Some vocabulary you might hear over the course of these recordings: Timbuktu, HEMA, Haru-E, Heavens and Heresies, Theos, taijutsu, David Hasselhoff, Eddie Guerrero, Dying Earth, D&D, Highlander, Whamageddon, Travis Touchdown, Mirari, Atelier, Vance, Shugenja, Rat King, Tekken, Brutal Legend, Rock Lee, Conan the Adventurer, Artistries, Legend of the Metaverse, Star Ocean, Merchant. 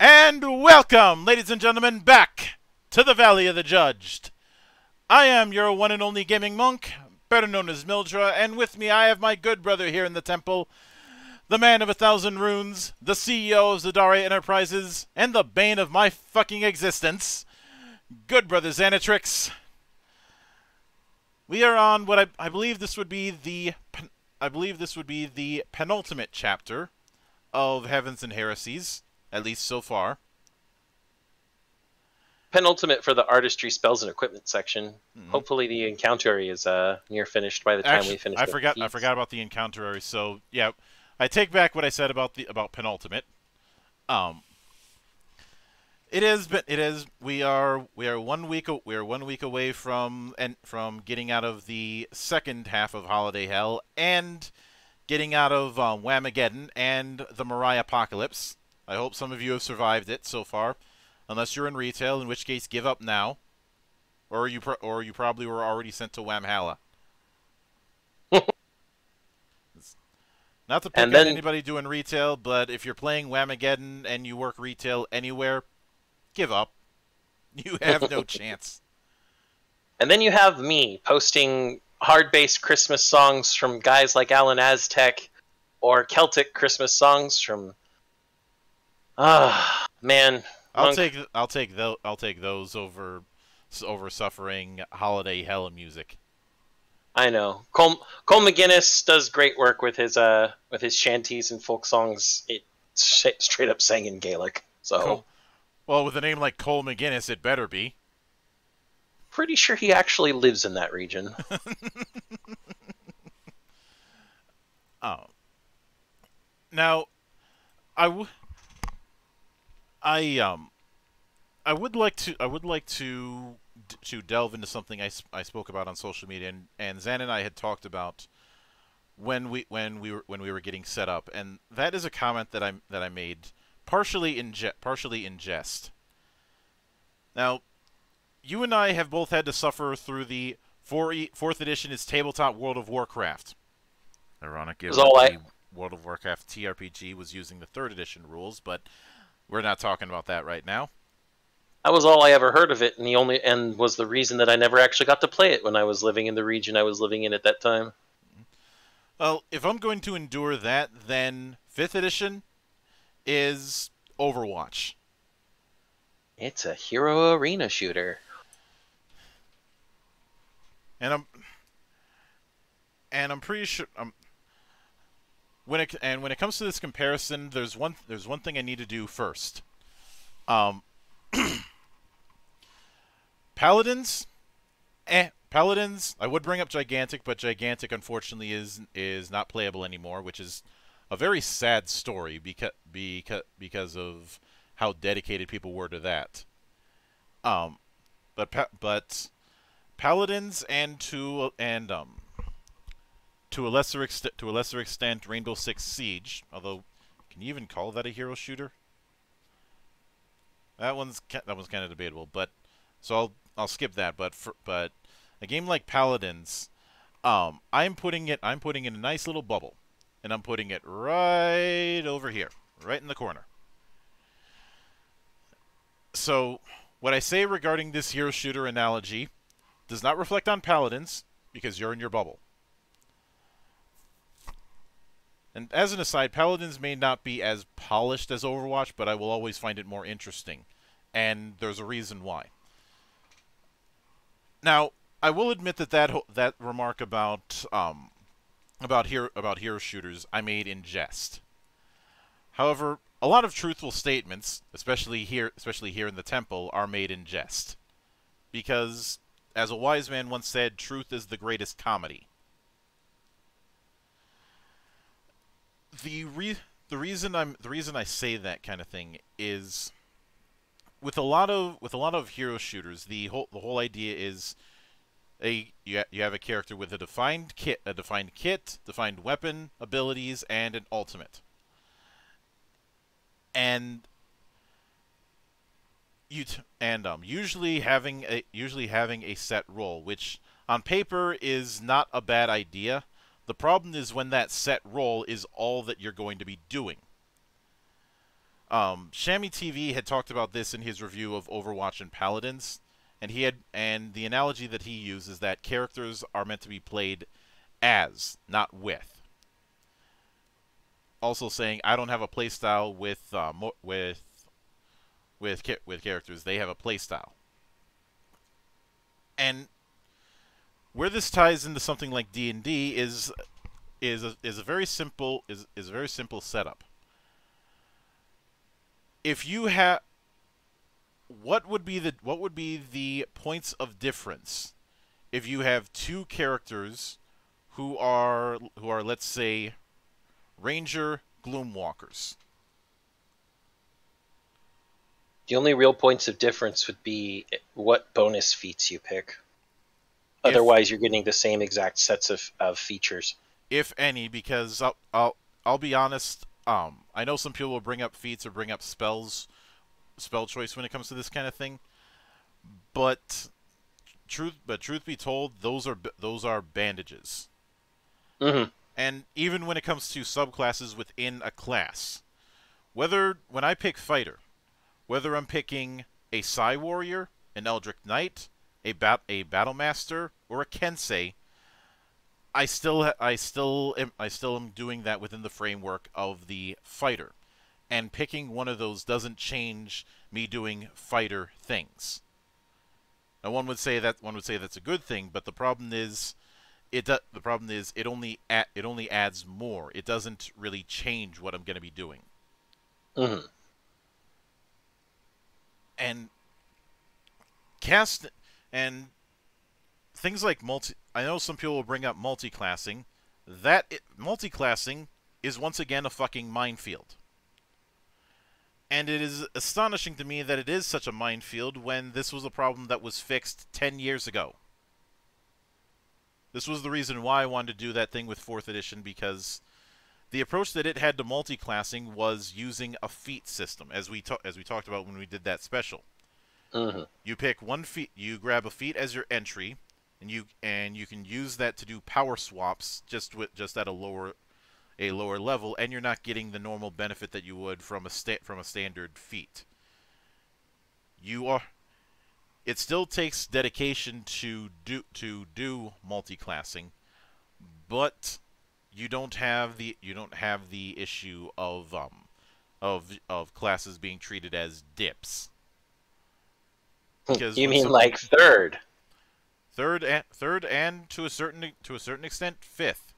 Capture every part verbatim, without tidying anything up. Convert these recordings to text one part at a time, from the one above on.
And welcome, ladies and gentlemen, back to the Valley of the Judged. I am your one and only gaming monk, better known as Mildra, and with me I have my good brother here in the temple, the man of a thousand runes, the C E O of Zadari Enterprises, and the bane of my fucking existence, good brother Xanatrix. We are on what I, I believe this would be the I believe this would be the penultimate chapter of Heavens and Heresies. At least so far. Penultimate for the artistry, spells, and equipment section. Mm-hmm. Hopefully, the Encounterary is uh, near finished by the time Actually, we finish. I forgot. Piece. I forgot about the Encounterary. So yeah, I take back what I said about the about penultimate. Um, it is, but it is. We are we are one week. We are one week away from and from getting out of the second half of Holiday Hell and getting out of um, Whamageddon and the Mariah Apocalypse. I hope some of you have survived it so far, unless you're in retail, in which case give up now, or you pro or you probably were already sent to Whamhalla. Not to pick on then... anybody doing retail, but if you're playing Whamageddon and you work retail anywhere, give up. You have no chance. And then you have me posting hard-based Christmas songs from guys like Alan Aztec, or Celtic Christmas songs from. Ah, man. I'll Monk. take I'll take those I'll take those over over suffering holiday hell music. I know. Cole Cole McGinnis does great work with his uh with his shanties and folk songs. It sh straight up sang in Gaelic. So Cole. Well, with a name like Cole McGinnis, it better be. Pretty sure he actually lives in that region. Oh. Now I w I um, I would like to I would like to to delve into something I, I spoke about on social media, and, and Xan and I had talked about when we when we were when we were getting set up, and that is a comment that I that I made partially in je partially in jest. Now, you and I have both had to suffer through the fourth edition is tabletop World of Warcraft. Ironic, given the World of Warcraft T R P G was using the third edition rules, but we're not talking about that right now. That was all I ever heard of it, and the only and was the reason that I never actually got to play it when I was living in the region I was living in at that time. Well, if I'm going to endure that, then fifth edition is Overwatch. It's a hero arena shooter. And I'm and I'm pretty sure I'm When it, and when it comes to this comparison, there's one there's one thing I need to do first. Um, Paladins, eh, Paladins. I would bring up Gigantic, but Gigantic unfortunately is is not playable anymore, which is a very sad story because because because of how dedicated people were to that. Um, but pa but Paladins and to and um. To a lesser extent, to a lesser extent, Rainbow Six Siege. Although, can you even call that a hero shooter? That one's that one's kind of debatable. But so I'll I'll skip that. But for, but a game like Paladins, um, I'm putting it I'm putting in a nice little bubble, and I'm putting it right over here, right in the corner. So what I say regarding this hero shooter analogy does not reflect on Paladins because you're in your bubble. And as an aside, Paladins may not be as polished as Overwatch, but I will always find it more interesting. And there's a reason why. Now, I will admit that that, that remark about, um, about, hero, about hero shooters I made in jest. However, a lot of truthful statements, especially here, especially here in the temple, are made in jest. Because, as a wise man once said, truth is the greatest comedy. The re the reason I'm the reason I say that kind of thing is with a lot of with a lot of hero shooters, the whole the whole idea is a you, ha you have a character with a defined kit a defined kit, defined weapon, abilities, and an ultimate. And you t and um usually having a usually having a set role, which on paper is not a bad idea. The problem is when that set role is all that you're going to be doing. Um, ShammyTV had talked about this in his review of Overwatch and Paladins, and he had and the analogy that he used is that characters are meant to be played as, not with. Also saying, I don't have a playstyle with uh, mo with with with characters; they have a playstyle. And where this ties into something like D and D is is a, is a very simple is is a very simple setup. If you have, what would be the what would be the points of difference if you have two characters who are who are let's say Ranger Gloomwalkers? The only real points of difference would be what bonus feats you pick. If, Otherwise, you're getting the same exact sets of, of features. If any, because I'll, I'll, I'll be honest, um, I know some people will bring up feats or bring up spells, spell choice when it comes to this kind of thing. But truth, but truth be told, those are those are bandages. Mm-hmm. And even when it comes to subclasses within a class, whether when I pick fighter, whether I'm picking a Psy Warrior, an Eldritch Knight, a bat a Battle Master, or a Kensei, I still I still am, I still am doing that within the framework of the fighter, and picking one of those doesn't change me doing fighter things. Now one would say that one would say that's a good thing, but the problem is. It do the problem is it only ad it only adds more. It doesn't really change what I'm going to be doing. Mm-hmm. And cast and things like multi. I know some people will bring up multi-classing. That it, multi-classing is once again a fucking minefield. And it is astonishing to me that it is such a minefield when this was a problem that was fixed ten years ago. This was the reason why I wanted to do that thing with fourth edition, because the approach that it had to multi-classing was using a feat system, as we as we talked about when we did that special. Uh-huh. You pick one feat, you grab a feat as your entry, and you and you can use that to do power swaps just with just at a lower a lower level, and you're not getting the normal benefit that you would from a sta from a standard feat. You are. It still takes dedication to do to do multi-classing, but you don't have the you don't have the issue of um of of classes being treated as dips. Because you mean like third, third and third and to a certain to a certain extent fifth.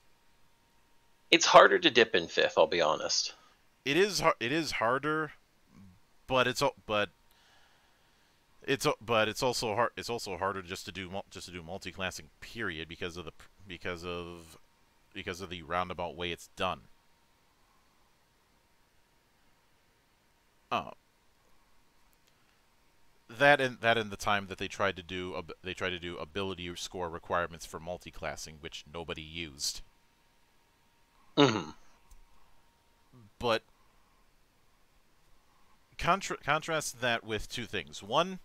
It's harder to dip in fifth. I'll be honest. It is it is harder, but it's but. It's but it's also hard. It's also harder just to do just to do multi-classing. Period, because of the because of because of the roundabout way it's done. Uh, that and that and the time that they tried to do they tried to do ability score requirements for multi-classing, which nobody used. Mm-hmm. But contra contrast that with two things. One.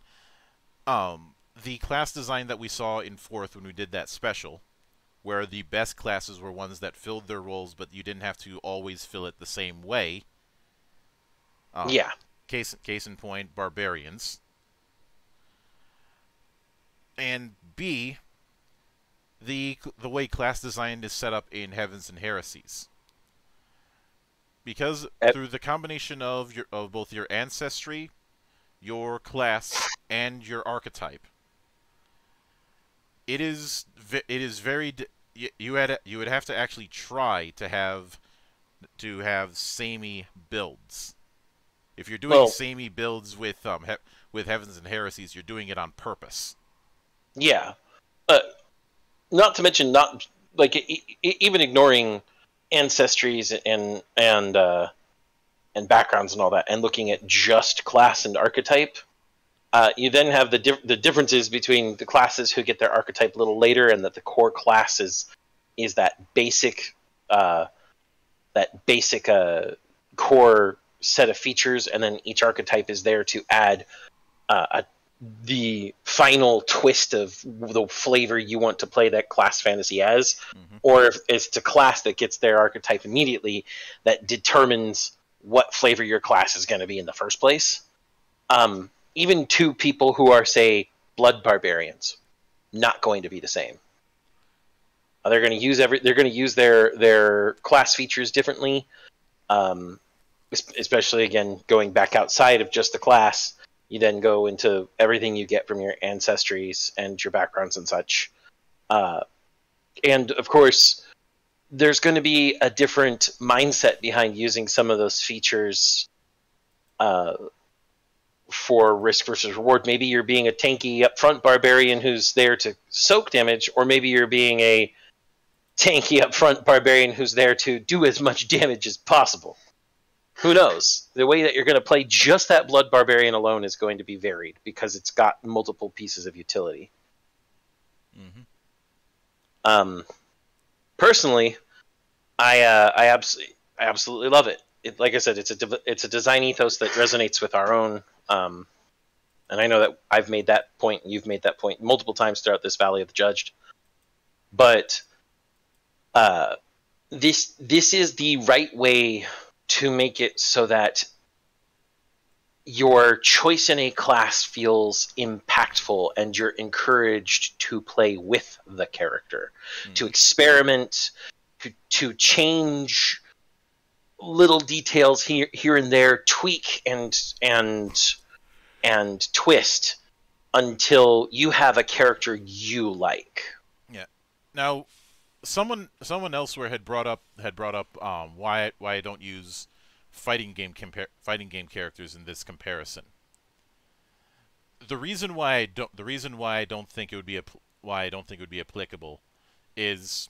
Um, the class design that we saw in fourth when we did that special, where the best classes were ones that filled their roles, but you didn't have to always fill it the same way. Um, yeah. Case, case in point, barbarians. And B, the the way class design is set up in Heavens and Heresies, because Ep through the combination of your of both your ancestry, your class, and your archetype, it is it is very you, you had you would have to actually try to have to have samey builds. If you're doing well, samey builds with um he with Heavens and Heresies, you're doing it on purpose. Yeah, uh, not to mention not like e even ignoring ancestries and and. Uh, and backgrounds and all that, and looking at just class and archetype, uh, you then have the, dif the differences between the classes who get their archetype a little later, and that the core class is, is that basic, uh, that basic uh, core set of features, and then each archetype is there to add uh, a, the final twist of the flavor you want to play that class fantasy as, mm-hmm. or if it's a class that gets their archetype immediately, that determines what flavor your class is going to be in the first place. Um, even two people who are, say, blood barbarians, not going to be the same. They're going to use every. They're going to use their their class features differently. Um, especially again, going back outside of just the class, you then go into everything you get from your ancestries and your backgrounds and such. Uh, and of course, there's going to be a different mindset behind using some of those features. Uh, for risk versus reward. Maybe you're being a tanky up front barbarian who's there to soak damage, or maybe you're being a tanky up front barbarian who's there to do as much damage as possible. Who knows? The way that you're going to play just that blood barbarian alone is going to be varied because it's got multiple pieces of utility. Mm-hmm. Um, personally, I uh, I, abs I absolutely love it. It, like I said, it's a de it's a design ethos that resonates with our own. Um, and I know that I've made that point and you've made that point multiple times throughout this Valley of the Judged. But uh, this this is the right way to make it so that your choice in a class feels impactful and you're encouraged to play with the character, mm. to experiment, to, to change little details here here and there, tweak and and and twist until you have a character you like. Yeah. Now someone someone elsewhere had brought up had brought up um why why I don't use fighting game compar fighting game characters in this comparison. The reason why I don't the reason why I don't think it would be a why I don't think it would be applicable is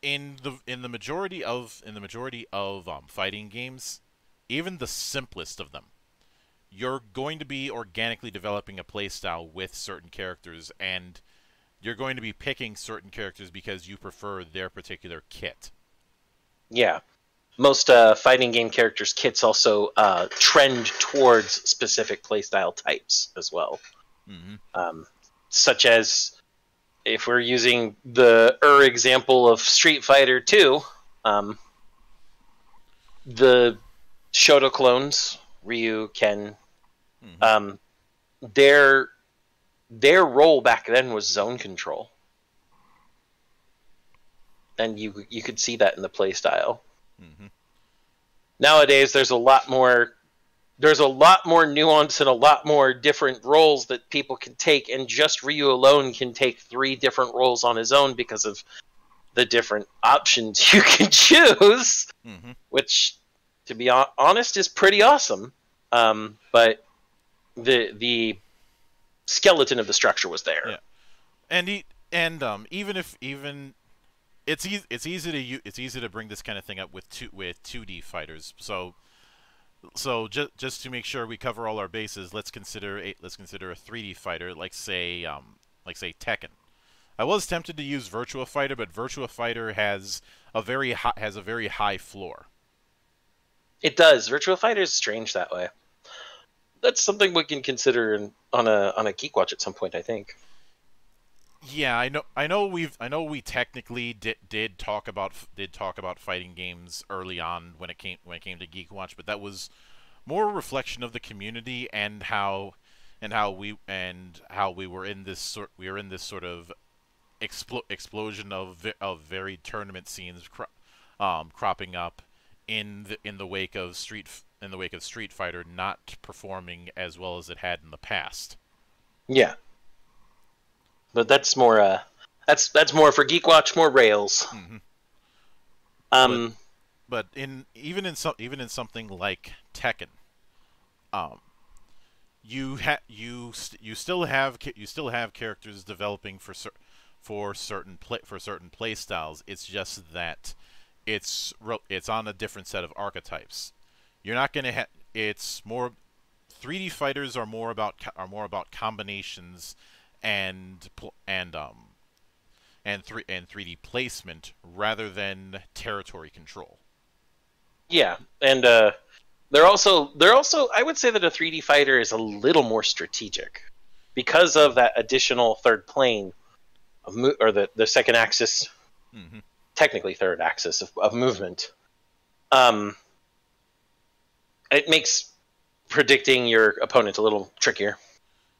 In the in the majority of in the majority of um, fighting games, even the simplest of them, you're going to be organically developing a playstyle with certain characters, and you're going to be picking certain characters because you prefer their particular kit. Yeah, most uh, fighting game characters' kits also uh, trend towards specific playstyle types as well, mm-hmm. um, such as. If we're using the er example of Street Fighter two, um, the Shoto clones, Ryu, Ken, mm-hmm. um, their their role back then was zone control, and you you could see that in the play style. Mm-hmm. Nowadays, there's a lot more. There's a lot more nuance and a lot more different roles that people can take, and just Ryu alone can take three different roles on his own because of the different options you can choose, mm-hmm. which, to be honest, is pretty awesome. Um, but the the skeleton of the structure was there, yeah. and he, and um, even if even it's easy it's easy to it's easy to bring this kind of thing up with two with two D fighters, so. So just just to make sure we cover all our bases, let's consider a let's consider a three D fighter, like say um like say Tekken. I was tempted to use Virtua Fighter, but Virtua Fighter has a very high, has a very high floor. It does. Virtua Fighter is strange that way. That's something we can consider in, on a on a Geek Watch at some point, I think. Yeah, I know I know we've I know we technically did did talk about did talk about fighting games early on when it came when it came to Geek Watch, but that was more a reflection of the community and how and how we and how we were in this sort we were in this sort of explo explosion of of varied tournament scenes cro um, cropping up in the in the wake of Street in the wake of Street Fighter not performing as well as it had in the past. Yeah. But that's more uh that's that's more for Geek Watch, more rails. Mm-hmm. Um but, but in even in some even in something like Tekken, um you ha you st you still have you still have characters developing for cer for certain play for certain play styles. It's just that it's it's on a different set of archetypes. You're not going to ha it's more three D fighters are more about are more about combinations and and um and three and three D placement rather than territory control. Yeah, and uh, they're also they're also I would say that a three D fighter is a little more strategic because of that additional third plane of mo or the the second axis, mm-hmm. technically third axis of, of movement. Um, it makes predicting your opponent a little trickier.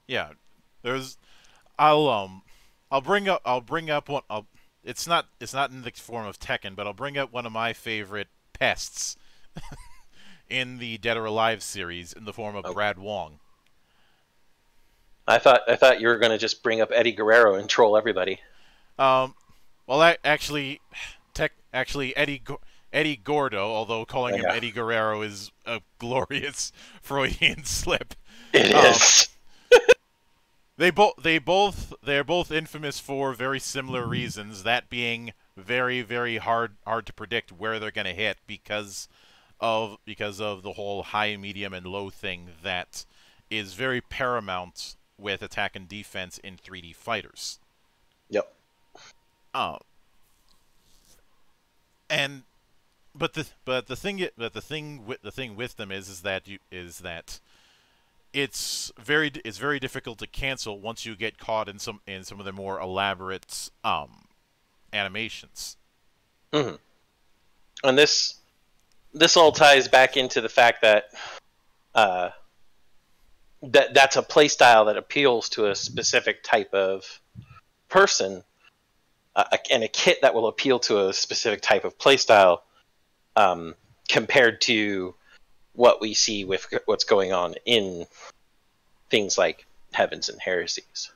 Yeah, there's. I'll um, I'll bring up. I'll bring up one. I'll, it's not. It's not in the form of Tekken, but I'll bring up one of my favorite pests in the Dead or Alive series in the form of okay. Brad Wong. I thought. I thought you were going to just bring up Eddie Guerrero and troll everybody. Um. Well, I actually, tech. Actually, Eddie. Eddie Gordo, although calling him yeah. Eddie Guerrero is a glorious Freudian slip. It um, is. they both, they both, they're both infamous for very similar reasons. That being very, very hard, hard to predict where they're going to hit because of because of the whole high, medium, and low thing that is very paramount with attack and defense in three D fighters. Yep. Um. And. But the but the thing but the thing with the thing with them is is that you is that it's very it's very difficult to cancel once you get caught in some in some of the more elaborate um animations. Mm-hmm. And this this all ties back into the fact that uh that that's a playstyle that appeals to a specific type of person uh, and a kit that will appeal to a specific type of playstyle. Um, compared to what we see with what's going on in things like Heavens and Heresies.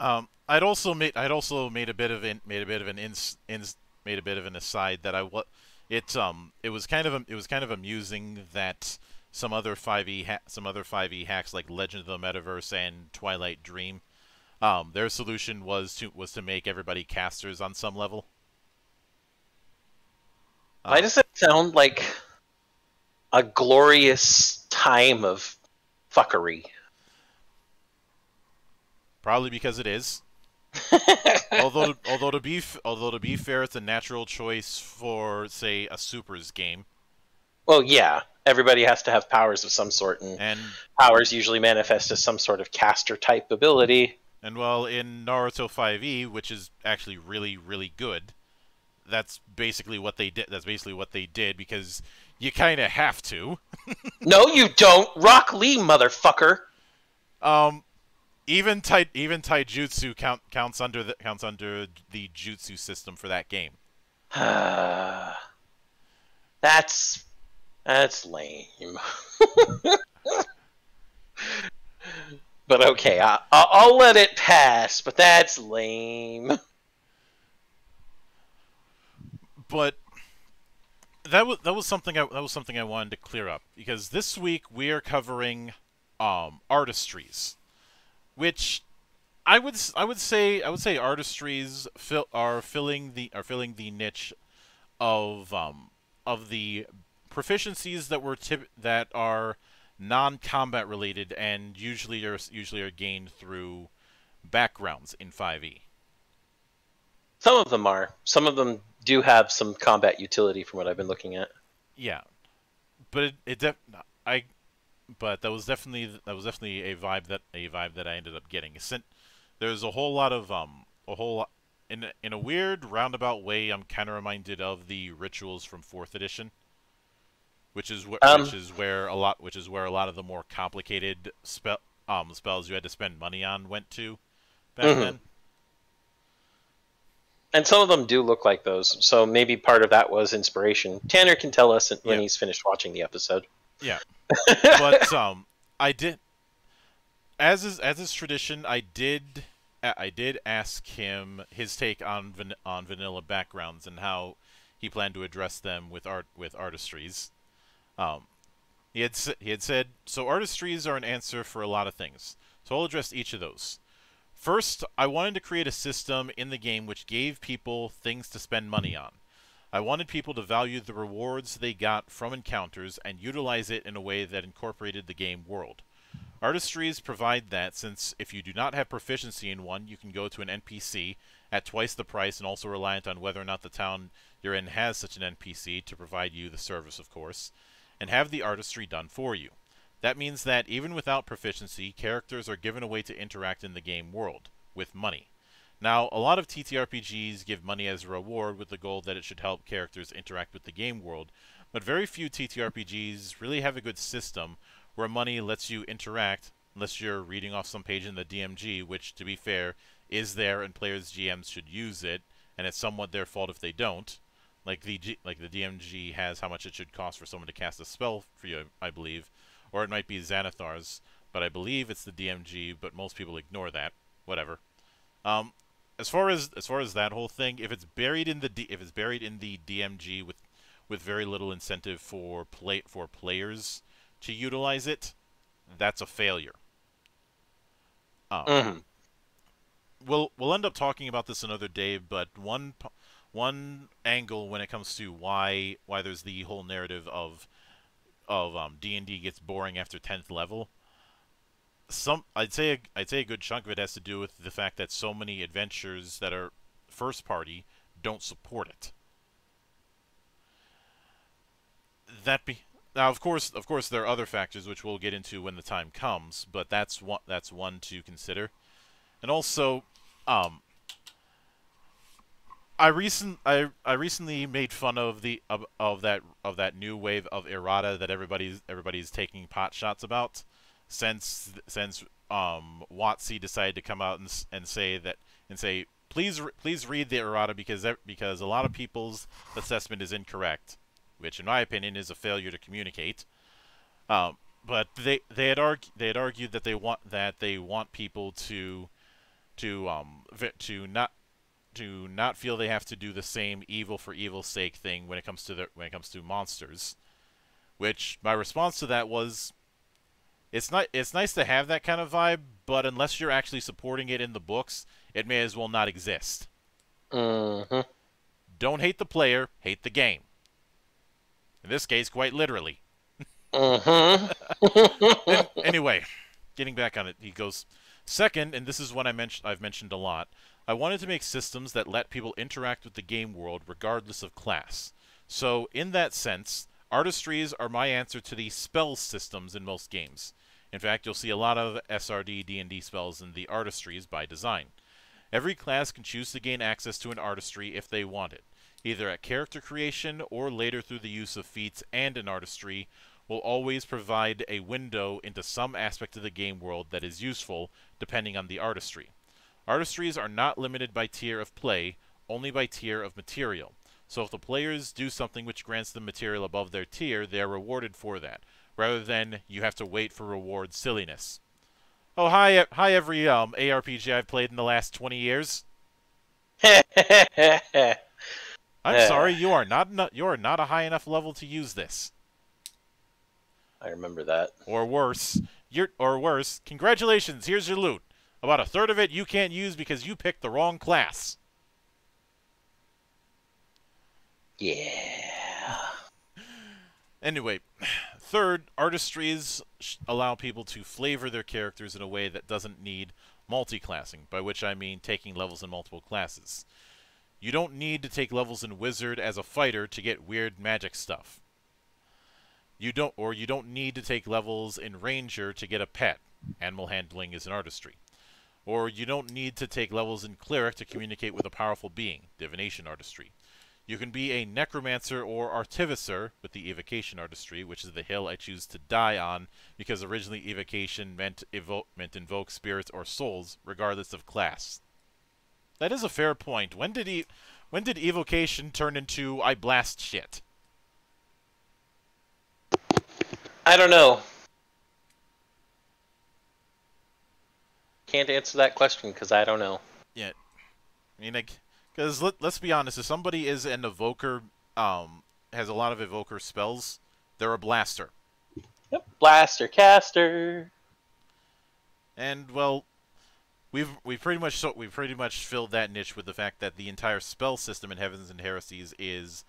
Um, I'd also made I'd also made a bit of in, made a bit of an ins, ins, made a bit of an aside that I what it um it was kind of it was kind of amusing that some other five E ha some other five E hacks like Legend of the Metaverse and Twilight Dream, um, their solution was to was to make everybody casters on some level. Why does it sound like a glorious time of fuckery? Probably because it is. although, although to be f although to be fair, it's a natural choice for, say, a supers game. Well, yeah, everybody has to have powers of some sort, and, and powers usually manifest as some sort of caster type ability. And well, in Naruto five E, which is actually really, really good. That's basically what they did. That's basically what they did because you kind of have to. No, you don't, Rock Lee, motherfucker. Um, even tai even taijutsu count counts under the counts under the jutsu system for that game. that's that's lame. But okay, I, I I'll let it pass. But that's lame. But that was that was something I that was something I wanted to clear up because this week we are covering um, artistries, which I would I would say I would say artistries fill, are filling the are filling the niche of um, of the proficiencies that were tip, that are non-combat related and usually are usually are gained through backgrounds in five E. Some of them are. Some of them do have some combat utility from what I've been looking at. Yeah, but it, it def I, but that was definitely that was definitely a vibe that a vibe that I ended up getting. There's a whole lot of um a whole in in a weird roundabout way. I'm kind of reminded of the rituals from fourth edition, which is wh um, which is where a lot which is where a lot of the more complicated spell um spells you had to spend money on went to back mm-hmm. then. And some of them do look like those, so maybe part of that was inspiration. Tanner can tell us when yeah. he's finished watching the episode. Yeah, but um, I did, as is as is tradition, I did I did ask him his take on van on vanilla backgrounds and how he planned to address them with art with artistries. Um, he had he had said so. Artistries are an answer for a lot of things, so I'll address each of those. First, I wanted to create a system in the game which gave people things to spend money on. I wanted people to value the rewards they got from encounters and utilize it in a way that incorporated the game world. Artistries provide that, since if you do not have proficiency in one, you can go to an N P C at twice the price and also reliant on whether or not the town you're in has such an N P C to provide you the service, of course, and have the artistry done for you. That means that even without proficiency, characters are given a way to interact in the game world, with money. Now, a lot of T T R P Gs give money as a reward with the goal that it should help characters interact with the game world, but very few T T R P Gs really have a good system where money lets you interact unless you're reading off some page in the D M G, which, to be fair, is there, and players' G Ms should use it, and it's somewhat their fault if they don't. Like the, G like the D M G has how much it should cost for someone to cast a spell for you, I believe, or it might be Xanathar's, but I believe it's the D M G, but most people ignore that. Whatever. Um, as far as as far as that whole thing, if it's buried in the D if it's buried in the D M G with with very little incentive for play for players to utilize it, that's a failure. Um, mm-hmm. We'll we'll end up talking about this another day, but one one angle when it comes to why why there's the whole narrative of of um, D and D gets boring after tenth level. Some I'd say a, I'd say a good chunk of it has to do with the fact that so many adventures that are first party don't support it. That be now, of course, of course, there are other factors which we'll get into when the time comes, but that's one that's one to consider. And also, um, I recent I I recently made fun of the of, of that of that new wave of errata that everybody's everybody's taking pot shots about. Since since um, WotC decided to come out and and say that and say please re please read the errata because because a lot of people's assessment is incorrect, which in my opinion is a failure to communicate. Um, but they they had argu they had argued that they want that they want people to to um to not to not feel they have to do the same evil for evil's sake thing when it comes to their when it comes to monsters, which my response to that was, It's not. It's nice to have that kind of vibe, but unless you're actually supporting it in the books, it may as well not exist. Uh-huh. Don't hate the player, hate the game. In this case, quite literally. Uh-huh. And, anyway, getting back on it, he goes, second, and this is one I mentioned. I've mentioned a lot. I wanted to make systems that let people interact with the game world regardless of class. So, in that sense, artistries are my answer to the spell systems in most games. In fact, you'll see a lot of S R D, D and D spells in the artistries by design. Every class can choose to gain access to an artistry if they want it, either at character creation or later through the use of feats, and an artistry will always provide a window into some aspect of the game world that is useful, depending on the artistry. Artistries are not limited by tier of play, only by tier of material. So if the players do something which grants them material above their tier, they are rewarded for that, rather than you have to wait for reward silliness. Oh, hi, hi every um, A R P G I've played in the last twenty years. I'm sorry, you are not, not you are not a high enough level to use this. I remember that. Or worse, you're or worse. Congratulations, here's your loot. About a third of it you can't use because you picked the wrong class. Yeah. Anyway, third, artistries allow people to flavor their characters in a way that doesn't need multi-classing, by which I mean taking levels in multiple classes. You don't need to take levels in Wizard as a fighter to get weird magic stuff. You don't, or you don't need to take levels in Ranger to get a pet. Animal handling is an artistry. Or you don't need to take levels in Cleric to communicate with a powerful being. Divination artistry. You can be a necromancer or artificer with the evocation artistry, which is the hill I choose to die on, because originally evocation meant, evo meant invoke spirits or souls, regardless of class. That is a fair point. When did e when did evocation turn into I blast shit? I don't know. Can't answer that question because I don't know. Yeah, I mean, like. Because let, let's be honest, if somebody is an evoker, um, has a lot of evoker spells, they're a blaster. Yep, blaster, caster. And well, we've we pretty much so we pretty much filled that niche with the fact that the entire spell system in Heavens and Heresies is,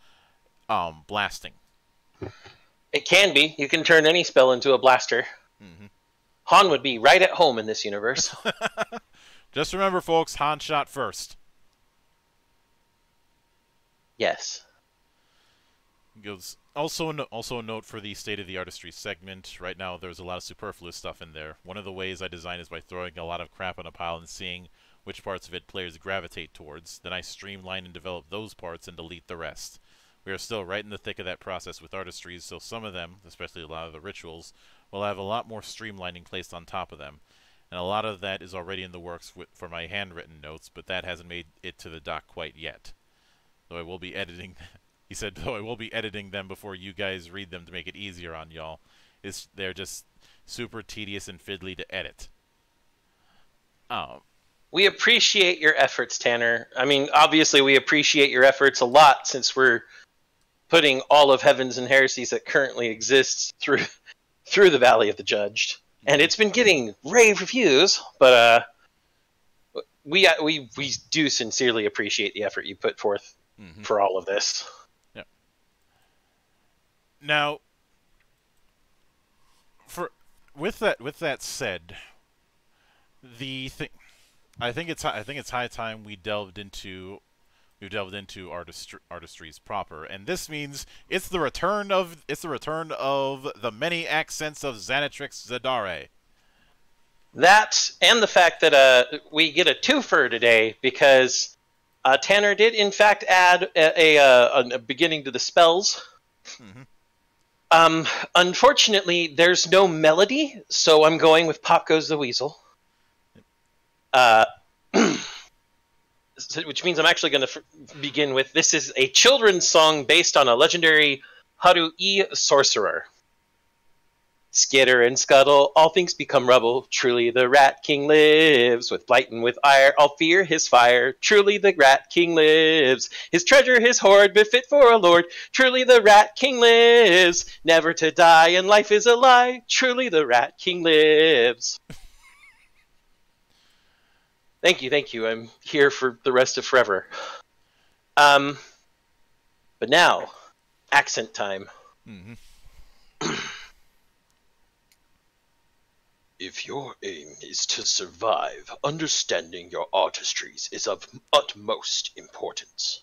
um, blasting. It can be. You can turn any spell into a blaster. Mm-hmm. Han would be right at home in this universe. Just remember, folks, Han shot first. Yes. Goes also no, also a note for the State of the Artistry segment. Right now, there's a lot of superfluous stuff in there. One of the ways I design is by throwing a lot of crap on a pile and seeing which parts of it players gravitate towards. Then I streamline and develop those parts and delete the rest. We are still right in the thick of that process with artistries, so some of them, especially a lot of the rituals, will have a lot more streamlining placed on top of them. And a lot of that is already in the works with, for my handwritten notes, but that hasn't made it to the doc quite yet. Though I will be editing... he said, though I will be editing them before you guys read them to make it easier on y'all. It's, they're just super tedious and fiddly to edit. Um... We appreciate your efforts, Tanner. I mean, obviously we appreciate your efforts a lot since we're putting all of Heavens and Heresies that currently exists through through the Valley of the Judged. And it's been getting rave reviews, but uh, we, we, we do sincerely appreciate the effort you put forth mm-hmm. for all of this. Yeah. Now, for with that with that said, the thing... I think it's I think it's high time we delved into we delved into artistry, artistries proper, and this means it's the return of it's the return of the many accents of Xanatrix Zadare. That and the fact that uh we get a twofer today because uh, Tanner did in fact add a, a, a beginning to the spells. Mm-hmm. Um, unfortunately, there's no melody, so I'm going with "Pop Goes the Weasel." Uh, which means I'm actually going to begin with, this is a children's song based on a legendary Haru-e sorcerer. Skitter and scuttle, all things become rubble. Truly the Rat King lives, with blight and with ire, I'll fear his fire. Truly the Rat King lives, his treasure, his hoard, befit for a lord. Truly the Rat King lives, never to die, and life is a lie. Truly the Rat King lives. Thank you, thank you. I'm here for the rest of forever. Um, but now, accent time. Mm-hmm. If your aim is to survive, understanding your artistries is of utmost importance.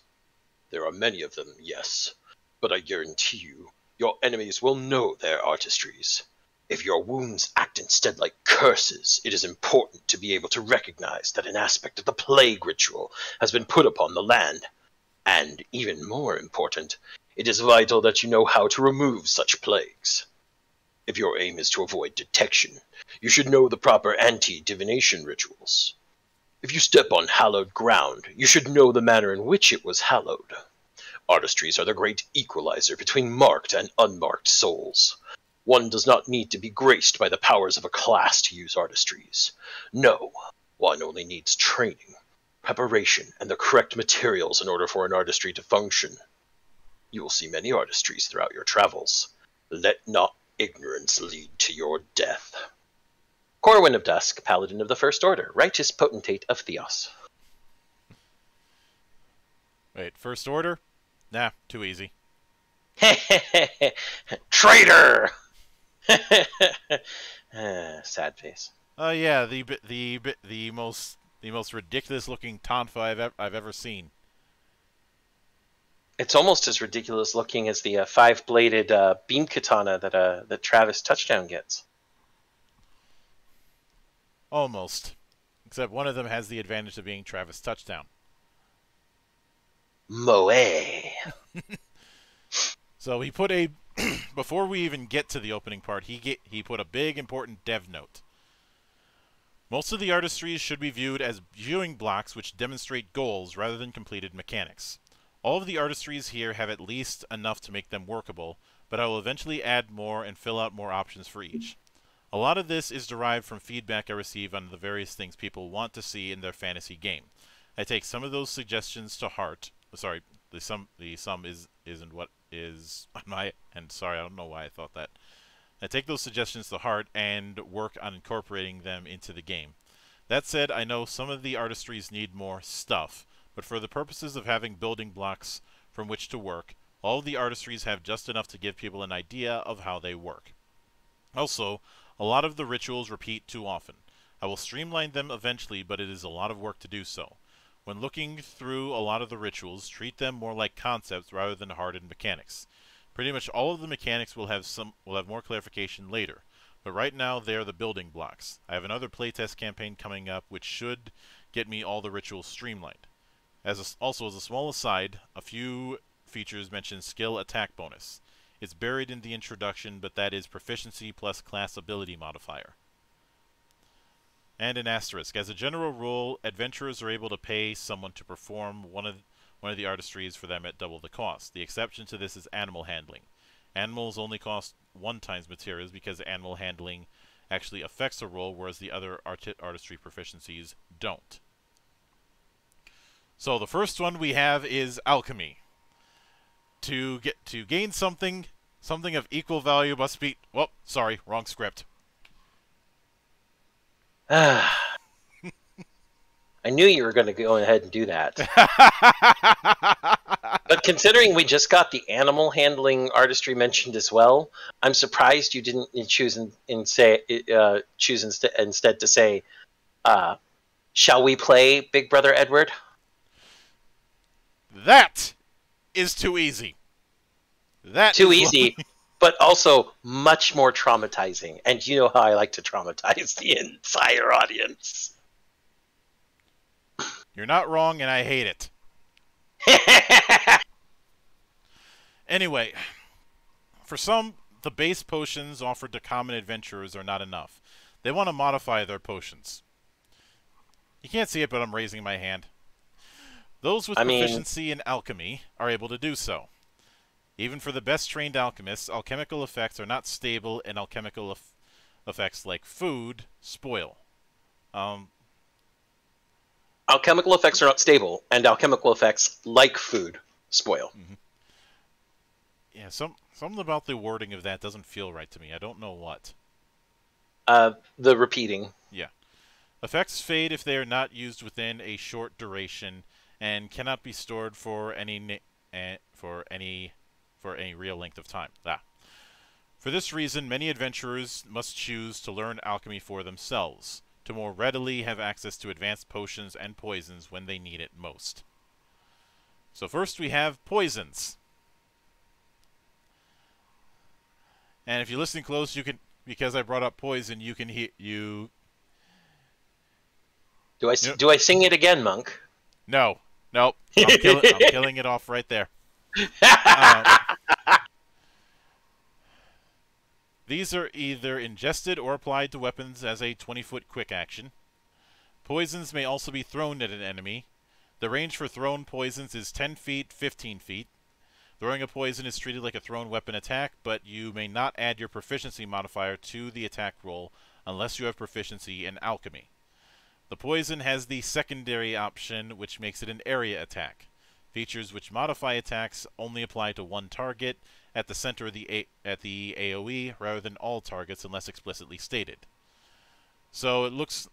There are many of them, yes, but I guarantee you, your enemies will know their artistries. If your wounds act instead like curses, it is important to be able to recognize that an aspect of the plague ritual has been put upon the land. And even more important, it is vital that you know how to remove such plagues. If your aim is to avoid detection, you should know the proper anti-divination rituals. If you step on hallowed ground, you should know the manner in which it was hallowed. Artistries are the great equalizer between marked and unmarked souls. One does not need to be graced by the powers of a class to use artistries. No, one only needs training, preparation, and the correct materials in order for an artistry to function. You will see many artistries throughout your travels. Let not ignorance lead to your death. Corwin of Dusk, Paladin of the First Order, Righteous Potentate of Theos. Wait, First Order? Nah, too easy. Traitor! uh, sad face. Oh uh, yeah, the the the most the most ridiculous looking tonfa I've ever, I've ever seen. It's almost as ridiculous looking as the uh, five bladed uh, beam katana that uh, that Travis Touchdown gets. Almost, except one of them has the advantage of being Travis Touchdown. Moe. So he put a, before we even get to the opening part, he get, he put a big important dev note. Most of the artistries should be viewed as viewing blocks which demonstrate goals rather than completed mechanics. All of the artistries here have at least enough to make them workable, but I will eventually add more and fill out more options for each. A lot of this is derived from feedback I receive on the various things people want to see in their fantasy game. I take some of those suggestions to heart. Sorry, the sum, the sum is, isn't what... is on my end. Sorry, I don't know why I thought that. I take those suggestions to heart and work on incorporating them into the game. That said, I know some of the artistries need more stuff, but for the purposes of having building blocks from which to work, all of the artistries have just enough to give people an idea of how they work. Also, a lot of the rituals repeat too often. I will streamline them eventually, but it is a lot of work to do so. When looking through a lot of the rituals, treat them more like concepts rather than hardened mechanics. Pretty much all of the mechanics will have some will have more clarification later, but right now they are the building blocks. I have another playtest campaign coming up which should get me all the rituals streamlined. As a, also as a small aside, a few features mention skill attack bonus. It's buried in the introduction, but that is proficiency plus class ability modifier. And an asterisk. As a general rule, adventurers are able to pay someone to perform one of one of the artistries for them at double the cost. The exception to this is animal handling. Animals only cost one times materials because animal handling actually affects a roll, whereas the other art artistry proficiencies don't. So the first one we have is alchemy. To get to gain something, something of equal value must be. Well, sorry, wrong script. Ah, I knew you were going to go ahead and do that. But considering we just got the animal handling artistry mentioned as well, I'm surprised you didn't choose and, and say uh, choose inst instead to say, uh, "Shall we play Big Brother Edward?" That is too easy. That too easy, but also much more traumatizing. And you know how I like to traumatize the entire audience. You're not wrong, and I hate it. Anyway, for some, the base potions offered to common adventurers are not enough. They want to modify their potions. You can't see it, but I'm raising my hand. Those with I proficiency mean... in alchemy are able to do so. Even for the best trained alchemists, alchemical effects are not stable, and alchemical ef effects like food spoil. Um, alchemical effects are not stable, and alchemical effects like food spoil. Mm-hmm. Yeah, some something about the wording of that doesn't feel right to me. I don't know what. Uh, the repeating. Yeah. Effects fade if they are not used within a short duration, and cannot be stored for any uh, for any for any real length of time. Ah. For this reason, many adventurers must choose to learn alchemy for themselves, to more readily have access to advanced potions and poisons when they need it most. So first we have poisons. And if you listen close, you can, because I brought up poison, you can hear you. Do I you know, do I sing it again, Monk? No. Nope. I'm, kill I'm killing it off right there. Um, these are either ingested or applied to weapons as a twenty-foot quick action. Poisons may also be thrown at an enemy. The range for thrown poisons is ten feet, fifteen feet. Throwing a poison is treated like a thrown weapon attack, but you may not add your proficiency modifier to the attack roll unless you have proficiency in alchemy. The poison has the secondary option, which makes it an area attack. Features which modify attacks only apply to one target at the center of the a at the A O E, rather than all targets unless explicitly stated. So it looks.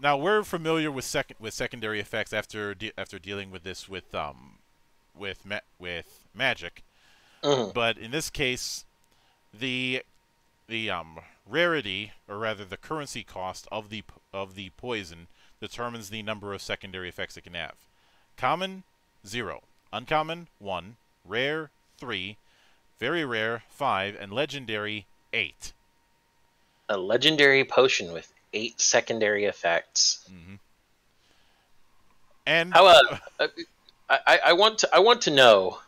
Now we're familiar with second with secondary effects after de after dealing with this with um with ma with magic, mm-hmm. But in this case, the the um. rarity, or rather the currency cost of the of the poison, determines the number of secondary effects it can have. Common, zero. Uncommon, one. Rare, three. Very rare, five. And legendary, eight. A legendary potion with eight secondary effects. Mm-hmm. And how, uh, I I want to I want to know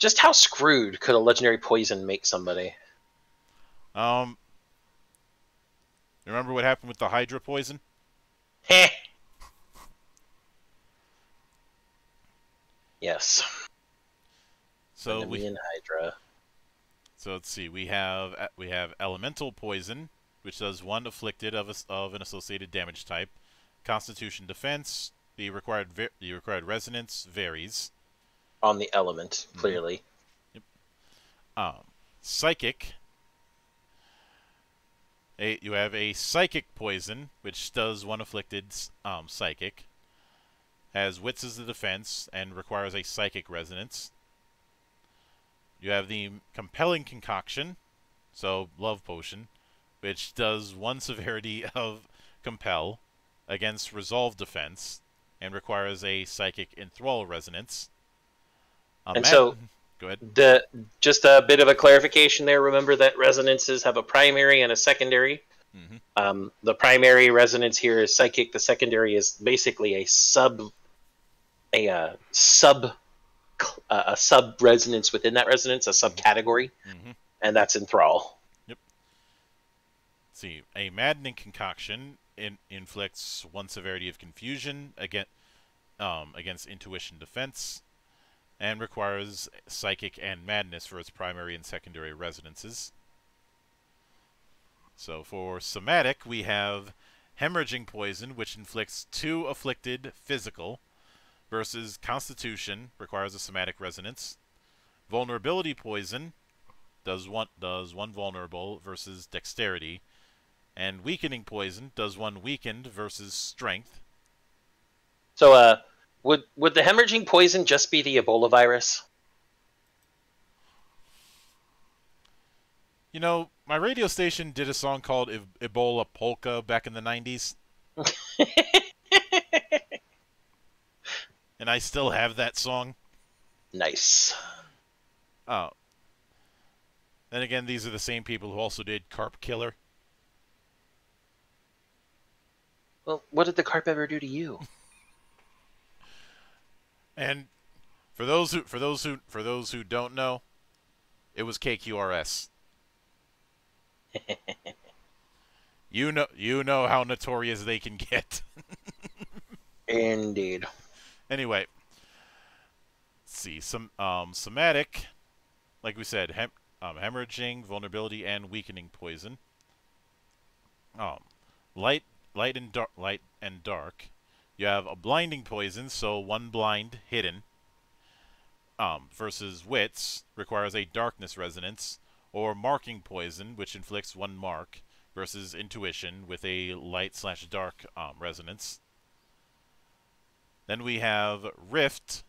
just how screwed could a legendary poison make somebody? Um. Remember what happened with the Hydra poison? Heh. Yes. So we in Hydra. So let's see. We have we have elemental poison, which does one afflicted of a, of an associated damage type. Constitution defense. The required the required resonance varies. On the element, clearly. Mm-hmm. Yep. Um. Psychic. A, you have a psychic poison, which does one afflicted um, psychic, has wits as the defense, and requires a psychic resonance. You have the compelling concoction, so love potion, which does one severity of compel against resolve defense, and requires a psychic enthrall resonance. Um, and so... Go ahead. The, just a bit of a clarification there. Remember that resonances have a primary and a secondary. Mm-hmm. Um, the primary resonance here is psychic. The secondary is basically a sub, a uh, sub a, a sub-resonance within that resonance, a subcategory, mm-hmm. and that's enthrall. Yep. Let's see, a maddening concoction in, inflicts one severity of confusion against, um, against intuition defense, and requires psychic and madness for its primary and secondary resonances. So for somatic, we have hemorrhaging poison, which inflicts two afflicted physical, versus constitution, requires a somatic resonance. Vulnerability poison does one does one vulnerable versus dexterity, and weakening poison does one weakened versus strength. So, uh, would would the hemorrhaging poison just be the Ebola virus? You know, my radio station did a song called e Ebola Polka back in the nineties. And I still have that song. Nice. Oh. Then again, these are the same people who also did Carp Killer. Well, what did the carp ever do to you? And for those who for those who for those who don't know, it was K Q R S. You know, you know how notorious they can get. Indeed. Anyway, let's see, some um, somatic, like we said, hem um, hemorrhaging, vulnerability, and weakening poison. Um, light, light and dark, light and dark. You have a blinding poison, so one blind hidden. Um, versus wits, requires a darkness resonance, or marking poison, which inflicts one mark, versus intuition with a light slash dark um, resonance. Then we have Rift,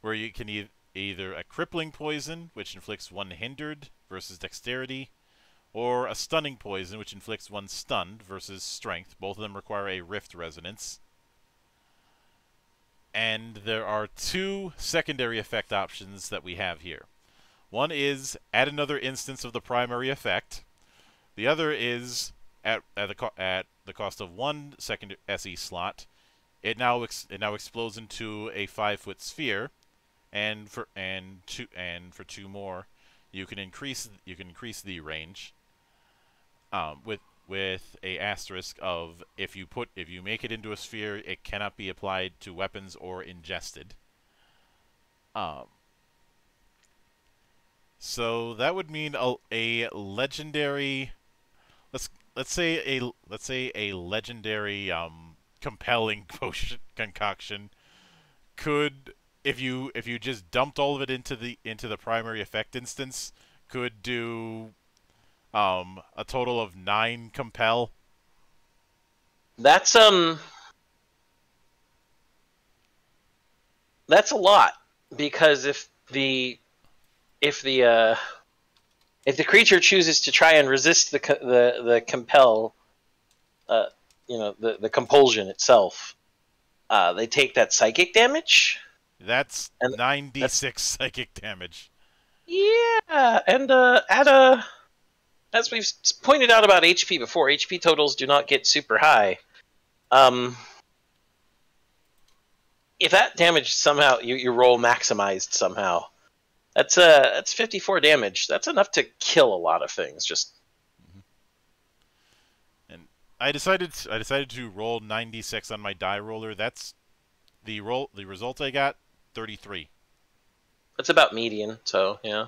where you can e either a crippling poison, which inflicts one hindered versus dexterity, or a stunning poison, which inflicts one stunned versus strength. Both of them require a Rift resonance. And there are two secondary effect options that we have here. One is add another instance of the primary effect. The other is at, at, the, co at the cost of one second S E slot. It now ex it now explodes into a five foot sphere, and for and two and for two more, you can increase you can increase the range. Um, with with a asterisk of if you put if you make it into a sphere, it cannot be applied to weapons or ingested. Um. So that would mean a, a legendary, let's let's say a let's say a legendary um. compelling potion concoction could, if you if you just dumped all of it into the into the primary effect instance, could do um a total of nine compel. That's um that's a lot, because if the if the uh if the creature chooses to try and resist the the the compel, uh you know, the, the compulsion itself, uh, they take that psychic damage. That's ninety-six psychic damage. Yeah, and uh, at a, as we've pointed out about H P before, H P totals do not get super high. Um, if that damage somehow, you, you roll maximized somehow, that's, uh, that's fifty-four damage. That's enough to kill a lot of things, just... I decided I decided to roll ninety-six on my die roller. That's the roll. The result I got, thirty-three. That's about median, so yeah.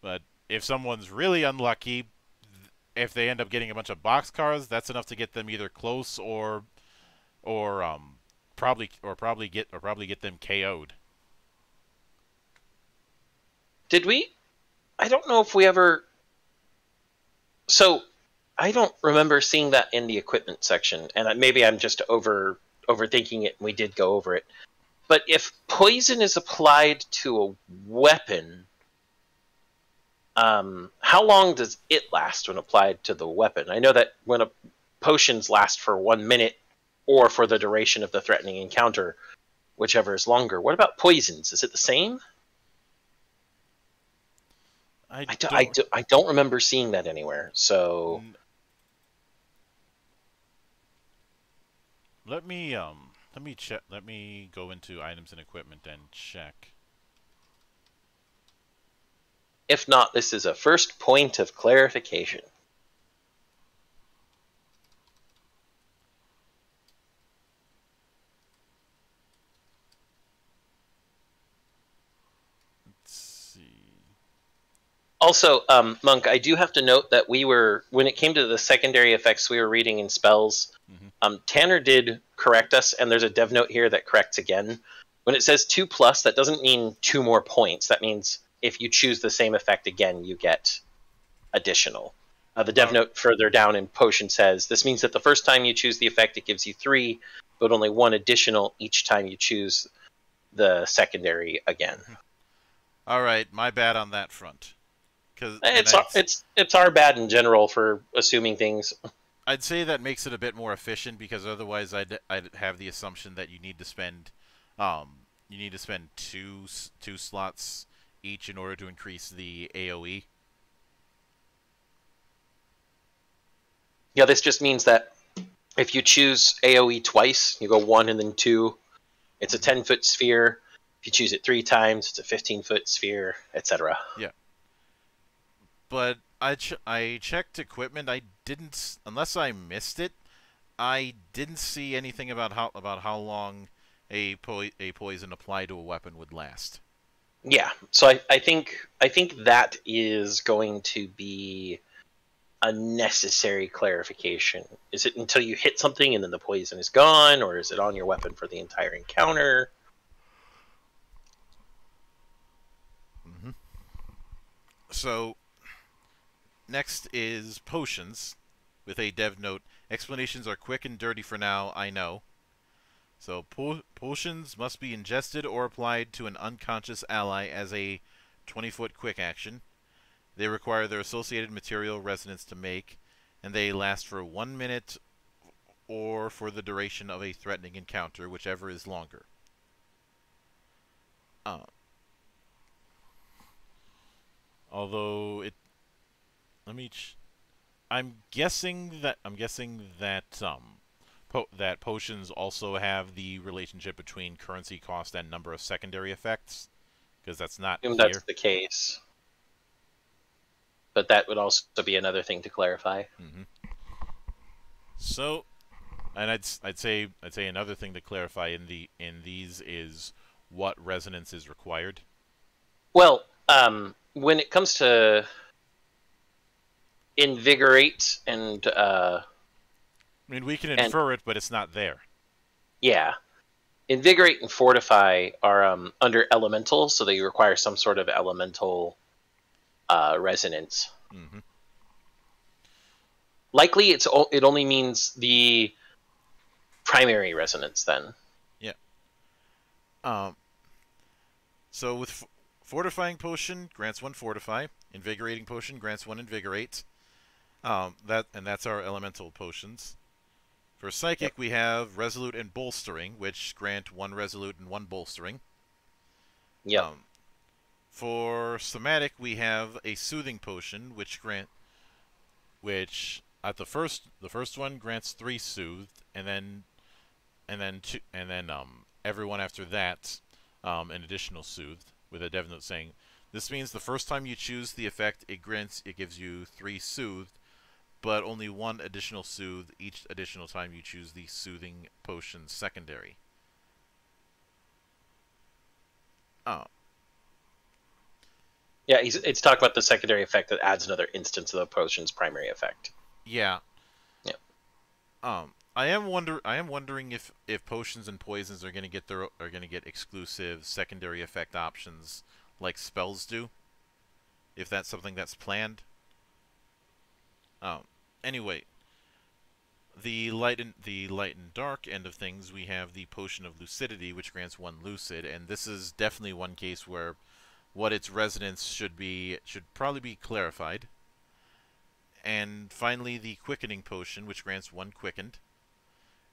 But if someone's really unlucky, if they end up getting a bunch of boxcars, that's enough to get them either close or, or um, probably or probably get or probably get them K O'd. Did we? I don't know if we ever. So, I don't remember seeing that in the equipment section, and maybe I'm just over overthinking it. We did go over it, but if poison is applied to a weapon, um, how long does it last when applied to the weapon? I know that when a, potions last for one minute or for the duration of the threatening encounter, whichever is longer. What about poisons? Is it the same? I don't, I, do, I don't remember seeing that anywhere, so... Let me, um... Let me check. Let me go into items and equipment and check. If not, this is a first point of clarification. Also, um, Monk, I do have to note that we were, when it came to the secondary effects we were reading in spells, mm-hmm. um, Tanner did correct us, and there's a dev note here that corrects again. When it says two plus, that doesn't mean two more points. That means if you choose the same effect again, you get additional. Uh, the dev note further down in Potion says, this means that the first time you choose the effect, it gives you three, but only one additional each time you choose the secondary again. All right, my bad on that front. It's our, it's it's our bad in general for assuming things. I'd say that makes it a bit more efficient, because otherwise I'd I'd have the assumption that you need to spend, um, you need to spend two two slots each in order to increase the A O E. Yeah, this just means that if you choose A O E twice, you go one and then two. It's a ten foot sphere. If you choose it three times, it's a fifteen foot sphere, et cetera. Yeah. But I, ch I checked equipment. I didn't, unless I missed it, I didn't see anything about how about how long a po a poison applied to a weapon would last. Yeah, so I, I think I think that is going to be a necessary clarification. Is it until you hit something and then the poison is gone, or is it on your weapon for the entire encounter? Mm-hmm. So. Next is potions, with a dev note. Explanations are quick and dirty for now, I know. So, po potions must be ingested or applied to an unconscious ally as a twenty-foot quick action. They require their associated material resonance to make, and they last for one minute or for the duration of a threatening encounter, whichever is longer. Uh, although it... Let me. Ch I'm guessing that I'm guessing that um, po that potions also have the relationship between currency cost and number of secondary effects, because that's not. I assume that's the case. But that would also be another thing to clarify. Mm-hmm. So, and I'd I'd say I'd say another thing to clarify in the in these is what resonance is required. Well, um, when it comes to invigorate and uh I mean, we can infer and, it, but it's not there. Yeah, invigorate and fortify are um under elemental, so they require some sort of elemental uh resonance. Mm-hmm. Likely it's o it only means the primary resonance then. Yeah. Um so with f fortifying potion grants one fortify, invigorating potion grants one invigorate. Um, that and that's our elemental potions. For psychic, yep. We have resolute and bolstering, which grant one resolute and one bolstering. Yeah. Um, for somatic, we have a soothing potion, which grant, which at the first the first one grants three soothed, and then and then two, and then um everyone after that, um, an additional soothed, with a dev note saying, this means the first time you choose the effect, it grants it gives you three soothed, but only one additional soothed each additional time you choose the soothing potion secondary. Oh. Yeah, he's, it's talking about the secondary effect that adds another instance of the potion's primary effect. Yeah. Yeah. Um, I am wonder I am wondering if if potions and poisons are going to get their are going to get exclusive secondary effect options, like spells do, if that's something that's planned. Um, anyway, the light and the light and dark end of things, we have the potion of lucidity, which grants one lucid, and this is definitely one case where what its resonance should be should probably be clarified. And finally, the quickening potion, which grants one quickened,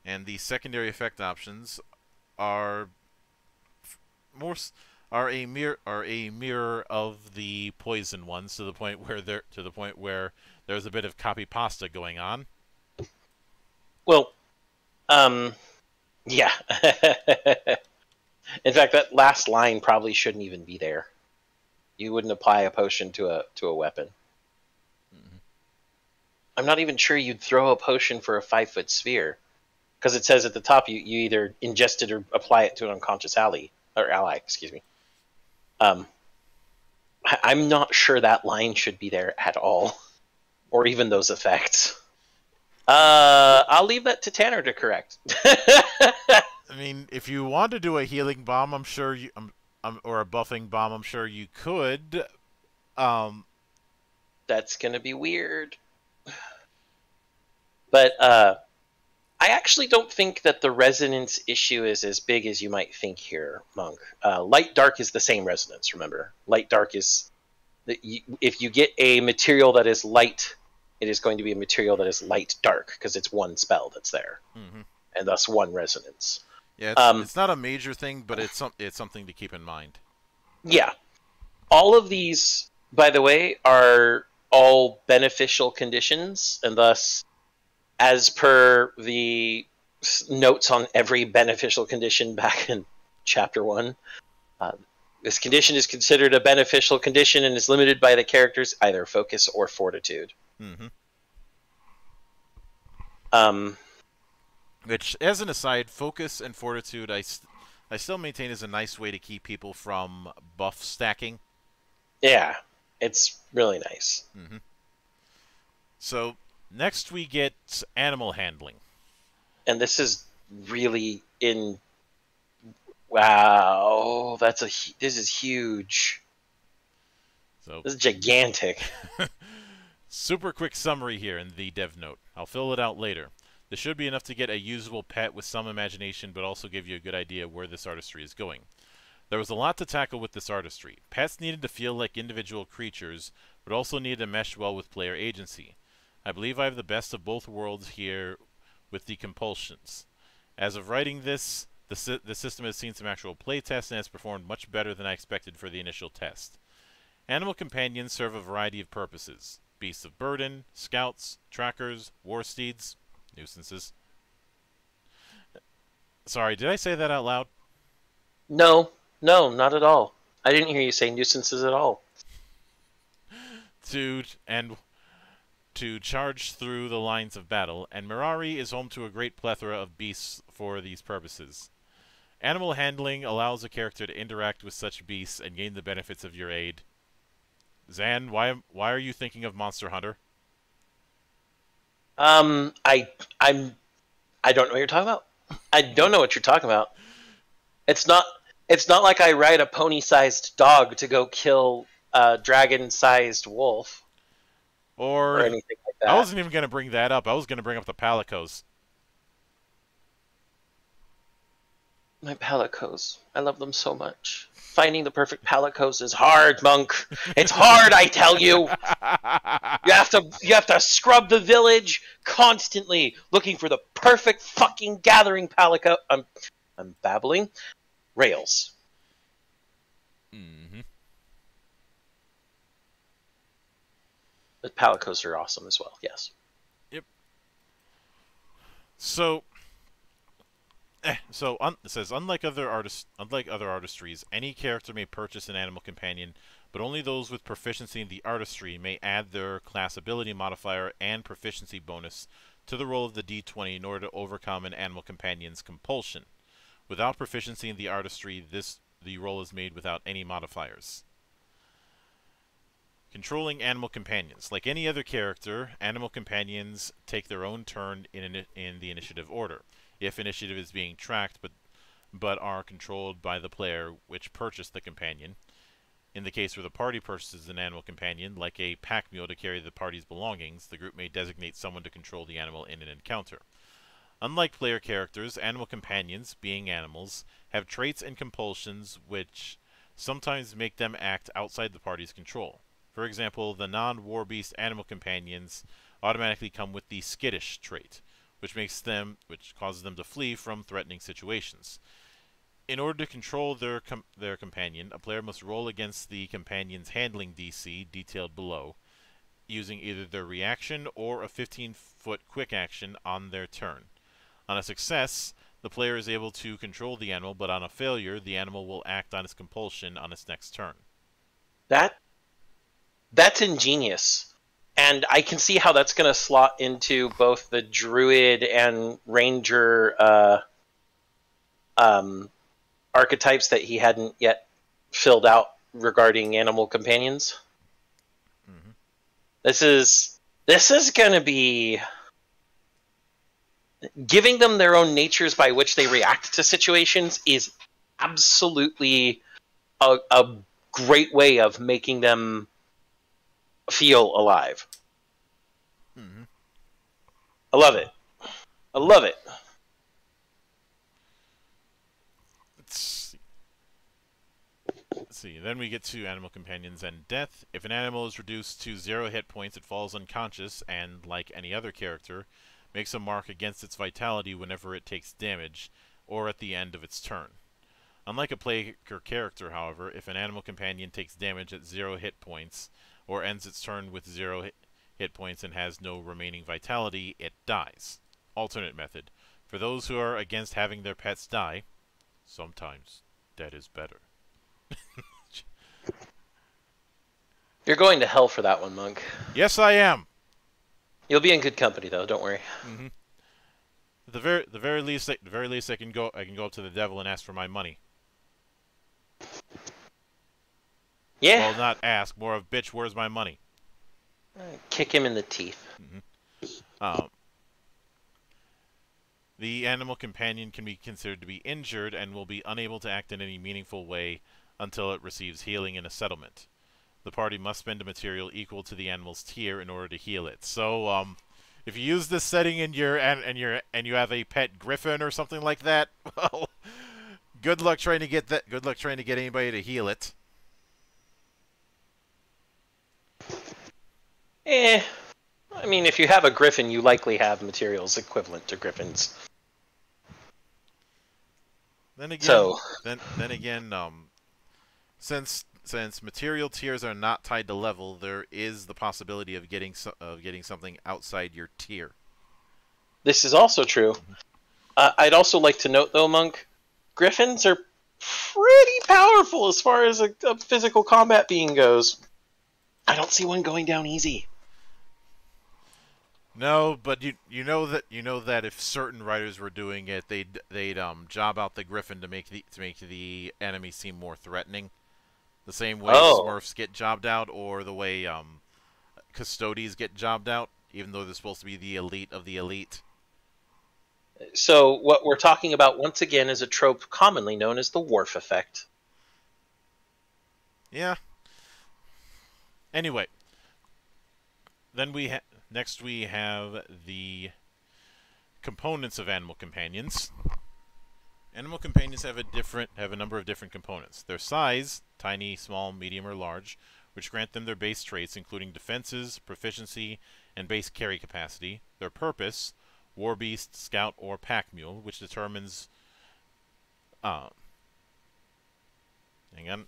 and the secondary effect options are more. Are a mirror are a mirror of the poison ones, to the point where there to the point where there's a bit of copypasta going on. Well, um, Yeah. In fact, that last line probably shouldn't even be there. You wouldn't apply a potion to a to a weapon. Mm-hmm. I'm not even sure you'd throw a potion for a five foot sphere, because it says at the top you you either ingest it or apply it to an unconscious ally or ally. Excuse me. Um, I, I'm not sure that line should be there at all, or even those effects. Uh, I'll leave that to Tanner to correct. I mean, if you want to do a healing bomb, I'm sure you, um, um, or a buffing bomb, I'm sure you could. Um, that's gonna be weird. But uh, I actually don't think that the resonance issue is as big as you might think here, Monk. Uh, light dark is the same resonance. Remember, light dark is that you, if you get a material that is light. It is going to be a material that is light dark because it's one spell that's there, mm-hmm. and thus one resonance. Yeah, it's, um, it's not a major thing, but it's some, it's something to keep in mind. Yeah, all of these, by the way, are all beneficial conditions, and thus, as per the notes on every beneficial condition back in chapter one, uh, this condition is considered a beneficial condition and is limited by the character's either focus or fortitude. Mm-hmm. Um, which, as an aside, focus and fortitude, I, st I still maintain is a nice way to keep people from buff stacking. Yeah, it's really nice. Mm-hmm. So next we get animal handling, and this is really in. Wow, that's a this is huge. So this is gigantic. Super quick summary here in the dev note. I'll fill it out later. This should be enough to get a usable pet with some imagination, but also give you a good idea where this artistry is going. There was a lot to tackle with this artistry. Pets needed to feel like individual creatures, but also needed to mesh well with player agency. I believe I have the best of both worlds here with the compulsions. As of writing this, the, si the system has seen some actual playtests and has performed much better than I expected for the initial test. Animal companions serve a variety of purposes. Beasts of burden, scouts, trackers, war steeds, nuisances. Sorry, did I say that out loud? No, no, not at all. I didn't hear you say nuisances at all. To and to charge through the lines of battle, and Mirari is home to a great plethora of beasts for these purposes. Animal handling allows a character to interact with such beasts and gain the benefits of your aid. Zan, why why are you thinking of Monster Hunter? Um, I I'm I don't know what you're talking about. I don't know what you're talking about. It's not it's not like I ride a pony-sized dog to go kill a dragon-sized wolf, or, or anything like that. I wasn't even gonna bring that up. I was gonna bring up the Palicos. My Palicos. I love them so much. Finding the perfect Palicos is hard, Monk. It's hard, I tell you. You have to you have to scrub the village constantly, looking for the perfect fucking gathering Palico. I'm I'm babbling. Rails. Mm-hmm. The Palicos are awesome as well. Yes. Yep. So. So un it says, unlike other artists, unlike other artistries, any character may purchase an animal companion, but only those with proficiency in the artistry may add their class ability modifier and proficiency bonus to the roll of the d twenty in order to overcome an animal companion's compulsion. Without proficiency in the artistry, this the roll is made without any modifiers. Controlling animal companions. Like any other character, animal companions take their own turn in in, in the initiative order. If initiative is being tracked, but but are controlled by the player which purchased the companion. In the case where the party purchases an animal companion, like a pack mule to carry the party's belongings, the group may designate someone to control the animal in an encounter. Unlike player characters, animal companions, being animals, have traits and compulsions which sometimes make them act outside the party's control. For example, the non-war beast animal companions automatically come with the skittish trait, which makes them, which causes them to flee from threatening situations. In order to control their com their companion, a player must roll against the companion's handling D C detailed below, using either their reaction or a fifteen-foot quick action on their turn. On a success, The player is able to control the animal, but on a failure, the animal will act on its compulsion on its next turn. That that's ingenious. And I can see how that's going to slot into both the druid and ranger uh, um, archetypes that he hadn't yet filled out regarding animal companions. Mm-hmm. This is this is going to be giving them their own natures by which they react to situations is absolutely a, a great way of making them feel alive. Mm-hmm. I love it. I love it. Let's see. Let's see. Then we get to Animal Companions and Death. If an animal is reduced to zero hit points, it falls unconscious and, like any other character, makes a mark against its vitality whenever it takes damage or at the end of its turn. Unlike a player character, however, if an animal companion takes damage at zero hit points or ends its turn with zero hit, hit points and has no remaining vitality, it dies. Alternate method. For those who are against having their pets die, sometimes that is better. You're going to hell for that one, Monk. Yes, I am. You'll be in good company, though. Don't worry. Mm-hmm. The very, the very least, the very least, I can go. I can go up to the devil and ask for my money. Yeah. Well, not ask. More of, bitch, where's my money? Kick him in the teeth. Mm-hmm. Um, the animal companion can be considered to be injured and will be unable to act in any meaningful way until it receives healing in a settlement. The party must spend a material equal to the animal's tier in order to heal it. So, um, if you use this setting in your and and your and you have a pet griffin or something like that, well, good luck trying to get that. Good luck trying to get anybody to heal it. Eh, I mean, if you have a griffin, you likely have materials equivalent to griffins. Then again, so. then then again, um, since. Since material tiers are not tied to level, there is the possibility of getting so of getting something outside your tier. This is also true. Uh, I'd also like to note, though, Monk, griffins are pretty powerful as far as a, a physical combat being goes. I don't see one going down easy. No, but you you know that you know that if certain writers were doing it, they'd they'd um job out the griffin to make the to make the enemy seem more threatening. The same way oh. Smurfs get jobbed out, or the way um, Custodes get jobbed out, even though they're supposed to be the elite of the elite. So what we're talking about, once again, is a trope commonly known as the Worf effect. Yeah. Anyway. Then we ha next we have the components of Animal Companions. Animal Companions have a different have a number of different components. Their size... tiny, small, medium, or large, which grant them their base traits, including defenses, proficiency, and base carry capacity, their purpose, war beast, scout, or pack mule, which determines... Uh, hang on.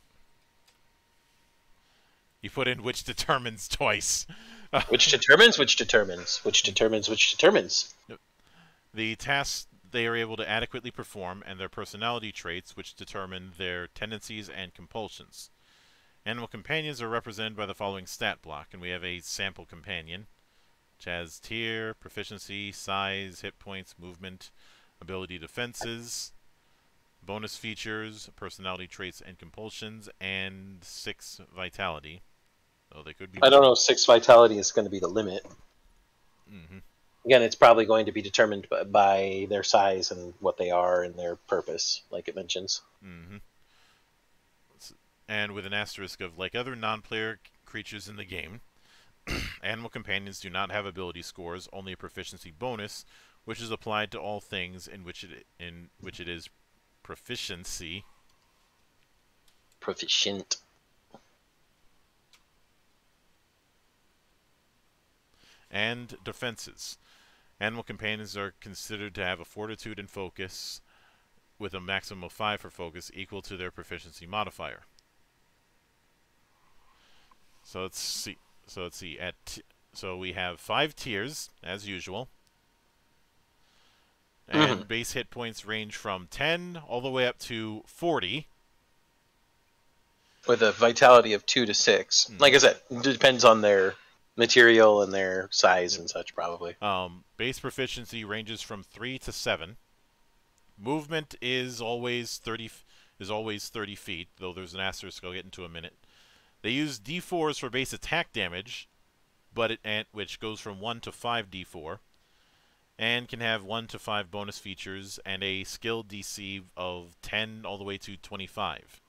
You put in which determines twice. Which determines, which determines, which determines, which determines. The tasks they are able to adequately perform, and their personality traits, which determine their tendencies and compulsions. Animal companions are represented by the following stat block, and we have a sample companion, which has tier, proficiency, size, hit points, movement, ability defenses, bonus features, personality traits and compulsions, and six vitality. Oh, they could be. I don't know if six vitality is going to be the limit. Mm-hmm. Again, it's probably going to be determined by their size and what they are and their purpose, like it mentions. Mm-hmm. And with an asterisk of, like other non-player creatures in the game, animal companions do not have ability scores, only a proficiency bonus, which is applied to all things in which it in which it is proficiency. Proficient. And defenses. Animal companions are considered to have a fortitude and focus, with a maximum of five for focus, equal to their proficiency modifier. So let's see. So let's see. At t so we have five tiers as usual, and mm-hmm. base hit points range from ten all the way up to forty. With a vitality of two to six. Mm-hmm. Like I said, it depends on their material and their size and such, probably. Um, base proficiency ranges from three to seven. Movement is always thirty. Is always thirty feet, though there's an asterisk I'll get into in a minute. They use D fours for base attack damage, but it and, which goes from one to five D four, and can have one to five bonus features and a skill D C of ten all the way to twenty-five.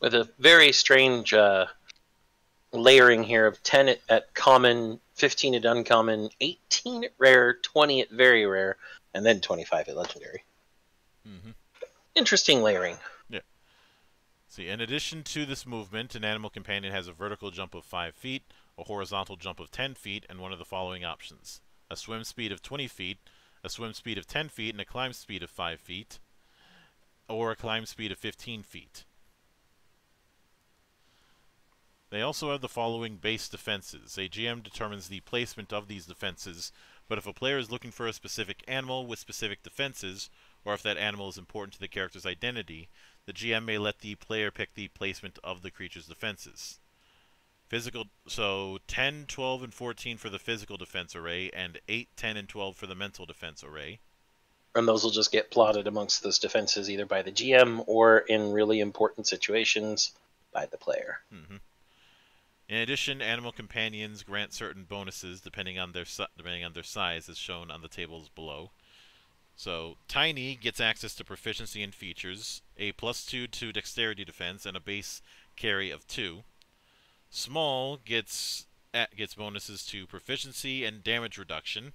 With a very strange uh, layering here of ten at, at common, fifteen at uncommon, eighteen at rare, twenty at very rare, and then twenty-five at legendary. Mm-hmm. Interesting layering. Yeah. See, in addition to this movement, an animal companion has a vertical jump of five feet, a horizontal jump of ten feet, and one of the following options. A swim speed of twenty feet, a swim speed of ten feet, and a climb speed of five feet, or a climb speed of fifteen feet. They also have the following base defenses. A G M determines the placement of these defenses, but if a player is looking for a specific animal with specific defenses, or if that animal is important to the character's identity, the G M may let the player pick the placement of the creature's defenses. Physical, so ten, twelve, and fourteen for the physical defense array, and eight, ten, and twelve for the mental defense array. And those will just get plotted amongst those defenses either by the G M or, in really important situations, by the player. Mm-hmm. In addition, animal companions grant certain bonuses depending on their depending on their size, as shown on the tables below. So, Tiny gets access to proficiency and features, a plus two to dexterity defense, and a base carry of two. Small gets at, gets bonuses to proficiency and damage reduction,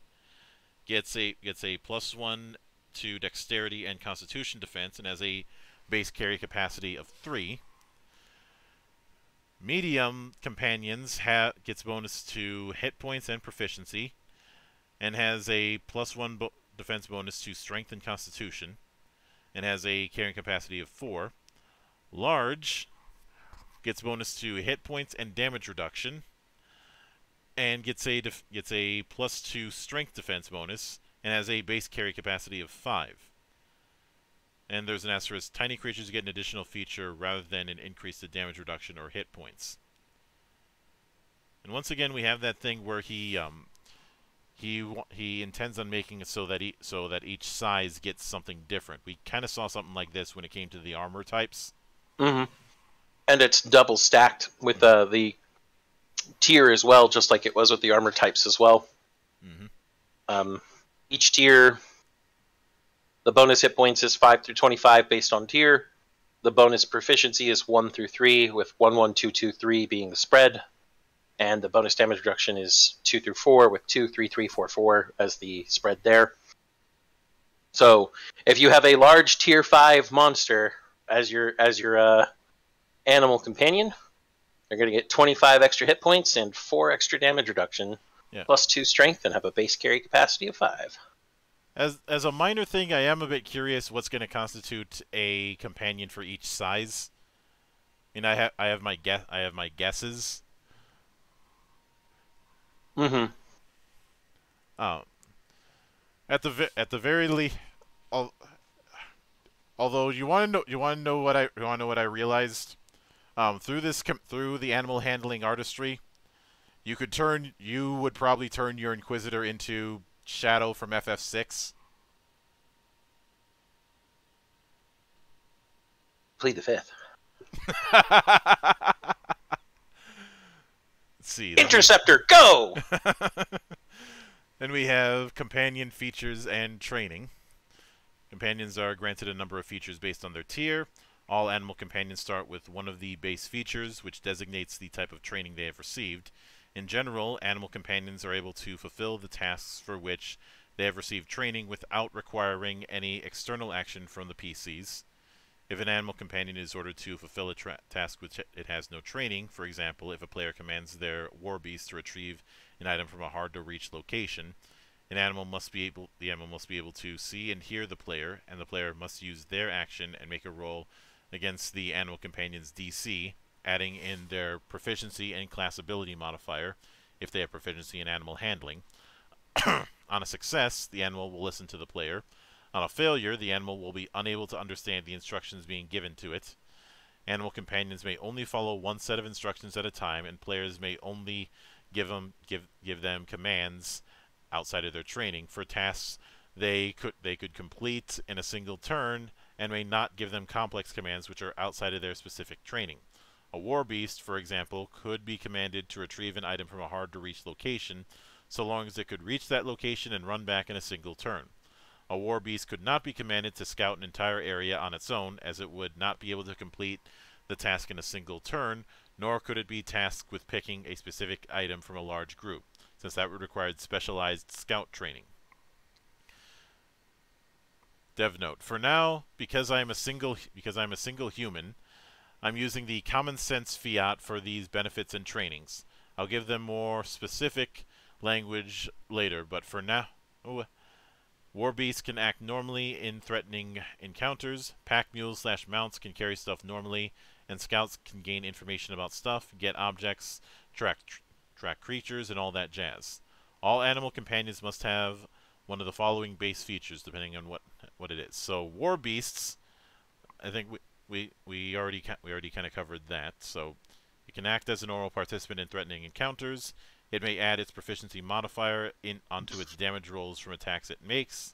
gets a gets a plus one to dexterity and constitution defense, and has a base carry capacity of three. Medium companions ha gets bonus to hit points and proficiency, and has a plus one bo defense bonus to strength and constitution, and has a carrying capacity of four. Large gets bonus to hit points and damage reduction, and gets a def gets a plus two strength defense bonus, and has a base carry capacity of five. And there's an asterisk. Tiny creatures get an additional feature rather than an increase to damage reduction or hit points. And once again, we have that thing where he um, he he intends on making it so that he, so that each size gets something different. We kind of saw something like this when it came to the armor types. Mm-hmm. And it's double stacked with uh, the tier as well, just like it was with the armor types as well. Mm-hmm. Um, each tier. The bonus hit points is five through twenty-five based on tier. The bonus proficiency is one through three, with one, one, two, two, three being the spread. And the bonus damage reduction is two through four, with two, three, three, four, four as the spread there. So if you have a large tier five monster as your, as your uh, animal companion, you're going to get twenty-five extra hit points and four extra damage reduction, yeah. plus two strength, and have a base carry capacity of five. As as a minor thing, I am a bit curious what's going to constitute a companion for each size. I mean, I have I have my guess I have my guesses. Mm-hmm. Um, at the at the very least, al although you want to know you want to know what I you want to know what I realized, um, through this com through the animal handling artistry, you could turn you would probably turn your Inquisitor into Shadow from F F six. Plead the fifth. Let's see. Interceptor, go! Then we have companion features and training. Companions are granted a number of features based on their tier. All animal companions start with one of the base features, which designates the type of training they have received. In general, animal companions are able to fulfill the tasks for which they have received training without requiring any external action from the P Cs. If an animal companion is ordered to fulfill a tra task which it has no training, for example, if a player commands their war beast to retrieve an item from a hard-to-reach location, an animal must be able the animal must be able to see and hear the player, and the player must use their action and make a roll against the animal companion's D C, adding in their proficiency and class ability modifier, if they have proficiency in animal handling, On a success, the animal will listen to the player. On a failure, the animal will be unable to understand the instructions being given to it. Animal companions may only follow one set of instructions at a time, and players may only give them, give, give them commands outside of their training for tasks they could, they could complete in a single turn, and may not give them complex commands which are outside of their specific training. A war beast, for example, could be commanded to retrieve an item from a hard-to-reach location, so long as it could reach that location and run back in a single turn. A war beast could not be commanded to scout an entire area on its own, as it would not be able to complete the task in a single turn, nor could it be tasked with picking a specific item from a large group, since that would require specialized scout training. Dev note: for now, because I am a single because I am a single human, I'm using the common sense fiat for these benefits and trainings. I'll give them more specific language later, but for now, oh, war beasts can act normally in threatening encounters. Pack mules slash mounts can carry stuff normally, and scouts can gain information about stuff, get objects, track tr track creatures, and all that jazz. All animal companions must have one of the following base features, depending on what what it is. So war beasts, I think we we we already we already kind of covered that. So it can act as a normal participant in threatening encounters. It may add its proficiency modifier in onto its damage rolls from attacks it makes.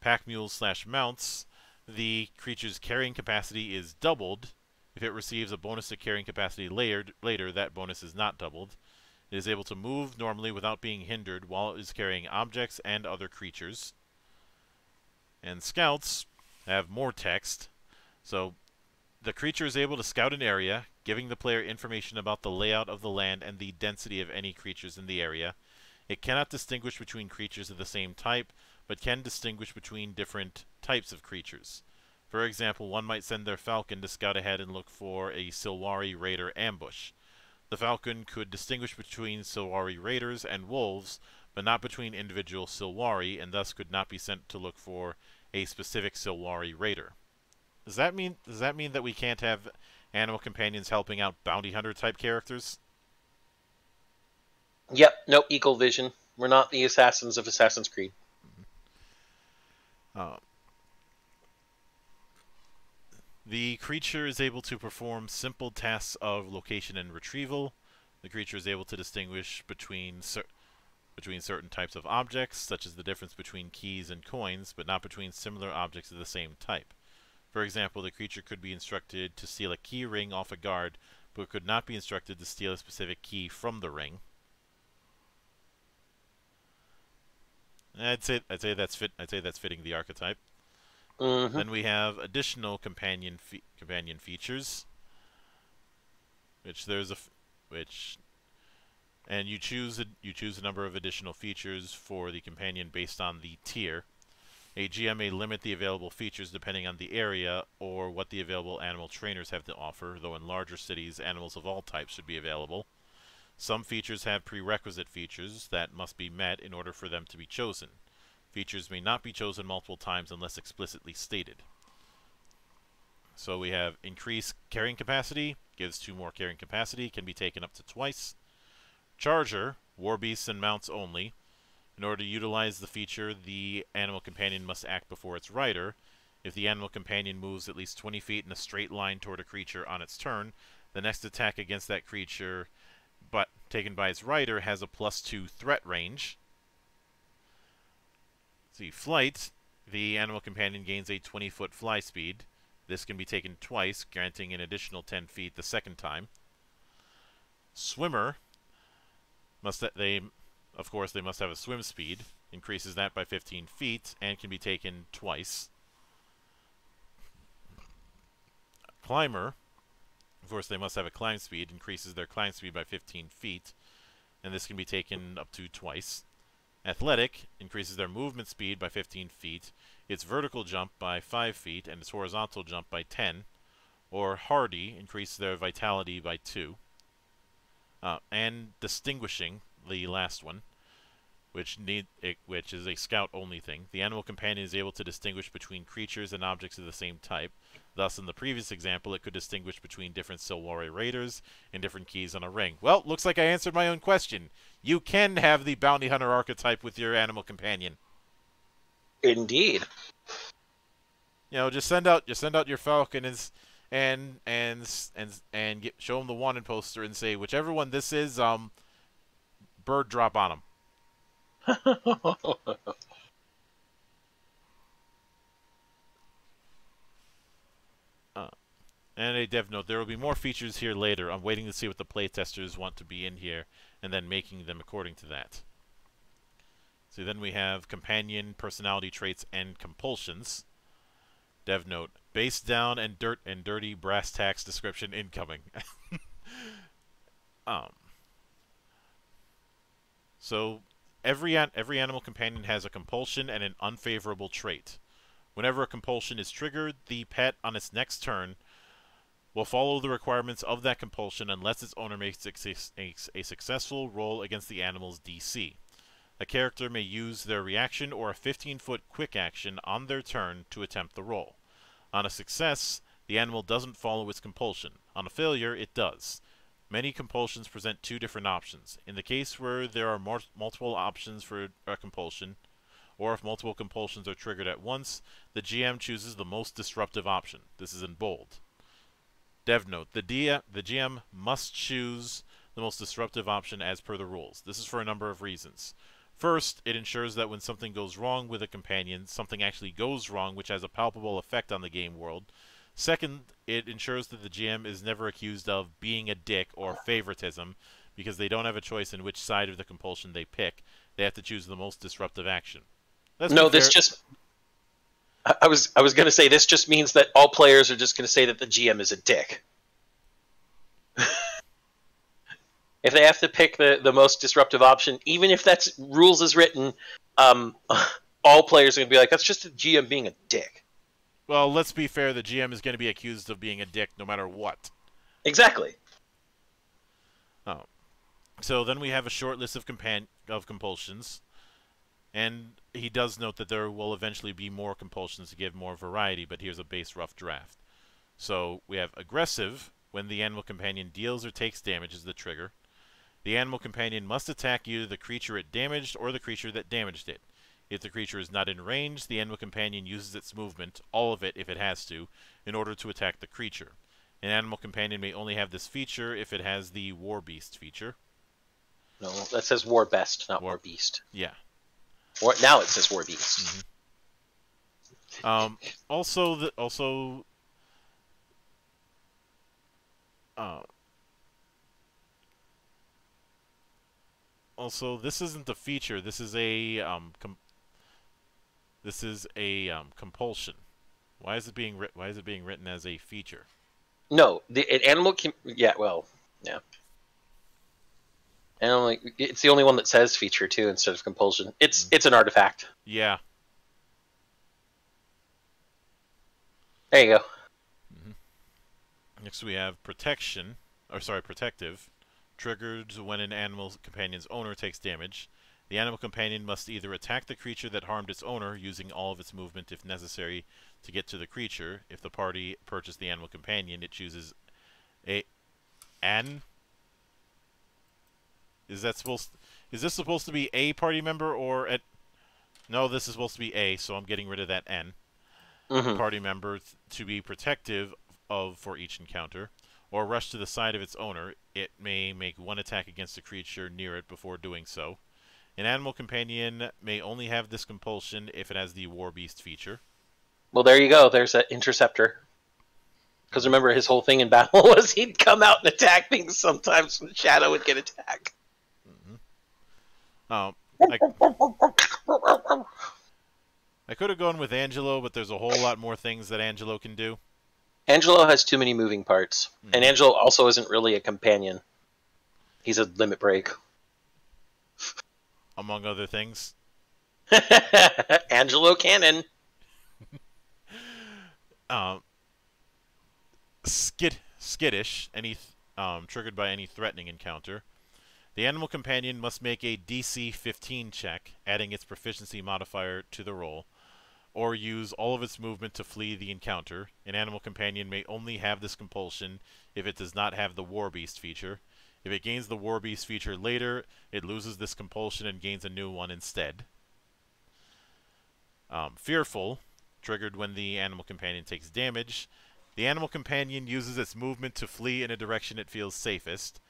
Pack mules slash mounts, the creature's carrying capacity is doubled. If it receives a bonus to carrying capacity layered, later, that bonus is not doubled. It is able to move normally without being hindered while it is carrying objects and other creatures. And scouts have more text. So the creature is able to scout an area, giving the player information about the layout of the land and the density of any creatures in the area. It cannot distinguish between creatures of the same type, but can distinguish between different types of creatures. For example, one might send their falcon to scout ahead and look for a Silwari raider ambush. The falcon could distinguish between Silwari raiders and wolves, but not between individual Silwari, and thus could not be sent to look for a specific Silwari raider. Does that mean does that mean that we can't have animal companions helping out bounty hunter type characters? Yep, no equal vision. We're not the assassins of Assassin's Creed. Mm-hmm. Um. The creature is able to perform simple tasks of location and retrieval. The creature is able to distinguish between cer between certain types of objects, such as the difference between keys and coins, but not between similar objects of the same type. For example, the creature could be instructed to steal a key ring off a guard, but could not be instructed to steal a specific key from the ring. I'd say I'd say that's fit. I'd say that's fitting the archetype. Mm-hmm. Then we have additional companion fe companion features, which there's a f which, and you choose a, you choose a number of additional features for the companion based on the tier. A G M may limit the available features depending on the area or what the available animal trainers have to offer. Though in larger cities, animals of all types should be available. Some features have prerequisite features that must be met in order for them to be chosen. Features may not be chosen multiple times unless explicitly stated. So we have increased carrying capacity, gives two more carrying capacity, can be taken up to twice. Charger, war beasts and mounts only. In order to utilize the feature, the animal companion must act before its rider. If the animal companion moves at least twenty feet in a straight line toward a creature on its turn, the next attack against that creature but taken by its rider has a plus two threat range. The flight, the animal companion gains a twenty foot fly speed. This can be taken twice, granting an additional ten feet the second time. Swimmer, must they, of course, they must have a swim speed, increases that by fifteen feet, and can be taken twice. Climber, of course, they must have a climb speed, increases their climb speed by fifteen feet, and this can be taken up to twice. Athletic increases their movement speed by fifteen feet, its vertical jump by five feet, and its horizontal jump by ten. Or hardy increases their vitality by two. Uh, and distinguishing, the last one, which need which is a scout-only thing. The animal companion is able to distinguish between creatures and objects of the same type. Thus, in the previous example, it could distinguish between different Silwari raiders and different keys on a ring. Well, looks like I answered my own question. You can have the bounty hunter archetype with your animal companion. Indeed. You know, just send out just send out your falcon and and and and and get, show them the wanted poster and say whichever one this is, um, bird drop on them. uh, and a dev note, there will be more features here later. I'm waiting to see what the playtesters want to be in here and then making them according to that. So then we have companion, personality traits, and compulsions. Dev note, base down and dirt and dirty brass tacks description incoming. um. So Every, an every animal companion has a compulsion and an unfavorable trait. Whenever a compulsion is triggered, the pet on its next turn will follow the requirements of that compulsion unless its owner makes a, a successful roll against the animal's D C. A character may use their reaction or a fifteen-foot quick action on their turn to attempt the roll. On a success, the animal doesn't follow its compulsion. On a failure, it does. Many compulsions present two different options. In the case where there are multiple options for a compulsion, or if multiple compulsions are triggered at once, the G M chooses the most disruptive option. This is in bold. Dev note, the, D M, the G M must choose the most disruptive option as per the rules. This is for a number of reasons. First, it ensures that when something goes wrong with a companion, something actually goes wrong which has a palpable effect on the game world. Second, it ensures that the G M is never accused of being a dick or favoritism, because they don't have a choice in which side of the compulsion they pick. They have to choose the most disruptive action. That's no, this just... I was, I was going to say, this just means that all players are just going to say that the G M is a dick. If they have to pick the, the most disruptive option, even if that's rules as written, um, all players are going to be like, that's just the G M being a dick. Well, let's be fair, the G M is going to be accused of being a dick no matter what. Exactly. Oh. So then we have a short list of compan of compulsions. And he does note that there will eventually be more compulsions to give more variety, but here's a base rough draft. So we have aggressive, when the animal companion deals or takes damage is the trigger. The animal companion must attack either the creature it damaged or the creature that damaged it. If the creature is not in range, the animal companion uses its movement, all of it if it has to, in order to attack the creature. An animal companion may only have this feature if it has the War Beast feature. No, that says War Best, not War, War Beast. Yeah. Or, now it says War Beast. Mm-hmm. um, also, the, also uh, also, this isn't a feature. This is a... Um, This is a um, compulsion. Why is it being writ why is it being written as a feature? No, the an animal can yeah, well, yeah. Animal, it's the only one that says feature too instead of compulsion. It's mm-hmm. it's an artifact. Yeah. There you go. Mm-hmm. Next we have protection, or sorry, protective, triggered when an animal companion's owner takes damage. The animal companion must either attack the creature that harmed its owner, using all of its movement if necessary to get to the creature. If the party purchased the animal companion, it chooses a an. Is that supposed? Is this supposed to be a party member or at? No, this is supposed to be a. So I'm getting rid of that n. Mm-hmm. Party member to be protective of for each encounter, or rush to the side of its owner. It may make one attack against a creature near it before doing so. An animal companion may only have this compulsion if it has the War Beast feature. Well, there you go. There's that interceptor. Because remember, his whole thing in battle was he'd come out and attack things sometimes from the shadow and get attacked. Mm-hmm. um, I, I could have gone with Angelo, but there's a whole lot more things that Angelo can do. Angelo has too many moving parts. Mm-hmm. And Angelo also isn't really a companion. He's a limit break. Among other things. Angelo Cannon. um, skid, skittish, any th um, triggered by any threatening encounter. The animal companion must make a D C fifteen check, adding its proficiency modifier to the roll, or use all of its movement to flee the encounter. An animal companion may only have this compulsion if it does not have the War Beast feature. If it gains the War Beast feature later, it loses this compulsion and gains a new one instead. Um, fearful, triggered when the animal companion takes damage. The animal companion uses its movement to flee in a direction it feels safest.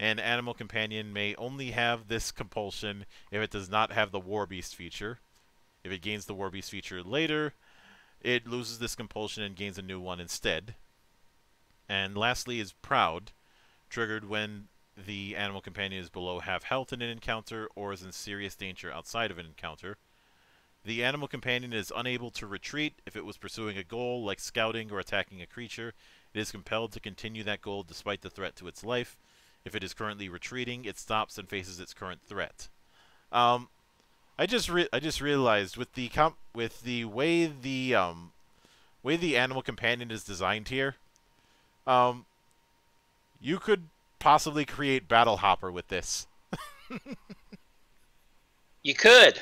An animal companion may only have this compulsion if it does not have the War Beast feature. If it gains the War Beast feature later, it loses this compulsion and gains a new one instead. And lastly is proud, triggered when the animal companion is below half health in an encounter or is in serious danger outside of an encounter. The animal companion is unable to retreat if it was pursuing a goal, like scouting or attacking a creature. It is compelled to continue that goal despite the threat to its life. If it is currently retreating, it stops and faces its current threat. Um, I just re I just realized with the comp with the way the um, way the animal companion is designed here, um, you could possibly create Battle Hopper with this. You could.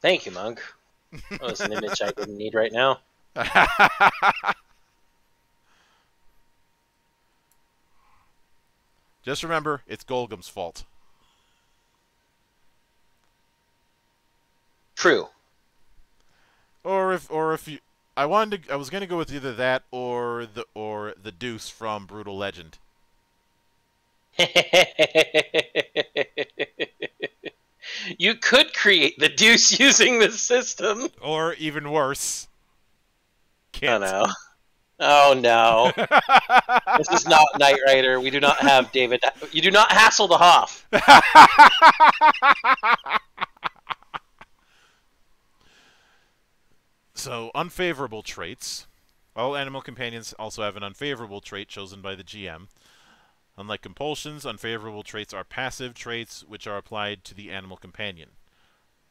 Thank you, Monk. That was an image I didn't need right now. Just remember, it's Golgum's fault. True. Or if, or if you, I wanted to, I was gonna go with either that or the, or the Deuce from Brutal Legend. You could create the Deuce using this system, or even worse. Can't. Oh no! Oh no! This is not Knight Rider. We do not have David. You do not hassle the Hoff. So unfavorable traits. All animal companions also have an unfavorable trait chosen by the G M. Unlike compulsions, unfavorable traits are passive traits which are applied to the animal companion.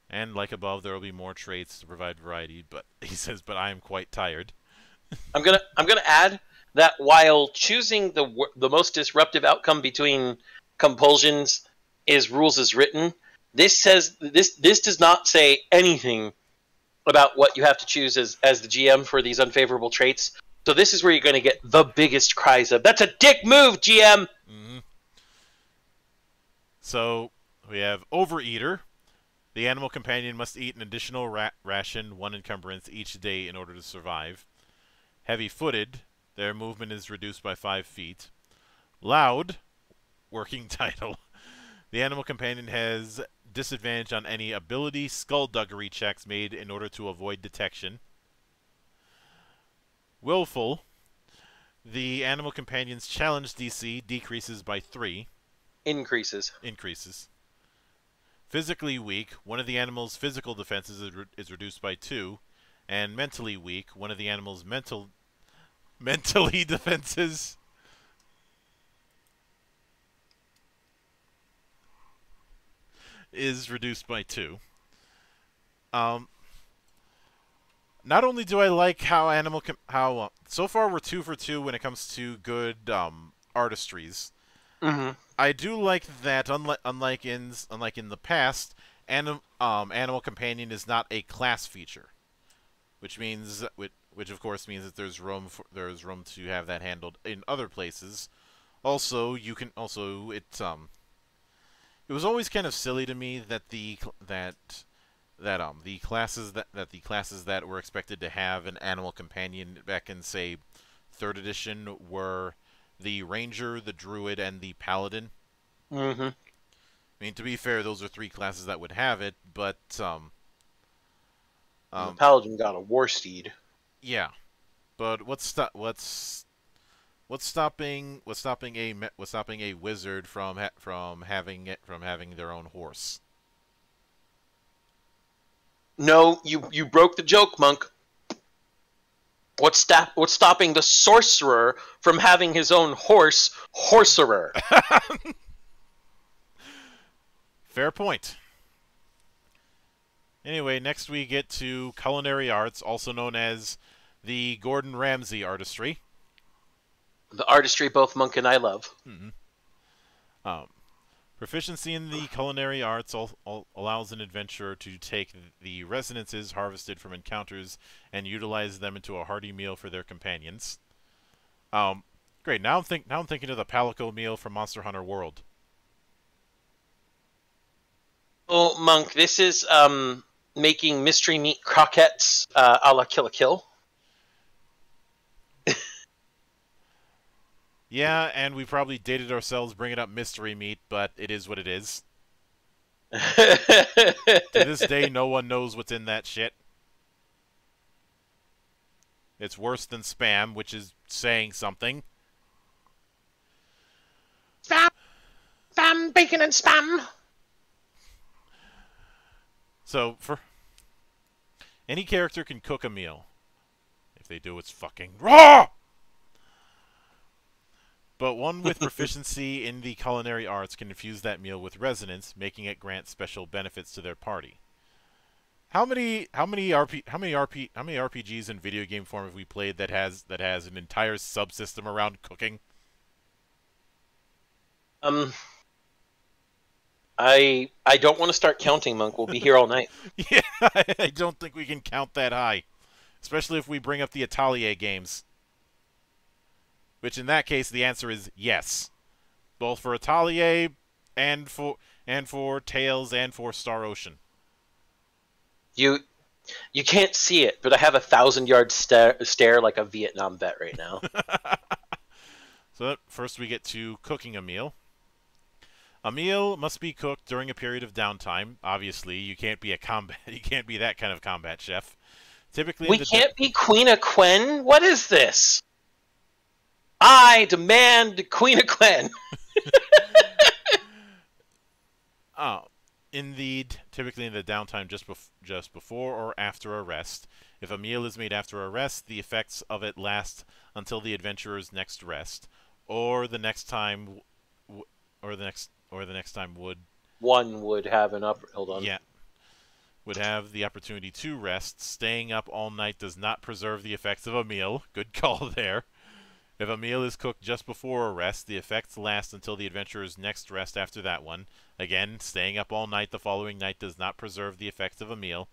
And like above, there will be more traits to provide variety, but he says, but I am quite tired. I'm going to I'm going to add that while choosing the the most disruptive outcome between compulsions is rules as written, this says this this does not say anything about what you have to choose as as the G M for these unfavorable traits. So this is where you're going to get the biggest cries of, that's a dick move, G M! Mm-hmm. So we have Overeater. The animal companion must eat an additional ra ration, one encumbrance, each day in order to survive. Heavy-footed. Their movement is reduced by five feet. Loud. Working title. The animal companion has disadvantage on any ability skullduggery checks made in order to avoid detection. Willful. The animal companion's challenge D C decreases by three. Increases. Increases. Physically weak. One of the animal's physical defenses is, re is reduced by two. And mentally weak. One of the animal's mental... Mentally defenses... is reduced by two. Um... Not only do I like how animal com how uh, so far we're two for two when it comes to good um, artistries. Mm-hmm. I do like that unlike unlike in unlike in the past, anim um, animal companion is not a class feature, which means which, which of course means that there's room for, there's room to have that handled in other places. Also, you can also it um it was always kind of silly to me that the that. That um the classes that, that the classes that were expected to have an animal companion back in, say, third edition were the Ranger, the Druid, and the Paladin. Mm-hmm. I mean, to be fair, those are three classes that would have it, but um, um the Paladin got a war steed. Yeah, but what's sto what's what's stopping what's stopping a what's stopping a wizard from ha from having it from having their own horse? No, you you broke the joke, Monk. What's stop what's stopping the sorcerer from having his own horse, horserer? Fair point. Anyway, next we get to culinary arts, also known as the Gordon Ramsay artistry. The artistry both Monk and I love. Mm-hmm. Um, proficiency in the culinary arts al al allows an adventurer to take the resonances harvested from encounters and utilize them into a hearty meal for their companions. Um, great. Now I'm think now I'm thinking of the Palicos meal from Monster Hunter World. Well, Monk, this is um, making mystery meat croquettes uh, a la Kill a Kill. Yeah, and we probably dated ourselves bringing up mystery meat, but it is what it is. To this day, no one knows what's in that shit. It's worse than spam, which is saying something. Spam! Spam, bacon and spam! So, for... any character can cook a meal. If they do, it's fucking raw! But one with proficiency in the culinary arts can infuse that meal with resonance, making it grant special benefits to their party. How many how many RP how many RP how many R P Gs in video game form have we played that has that has an entire subsystem around cooking? Um I I don't want to start counting, Monk. We'll be here all night. Yeah, I don't think we can count that high, especially if we bring up the Atelier games. Which, in that case, the answer is yes, both for Atelier and for and for Tales and for Star Ocean. You, you can't see it, but I have a thousand-yard stare, stare like a Vietnam vet right now. So first, we get to cooking a meal. A meal must be cooked during a period of downtime. Obviously, you can't be a combat. You can't be that kind of combat chef. Typically, we can't be Queen of Quen. What is this? I demand Queen of Quen. Oh, in the typically in the downtime just bef just before or after a rest. If a meal is made after a rest, the effects of it last until the adventurer's next rest, or the next time, w or the next or the next time would one would have an up. Hold on. Yeah. Would have the opportunity to rest. Staying up all night does not preserve the effects of a meal. Good call there. If a meal is cooked just before a rest, the effects last until the adventurer's next rest after that one. Again, staying up all night the following night does not preserve the effects of a meal.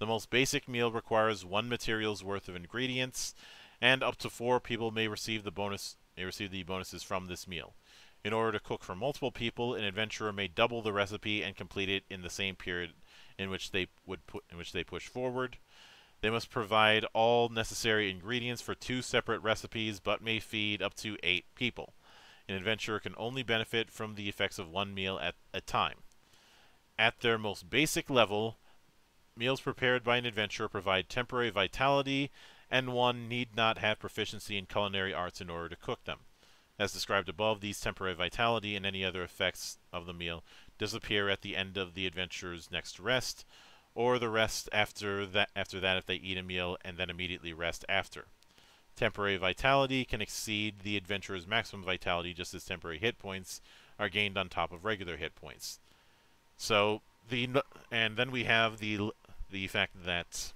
The most basic meal requires one material's worth of ingredients, and up to four people may receive the bonus may receive the bonuses from this meal. In order to cook for multiple people, an adventurer may double the recipe and complete it in the same period in which they would put in which they push forward. They must provide all necessary ingredients for two separate recipes, but may feed up to eight people. An adventurer can only benefit from the effects of one meal at a time. At their most basic level, meals prepared by an adventurer provide temporary vitality, and one need not have proficiency in culinary arts in order to cook them. As described above, these temporary vitality and any other effects of the meal disappear at the end of the adventurer's next rest, or the rest after that, after that if they eat a meal and then immediately rest after. Temporary vitality can exceed the adventurer's maximum vitality just as temporary hit points are gained on top of regular hit points. So, the and then we have the the fact that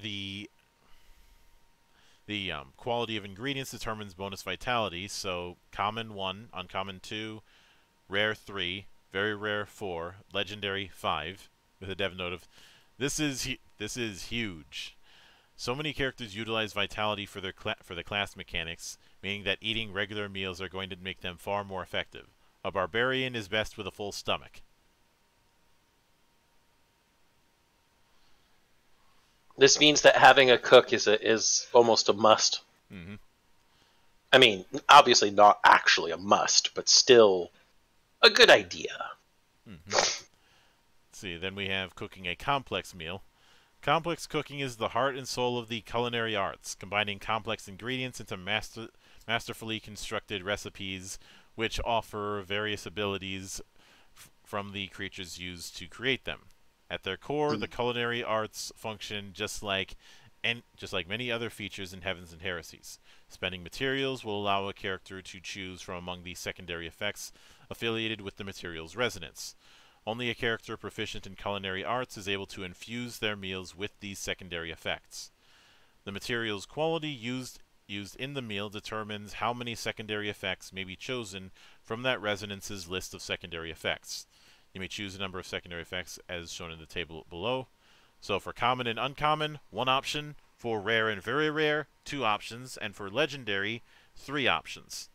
the the um, quality of ingredients determines bonus vitality, so common one, uncommon two, Rare three, very rare four, legendary five, with a dev note of, this is hu this is huge. So many characters utilize vitality for their cla for the class mechanics, meaning that eating regular meals are going to make them far more effective. A barbarian is best with a full stomach. This means that having a cook is a, is almost a must. Mm-hmm. I mean, obviously not actually a must, but still a good idea. Mm-hmm. Let's see, then we have cooking a complex meal. Complex cooking is the heart and soul of the culinary arts, combining complex ingredients into master masterfully constructed recipes which offer various abilities f from the creatures used to create them. At their core, mm-hmm. the culinary arts function just like and just like many other features in Heavens and Heresies. Spending materials will allow a character to choose from among the secondary effects affiliated with the material's resonance. Only a character proficient in culinary arts is able to infuse their meals with these secondary effects. The material's quality used used in the meal determines how many secondary effects may be chosen from that resonance's list of secondary effects. You may choose a number of secondary effects as shown in the table below. So for common and uncommon, one option. For rare and very rare, two options. And for legendary, three options.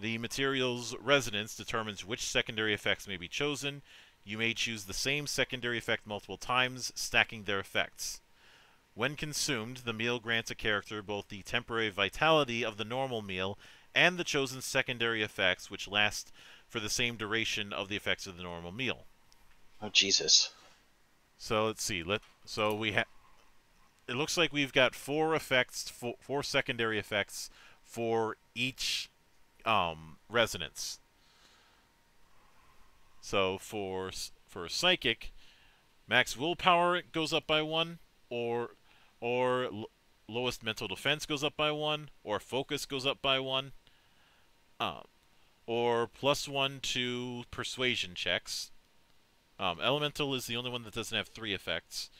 The material's resonance determines which secondary effects may be chosen. You may choose the same secondary effect multiple times, stacking their effects. When consumed, the meal grants a character both the temporary vitality of the normal meal and the chosen secondary effects, which last for the same duration of the effects of the normal meal. Oh, Jesus. So, let's see. Let, so, we have... It looks like we've got four effects, four, four secondary effects for each um, resonance. So, for, for Psychic, max willpower goes up by one, or... or l lowest mental defense goes up by one, or focus goes up by one, um, or plus one to persuasion checks. Um, elemental is the only one that doesn't have three effects.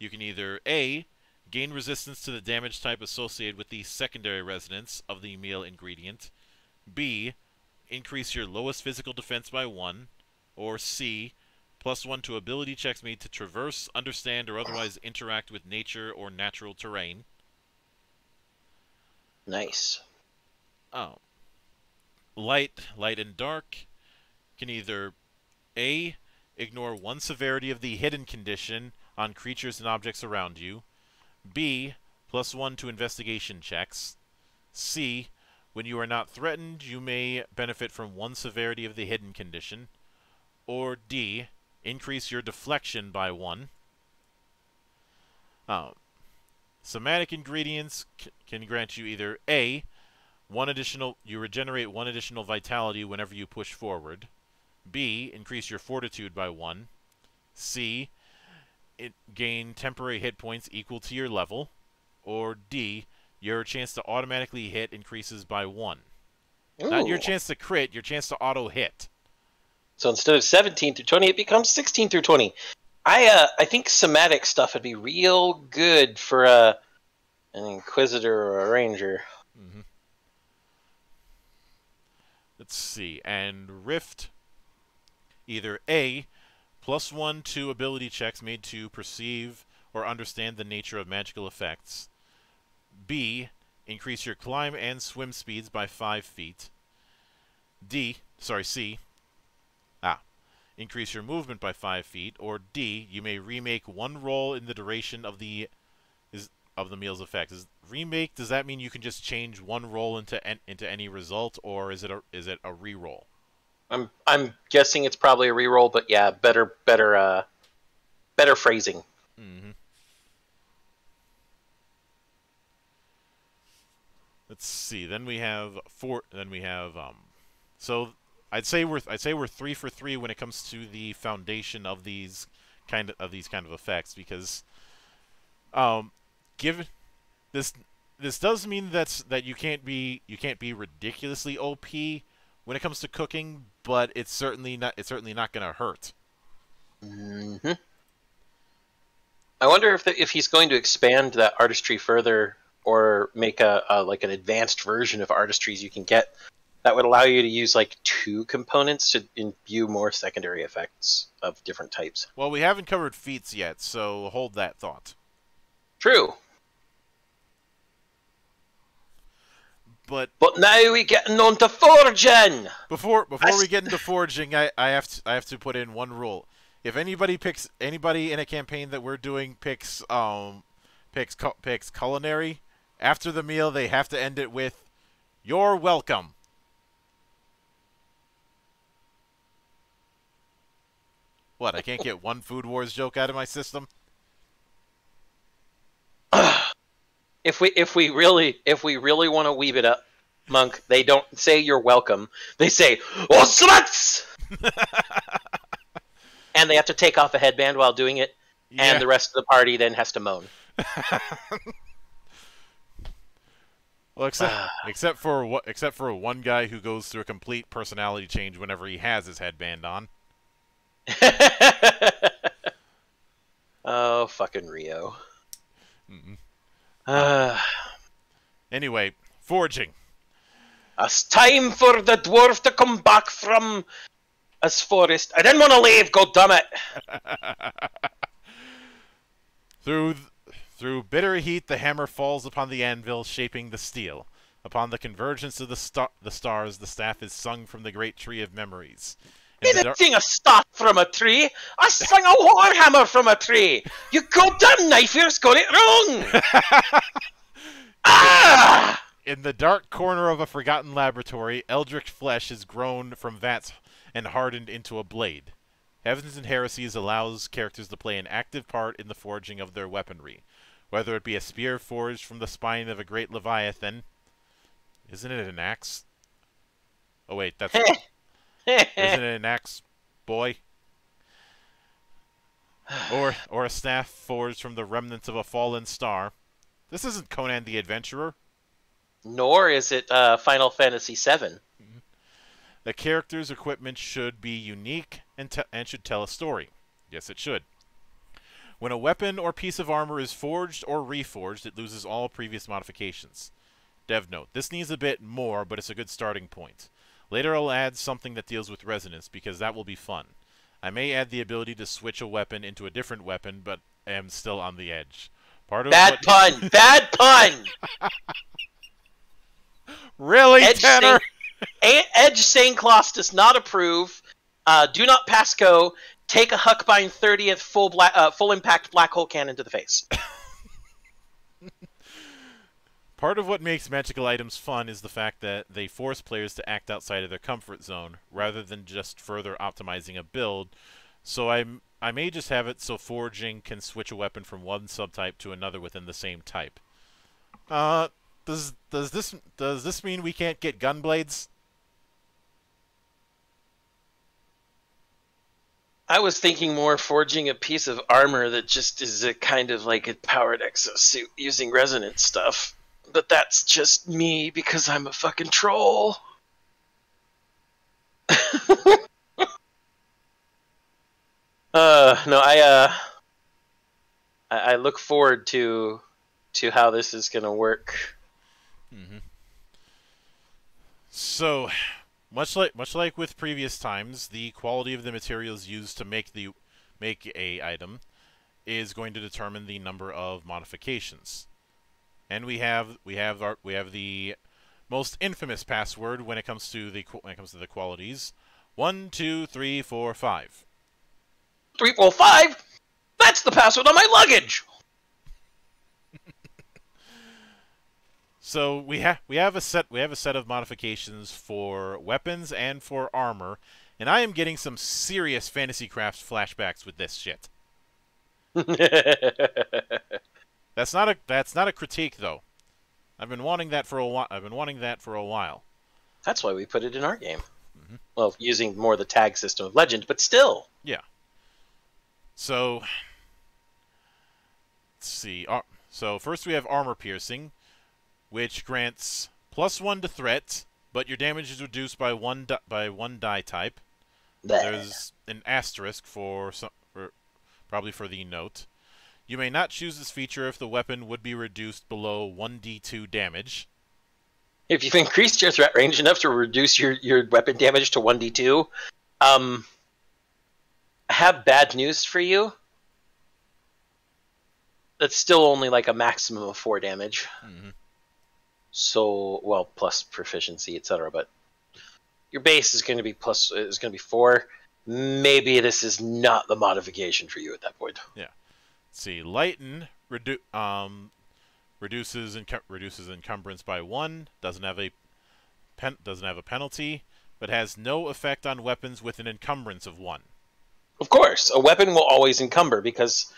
You can either A, gain resistance to the damage type associated with the secondary resonance of the meal ingredient, B, increase your lowest physical defense by one, or C, plus one to ability checks made to traverse, understand, or otherwise interact with nature or natural terrain. Nice. Oh. Light, light and dark can either A, ignore one severity of the hidden condition on creatures and objects around you, B, plus one to investigation checks, C, when you are not threatened, you may benefit from one severity of the hidden condition, or D, increase your deflection by one. Um, somatic ingredients c can grant you either A, one additional you regenerate one additional vitality whenever you push forward, B, increase your fortitude by one, C, it gain temporary hit points equal to your level, or D, your chance to automatically hit increases by one. Ooh. Not your chance to crit, your chance to auto hit. So instead of seventeen through twenty, it becomes sixteen through twenty. I uh, I think somatic stuff would be real good for uh, an inquisitor or a ranger. Mm-hmm. Let's see. And Rift, either A, plus one to ability checks made to perceive or understand the nature of magical effects, B, increase your climb and swim speeds by five feet, D, sorry, C, increase your movement by five feet, or D, you may remake one roll in the duration of the is of the meal's effect. Is remake, does that mean you can just change one roll into en into any result, or is it a is it a reroll? I'm I'm guessing it's probably a reroll, but yeah, better better uh better phrasing. Mm-hmm. Let's see. Then we have four. Then we have um. So. I'd say we're I'd say we're three for three when it comes to the foundation of these kind of, of these kind of effects, because um, given this this does mean that's that you can't be you can't be ridiculously O P when it comes to cooking, but it's certainly not it's certainly not going to hurt. Mm-hmm. I wonder if the, if he's going to expand that artistry further, or make a, a like an advanced version of artistries you can get. That would allow you to use like two components to imbue more secondary effects of different types. Well, we haven't covered feats yet, so hold that thought. True. But but now we're getting on to forging. Before before I... we get into forging, I I have to I have to put in one rule. If anybody picks anybody in a campaign that we're doing picks um picks picks culinary after the meal, they have to end it with "You're welcome." What, I can't get one Food Wars joke out of my system? If we if we really if we really want to weave it up, Monk, they don't say "you're welcome." They say "Oh sluts!" And they have to take off a headband while doing it, yeah. And the rest of the party then has to moan. Well, except except for except for one guy who goes through a complete personality change whenever he has his headband on. Oh, fucking Rio. Mm-mm. Uh, Anyway, forging. It's time for the dwarf to come back from his forest. I didn't want to leave, goddammit. Through th through bitter heat, the hammer falls upon the anvil, shaping the steel. Upon the convergence of the, sta the stars, the staff is sung from the great tree of memories. I didn't sing a staff from a tree. I sang a warhammer from a tree. You goddamn knife-ears got it wrong. Ah! In the dark corner of a forgotten laboratory, eldritch flesh is grown from vats and hardened into a blade. Heavens and Heresies allows characters to play an active part in the forging of their weaponry, whether it be a spear forged from the spine of a great leviathan. Isn't it an axe? Oh wait, that's... Isn't it an axe, boy? Or, or a staff forged from the remnants of a fallen star. This isn't Conan the Adventurer. Nor is it uh, Final Fantasy seven. The character's equipment should be unique and, te and should tell a story. Yes, it should. When a weapon or piece of armor is forged or reforged, it loses all previous modifications. Dev note, this needs a bit more, but it's a good starting point. Later I'll add something that deals with resonance, because that will be fun. I may add the ability to switch a weapon into a different weapon, but I am still on the edge. Part of Bad what... pun! Bad pun! Really, Edge Tanner? Saint, Edge Saint Claus does not approve. Uh, do not pass go. Take a Huckbine thirtieth full, black, uh, full impact black hole cannon to the face. Part of what makes magical items fun is the fact that they force players to act outside of their comfort zone, rather than just further optimizing a build, so I'm, I may just have it so forging can switch a weapon from one subtype to another within the same type. Uh, does, does, this, does this mean we can't get gunblades? I was thinking more forging a piece of armor that just is a kind of like a powered exosuit using resonance stuff. But that's just me because I'm a fucking troll. uh, no, I, uh, I, I look forward to, to how this is going to work. Mm-hmm. So much like, much like with previous times, the quality of the materials used to make the, make a item is going to determine the number of modifications. And we have we have our we have the most infamous password when it comes to the when it comes to the qualities. One, two, three, four, five. Three, four, five. That's the password on my luggage. So we have we have a set we have a set of modifications for weapons and for armor, and I am getting some serious Fantasy Craft flashbacks with this shit. That's not a that's not a critique though. I've been wanting that for a while. I've been wanting that for a while. That's why we put it in our game. Mm-hmm. Well, using more the tag system of Legend, but still. Yeah. So let's see. Uh, so first we have armor piercing, which grants plus one to threat, but your damage is reduced by one di by one die type. Blech. There's an asterisk for some, for probably for the note. You may not choose this feature if the weapon would be reduced below one d two damage. If you've increased your threat range enough to reduce your, your weapon damage to one d two, um, I have bad news for you. That's still only like a maximum of four damage. Mm-hmm. So, well, plus proficiency, et cetera. But your base is going to be plus is going to be four. Maybe this is not the modification for you at that point. Yeah. See, lighten redu um, reduces encu reduces encumbrance by one. Doesn't have a pen doesn't have a penalty, but has no effect on weapons with an encumbrance of one. Of course, a weapon will always encumber because,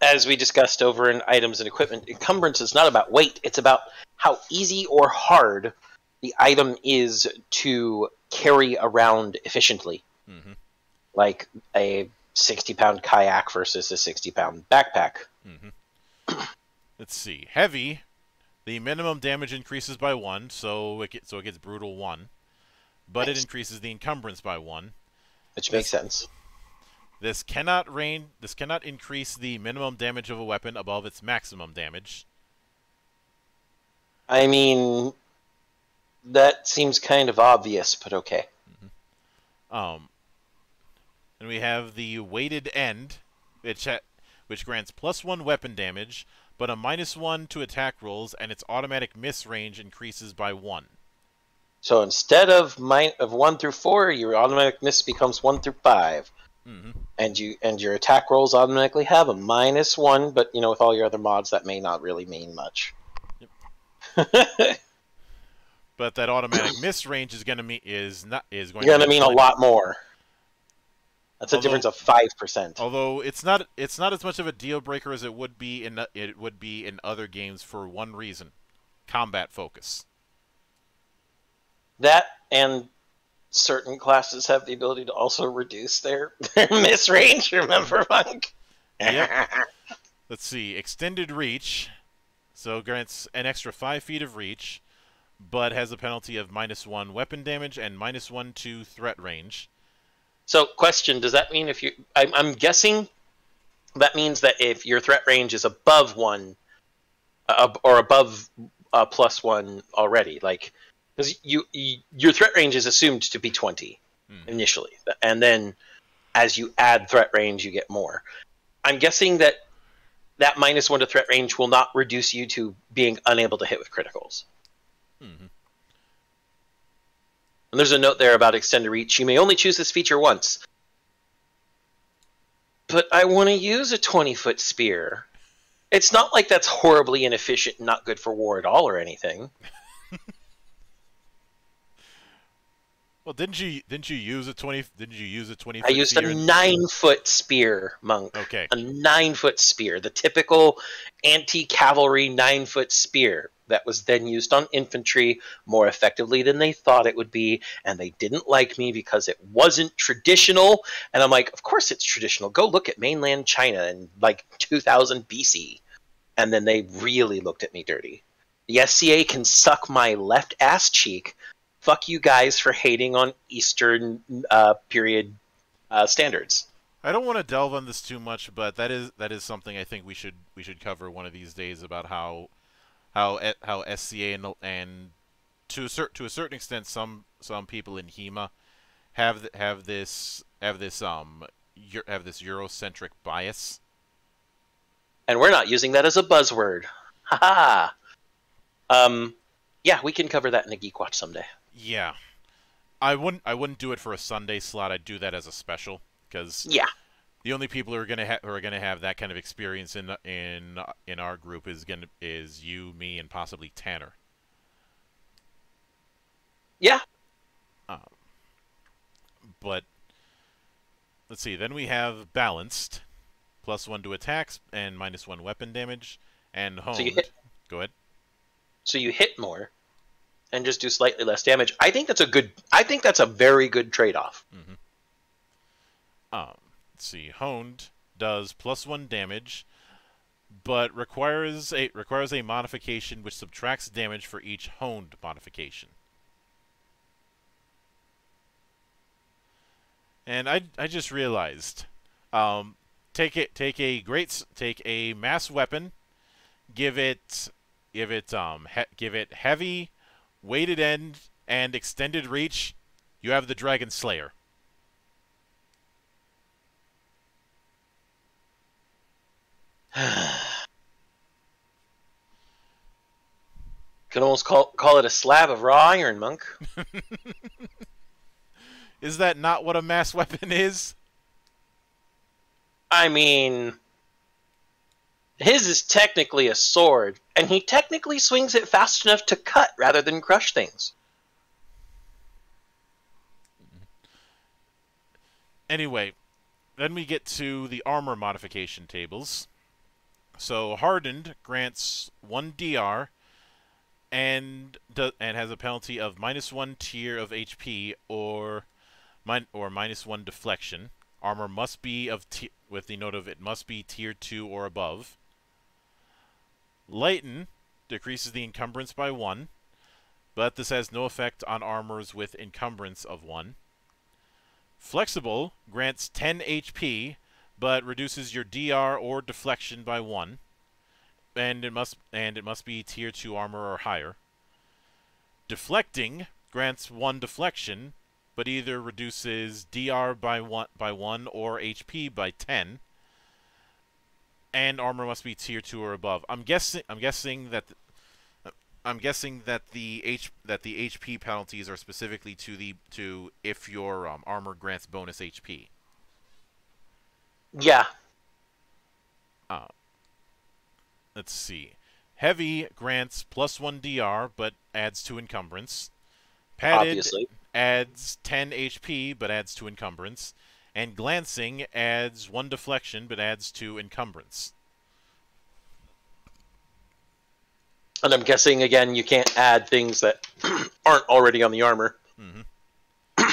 as we discussed over in items and equipment, encumbrance is not about weight; it's about how easy or hard the item is to carry around efficiently. Mm-hmm. Like a sixty pound kayak versus a sixty pound backpack. Mm-hmm. Let's see. Heavy, the minimum damage increases by one, so it, get, so it gets brutal one, but nice. It increases the encumbrance by one. Which makes this, sense. This cannot rain, This cannot increase the minimum damage of a weapon above its maximum damage. I mean, that seems kind of obvious, but okay. Mm-hmm. Um, and we have the weighted end, which ha which grants plus one weapon damage, but a minus one to attack rolls, and its automatic miss range increases by one. So instead of min of one through four, your automatic miss becomes one through five, mm-hmm. and you and your attack rolls automatically have a minus one. But you know, with all your other mods, that may not really mean much. Yep. But that automatic miss range is going to mean is not is going You're to mean a lot more. That's although, a difference of five percent. Although it's not it's not as much of a deal breaker as it would be in it would be in other games for one reason: combat focus. That and certain classes have the ability to also reduce their, their miss range, remember, Monk? Yep. Let's see. Extended reach. So grants an extra five feet of reach, but has a penalty of minus one weapon damage and minus one to threat range. So, question, does that mean if you... I'm, I'm guessing that means that if your threat range is above one, uh, or above uh, plus one already, like... Because you, you, your threat range is assumed to be twenty mm. initially, and then as you add threat range, you get more. I'm guessing that that minus one to threat range will not reduce you to being unable to hit with criticals. Mm-hmm. And there's a note there about extended reach. You may only choose this feature once, but I want to use a twenty-foot spear. It's not like that's horribly inefficient and not good for war at all or anything. Well, didn't you didn't you use a twenty? Didn't you use a twenty? I used a nine-foot spear, Monk. Okay, a nine-foot spear, the typical anti-cavalry nine-foot spear that was then used on infantry more effectively than they thought it would be, and they didn't like me because it wasn't traditional. And I'm like, of course it's traditional. Go look at mainland China in like two thousand B C, and then they really looked at me dirty. The S C A can suck my left ass cheek. Fuck you guys for hating on Eastern uh, period uh, standards. I don't want to delve on this too much, but that is that is something I think we should we should cover one of these days about how how how S C A and and to a certain to a certain extent some some people in HEMA have have this have this um have this Eurocentric bias, and we're not using that as a buzzword. Ha ha. Um, yeah, we can cover that in a Geek Watch someday. Yeah, I wouldn't. I wouldn't do it for a Sunday slot. I'd do that as a special because yeah, the only people who are gonna who are gonna have that kind of experience in in in our group is gonna is you, me, and possibly Tanner. Yeah. Um, but let's see. Then we have balanced, plus one to attacks and minus one weapon damage, and honed. So you hit. Go ahead. So you hit more. And just do slightly less damage. I think that's a good. I think that's a very good trade-off. Mm-hmm. Um, let's see. Honed does plus one damage, but requires a requires a modification which subtracts damage for each honed modification. And I I just realized, um, take it take a great take a mass weapon, give it give it um he, give it heavy. Weighted end and extended reach, you have the Dragon Slayer. Could almost call call it a slab of raw iron, Monk. Is that not what a mass weapon is? I mean, his is technically a sword, and he technically swings it fast enough to cut rather than crush things. Anyway, then we get to the armor modification tables. So hardened grants one D R and do, and has a penalty of minus one tier of H P or min, or minus one deflection. Armor must be of t with the note of it must be tier two or above. Lighten decreases the encumbrance by one, but this has no effect on armors with encumbrance of one. Flexible grants ten H P, but reduces your D R or deflection by one, and it must and it must be tier two armor or higher. Deflecting grants one deflection, but either reduces D R by one, by one or H P by ten. And armor must be tier two or above. I'm guessing. I'm guessing that. The, I'm guessing that the H that the H P penalties are specifically to the to if your um, armor grants bonus H P. Yeah. Uh, let's see. Heavy grants plus one D R, but adds two encumbrance. Padded Obviously. adds ten H P, but adds two encumbrance. And glancing adds one deflection, but adds two encumbrance. And I'm guessing, again, you can't add things that aren't already on the armor. Mm-hmm.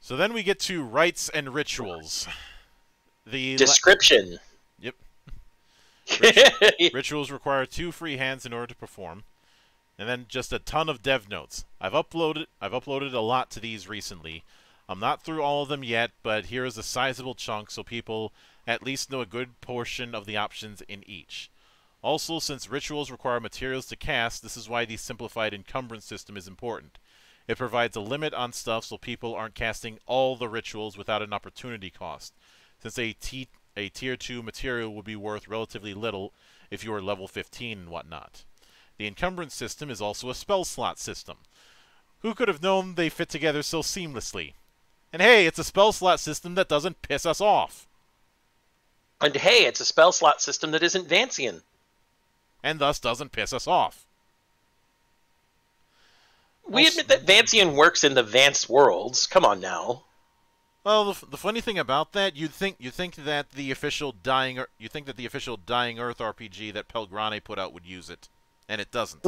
So then we get to rites and rituals. The description. Yep. Ritual. Rituals require two free hands in order to perform, and then just a ton of dev notes. I've uploaded I've uploaded a lot to these recently. I'm not through all of them yet, but here is a sizable chunk so people at least know a good portion of the options in each. Also, since rituals require materials to cast, this is why the simplified encumbrance system is important. It provides a limit on stuff so people aren't casting all the rituals without an opportunity cost, since a T A tier two material would be worth relatively little if you are level fifteen and whatnot. The encumbrance system is also a spell slot system. Who could have known they fit together so seamlessly? And hey, it's a spell slot system that doesn't piss us off. And hey, it's a spell slot system that isn't Vancian. And thus doesn't piss us off. We also admit that Vancian works in the Vance worlds. Come on now. Well, the, the funny thing about that, you'd think you think that the official dying you think that the official Dying Earth R P G that Pelgrane put out would use it, and it doesn't.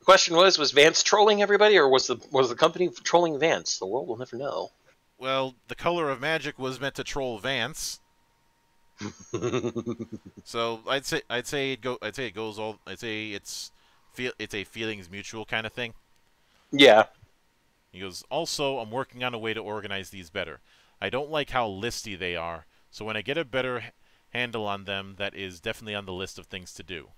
The question was: was Vance trolling everybody, or was the was the company trolling Vance? The world will never know. Well, the Color of Magic was meant to troll Vance, so I'd say I'd say it go I'd say it goes all I'd say it's feel it's a feelings mutual kind of thing. Yeah. He goes, also, I'm working on a way to organize these better. I don't like how listy they are, so when I get a better handle on them, that is definitely on the list of things to do.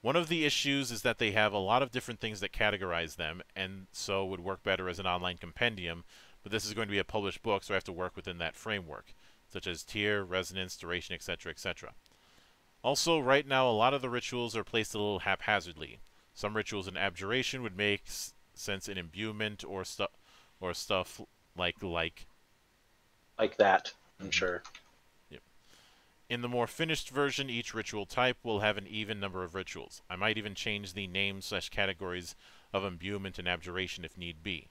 One of the issues is that they have a lot of different things that categorize them, and so would work better as an online compendium, but this is going to be a published book, so I have to work within that framework, such as tier, resonance, duration, et cetera, et cetera. Also, right now, a lot of the rituals are placed a little haphazardly. Some rituals in Abjuration would make sense in Imbuement or stuff or stuff like like like that, I'm sure. Yep. In the more finished version, each ritual type will have an even number of rituals. I might even change the names slash categories of Imbuement and Abjuration if need be.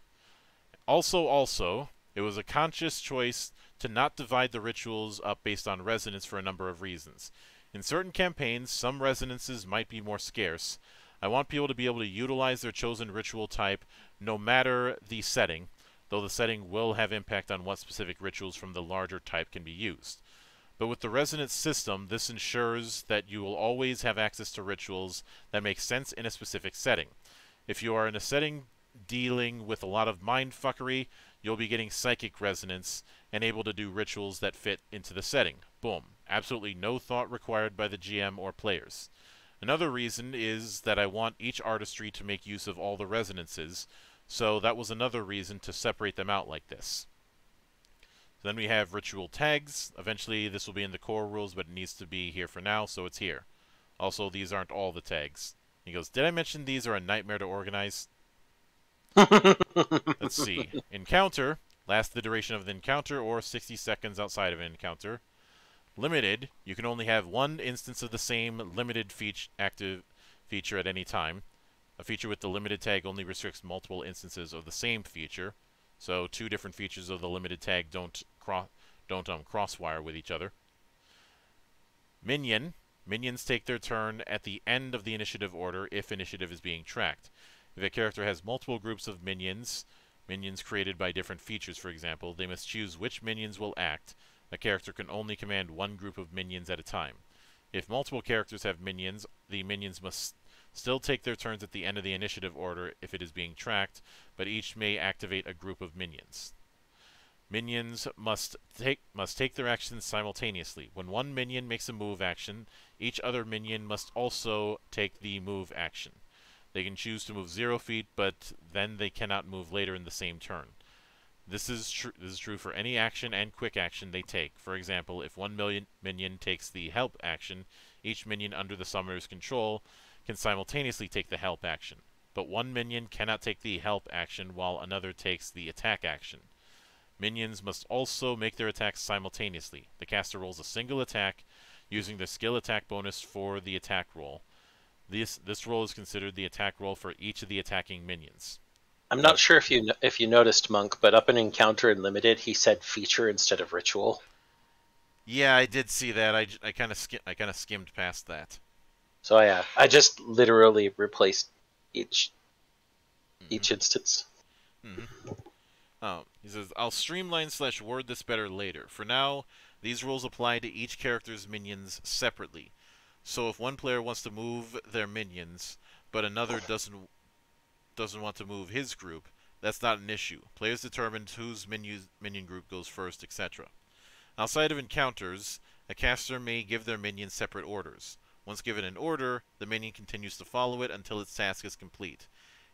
Also, also, it was a conscious choice to not divide the rituals up based on resonance for a number of reasons. In certain campaigns, some resonances might be more scarce. I want people to be able to utilize their chosen ritual type no matter the setting, though the setting will have impact on what specific rituals from the larger type can be used. But with the resonance system, this ensures that you will always have access to rituals that make sense in a specific setting. If you are in a setting dealing with a lot of mindfuckery, you'll be getting psychic resonance and able to do rituals that fit into the setting. Boom. Absolutely no thought required by the G M or players. Another reason is that I want each artistry to make use of all the resonances, so that was another reason to separate them out like this. So then we have ritual tags. Eventually this will be in the core rules, but it needs to be here for now, so it's here. Also, these aren't all the tags. He goes, did I mention these are a nightmare to organize? Let's see. Encounter. Lasts the duration of the encounter, or sixty seconds outside of an encounter. Limited, you can only have one instance of the same limited feature active feature at any time. A feature with the limited tag only restricts multiple instances of the same feature, so two different features of the limited tag don't cross don't um crosswire with each other. Minion. Minions take their turn at the end of the initiative order if initiative is being tracked. If a character has multiple groups of minions, minions created by different features, for example, they must choose which minions will act. A character can only command one group of minions at a time. If multiple characters have minions, the minions must still take their turns at the end of the initiative order if it is being tracked, but each may activate a group of minions. Minions must take must take their actions simultaneously. When one minion makes a move action, Each other minion must also take the move action. They can choose to move zero feet, but then they cannot move later in the same turn. This is, tr this is true for any action and quick action they take. For example, if one million minion takes the help action, each minion under the summoner's control can simultaneously take the help action. But one minion cannot take the help action while another takes the attack action. Minions must also make their attacks simultaneously. The caster rolls a single attack using the skill attack bonus for the attack roll. This, this roll is considered the attack roll for each of the attacking minions. I'm not sure if you if you noticed, Monk, but up in Encounter Unlimited, he said feature instead of ritual. Yeah, I did see that. I I kind of skim I kind of skimmed past that. So yeah, I just literally replaced each mm-hmm. each instance. Mm-hmm. Oh, he says, "I'll streamline slash word this better later. For now, these rules apply to each character's minions separately. So if one player wants to move their minions, but another doesn't." doesn't want to move his group, that's not an issue. Players determine whose minion, minion group goes first, et cetera. Outside of encounters, a caster may give their minions separate orders. Once given an order, the minion continues to follow it until its task is complete.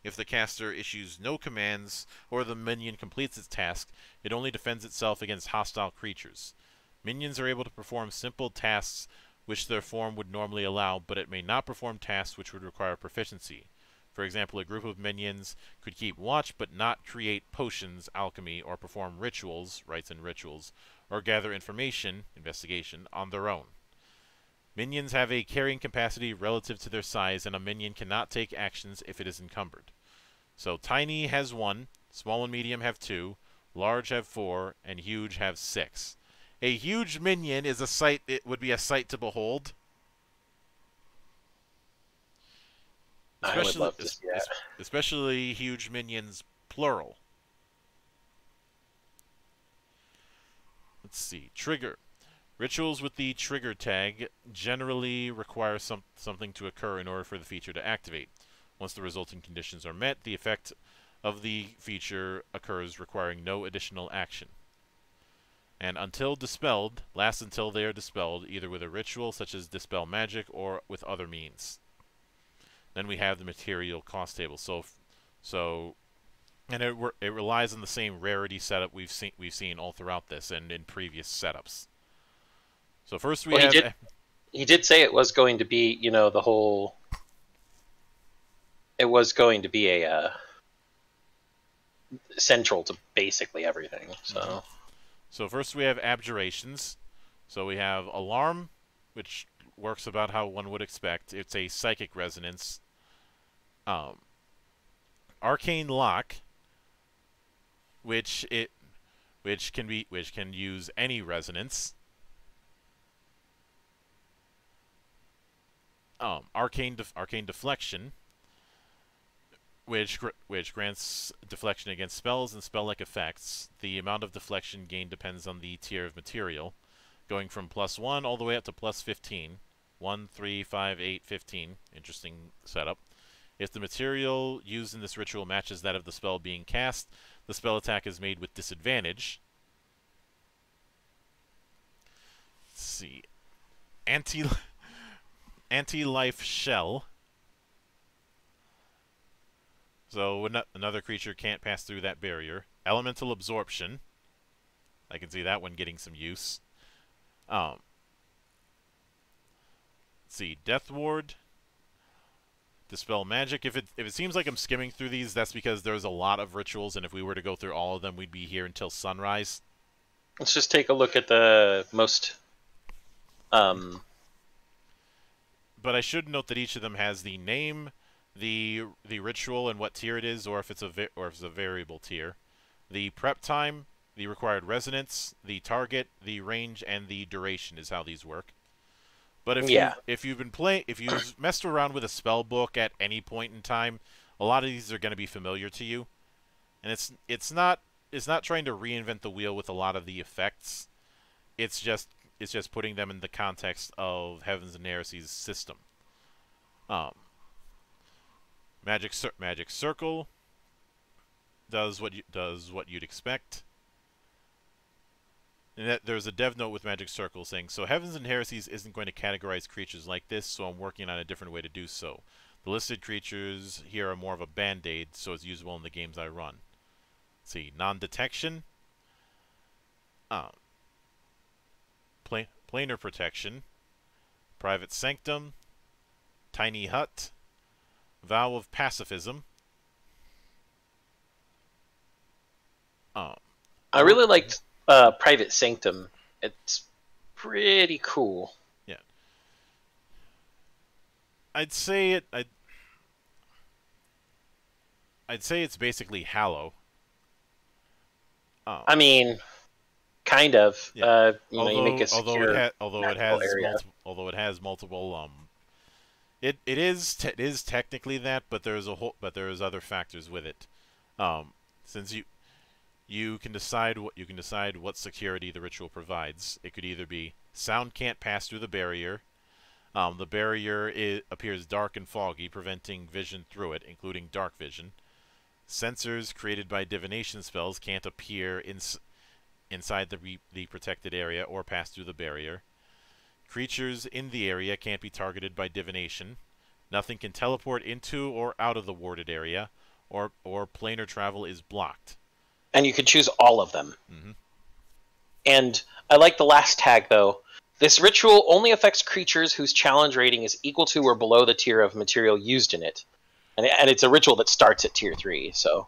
If the caster issues no commands, or the minion completes its task, it only defends itself against hostile creatures. Minions are able to perform simple tasks which their form would normally allow, but it may not perform tasks which would require proficiency. For example, a group of minions could keep watch but not create potions, alchemy, or perform rituals, rites and rituals, or gather information, investigation, on their own. Minions have a carrying capacity relative to their size, and a minion cannot take actions if it is encumbered. So tiny has one, small and medium have two, large have four, and huge have six. A huge minion is a sight, it would be a sight to behold. Especially, I would love to see that. Especially huge minions, plural. Let's see. Trigger. Rituals with the trigger tag generally require some, something to occur in order for the feature to activate. Once the resulting conditions are met, the effect of the feature occurs requiring no additional action. And until dispelled, lasts until they are dispelled, either with a ritual such as dispel magic or with other means. Then we have the material cost table. So, so, and it re it relies on the same rarity setup we've seen we've seen all throughout this and in previous setups. So first we well, have. He did, he did say it was going to be, you know, the whole. It was going to be a uh, central to basically everything. So. Mm-hmm. So first we have abjurations. So we have alarm, which works about how one would expect. It's a psychic resonance. Um, arcane lock, which it, which can be, which can use any resonance. Um, arcane, def arcane deflection, which gr which grants deflection against spells and spell-like effects. The amount of deflection gained depends on the tier of material, going from plus one all the way up to plus fifteen. one, three, five, eight, fifteen. Interesting setup. If the material used in this ritual matches that of the spell being cast, the spell attack is made with disadvantage. Let's see. Anti, anti-life shell. So when another creature can't pass through that barrier. Elemental absorption. I can see that one getting some use. Um... Let's see, Death Ward, Dispel Magic. If it if it seems like I'm skimming through these, that's because there's a lot of rituals, and if we were to go through all of them, we'd be here until sunrise. Let's just take a look at the most. Um... But I should note that each of them has the name, the the ritual, and what tier it is, or if it's a or if it's a variable tier, the prep time, the required resonance, the target, the range, and the duration is how these work. But if yeah. you if you've been play if you've messed around with a spell book at any point in time, a lot of these are going to be familiar to you, and it's it's not it's not trying to reinvent the wheel with a lot of the effects. It's just it's just putting them in the context of Heavens and Heresies' system. Um, magic cir magic circle does what you, does what you'd expect. And there was a dev note with Magic Circle saying, so Heavens and Heresies isn't going to categorize creatures like this, so I'm working on a different way to do so. The listed creatures here are more of a band-aid, so it's usable in the games I run. Let's see, non-detection. Um, pla planar protection. Private sanctum. Tiny hut. Vow of pacifism. Um, I really liked uh, Private Sanctum. It's pretty cool. Yeah. I'd say it. I'd, I'd say it's basically Hallow. Um, I mean, kind of. Yeah. Uh, you although, know, you make a secure, it ha although it has multiple, although it has multiple um. It it is te it is technically that, but there's a whole but there's other factors with it, um, since you you can decide what you can decide what security the ritual provides. It could either be sound can't pass through the barrier, um, the barrier is, appears dark and foggy, preventing vision through it, including dark vision. Sensors created by divination spells can't appear ins inside the re the protected area or pass through the barrier. Creatures in the area can't be targeted by divination. Nothing can teleport into or out of the warded area, or or planar travel is blocked. And you can choose all of them. Mm-hmm. And I like the last tag, though. This ritual only affects creatures whose challenge rating is equal to or below the tier of material used in it. And, and it's a ritual that starts at tier three, so...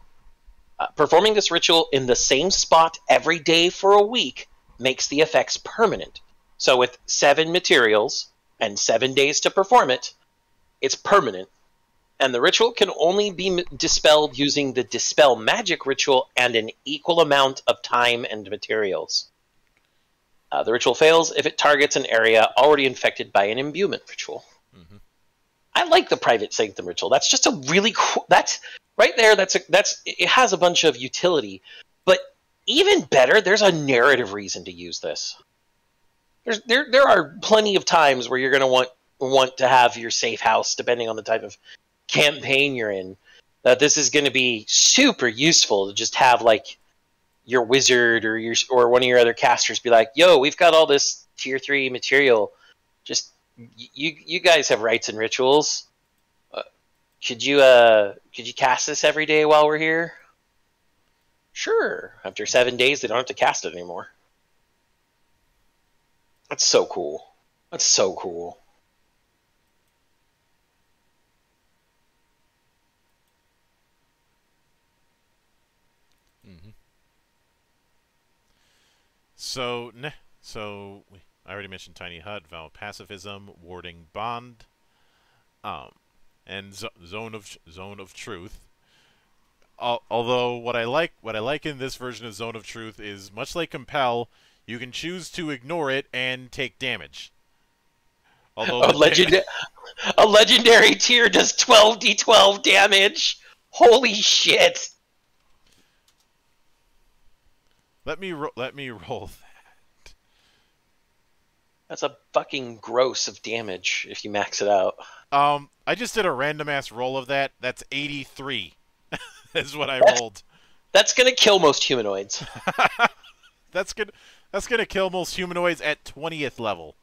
Uh, performing this ritual in the same spot every day for a week makes the effects permanent. So with seven materials and seven days to perform it, it's permanent. And the ritual can only be dispelled using the Dispel Magic ritual and an equal amount of time and materials. Uh, the ritual fails if it targets an area already infected by an imbuement ritual. Mm-hmm. I like the Private Sanctum ritual. That's just a really cool... That's, right there, that's a, that's, it has a bunch of utility. But even better, there's a narrative reason to use this. There's, there, there are plenty of times where you're going to want want to have your safe house, depending on the type of campaign you're in. That this is going to be super useful to just have like your wizard or your or one of your other casters be like, "Yo, we've got all this tier three material. Just you you guys have rites and rituals. Uh, could you uh could you cast this every day while we're here?" Sure. After seven days, they don't have to cast it anymore. That's so cool. That's so cool. Mm-hmm. So, nah, so we, I already mentioned Tiny Hut, Vow of Pacifism, Warding Bond, um, and zo Zone of Zone of Truth. Al although what I like, what I like in this version of Zone of Truth is much like Compel. You can choose to ignore it and take damage. Although a, legenda a legendary tier does twelve d twelve damage. Holy shit! Let me ro let me roll that. That's a fucking gross of damage if you max it out. Um, I just did a random ass roll of that. That's eighty-three. Is what I that's, rolled. That's gonna kill most humanoids. That's good. That's going to kill most humanoids at twentieth level.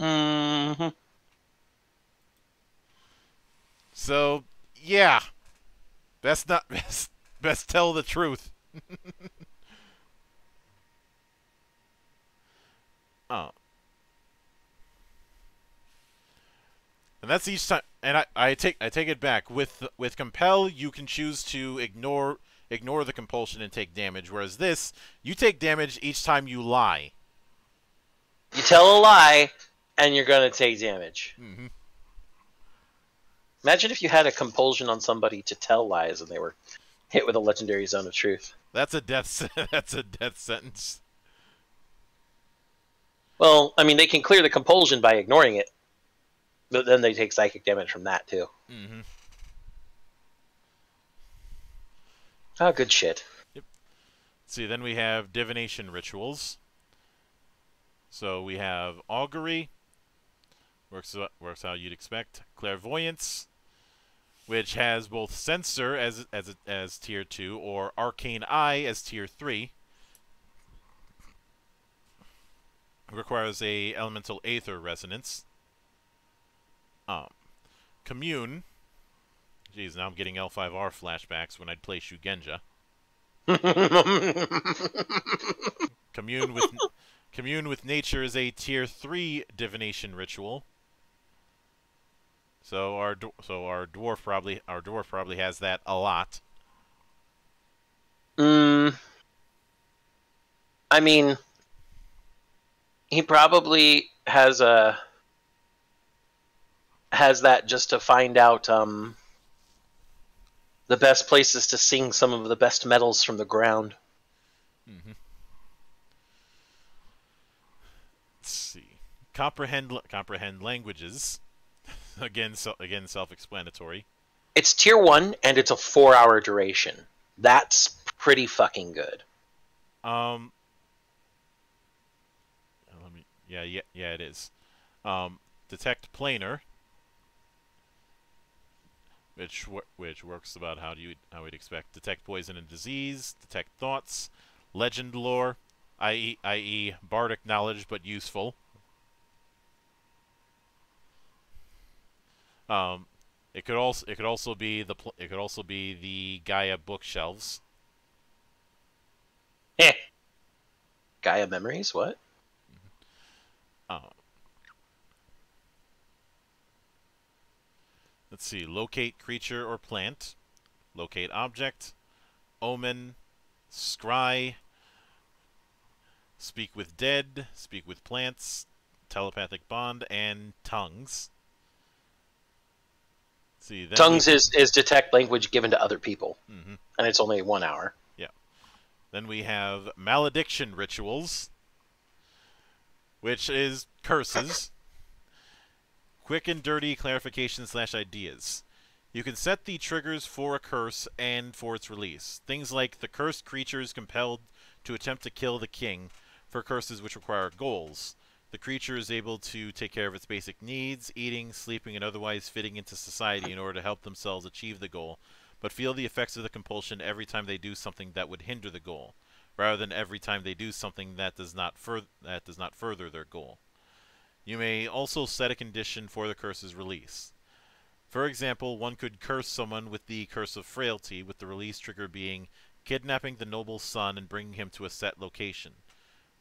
Mm-hmm. So, yeah. Best not best, best tell the truth. Oh. And that's each time and I, I take I take it back. With with Compel, you can choose to ignore Ignore the compulsion and take damage, whereas this, you take damage each time you lie. You tell a lie, and you're going to take damage. Mm-hmm. Imagine if you had a compulsion on somebody to tell lies, and they were hit with a legendary Zone of Truth. That's a death. That's a death sentence. Well, I mean, they can clear the compulsion by ignoring it, but then they take psychic damage from that too. Mm-hmm. Oh, good shit. Yep. Let's see, then we have divination rituals. So we have augury, works works how you'd expect. Clairvoyance, which has both sensor as as as tier two or arcane eye as tier three. requires a elemental aether resonance. Um, commune. Jeez, now I'm getting L five R flashbacks when I'd play Shugenja. Commune with commune with nature is a tier three divination ritual. So our so our dwarf probably our dwarf probably has that a lot. Mm. I mean, he probably has a has that just to find out um the best places to sing some of the best metals from the ground. Mm-hmm. Let's see. Comprehend comprehend languages. Again, so, again, self-explanatory. It's tier one, and it's a four-hour duration. That's pretty fucking good. Um. Let me. Yeah, yeah, yeah. It is. Um, detect planar, which which works about how do you how we'd expect. Detect poison and disease. Detect thoughts. Legend lore, that is, that is, bardic knowledge but useful. Um, it could also it could also be the it could also be the Gaia bookshelves. Eh. Gaia memories? What? Uh, let's see. Locate creature or plant. Locate object. Omen. Scry. Speak with dead. Speak with plants. Telepathic bond and tongues. See, tongues we... is, is detect language given to other people, mm-hmm. and it's only one hour. Yeah. Then we have malediction rituals, which is curses. Quick and dirty clarification slash ideas. You can set the triggers for a curse and for its release. Things like the cursed creature is compelled to attempt to kill the king for curses which require goals. The creature is able to take care of its basic needs, eating, sleeping, and otherwise fitting into society in order to help themselves achieve the goal, but feel the effects of the compulsion every time they do something that would hinder the goal, rather than every time they do something that does not fur that does not further their goal. You may also set a condition for the curse's release. For example, one could curse someone with the Curse of Frailty, with the release trigger being kidnapping the noble son and bringing him to a set location.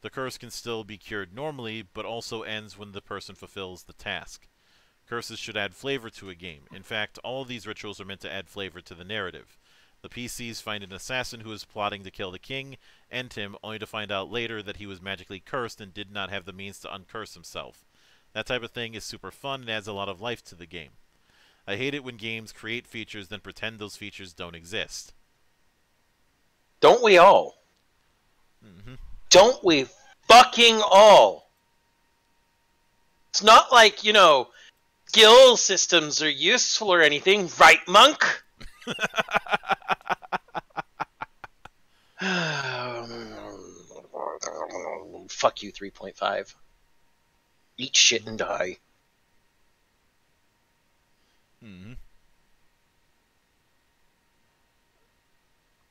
The curse can still be cured normally, but also ends when the person fulfills the task. Curses should add flavor to a game. In fact, all of these rituals are meant to add flavor to the narrative. The P Cs find an assassin who is plotting to kill the king, end him, only to find out later that he was magically cursed and did not have the means to uncurse himself. That type of thing is super fun and adds a lot of life to the game. I hate it when games create features then pretend those features don't exist. Don't we all? Mm-hmm. Don't we fucking all? It's not like, you know, skill systems are useful or anything, right, Monk? Fuck you, three point five. Eat shit and die. Mm-hmm.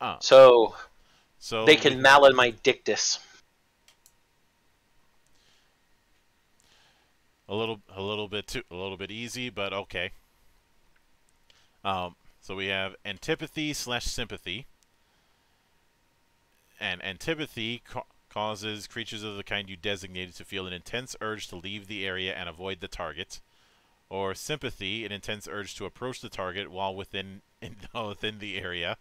Oh. So, so they can malin my dictus. A little, a little bit too, a little bit easy, but okay. Um, so we have antipathy slash sympathy, and antipathy ca causes creatures of the kind you designated to feel an intense urge to leave the area and avoid the target, or sympathy, an intense urge to approach the target while within in, within the area.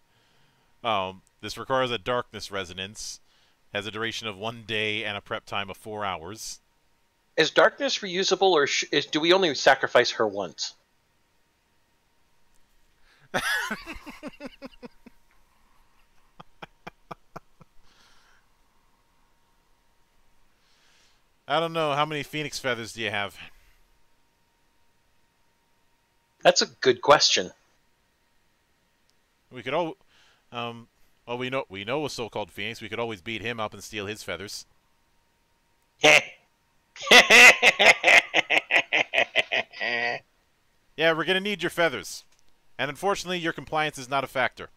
Um, this requires a darkness resonance, has a duration of one day and a prep time of four hours. Is darkness reusable, or sh is, do we only sacrifice her once? I don't know. How many phoenix feathers do you have? That's a good question. We could all, um, well, we know we know a so-called phoenix. We could always beat him up and steal his feathers. Heh. Yeah, we're gonna need your feathers, and unfortunately your compliance is not a factor.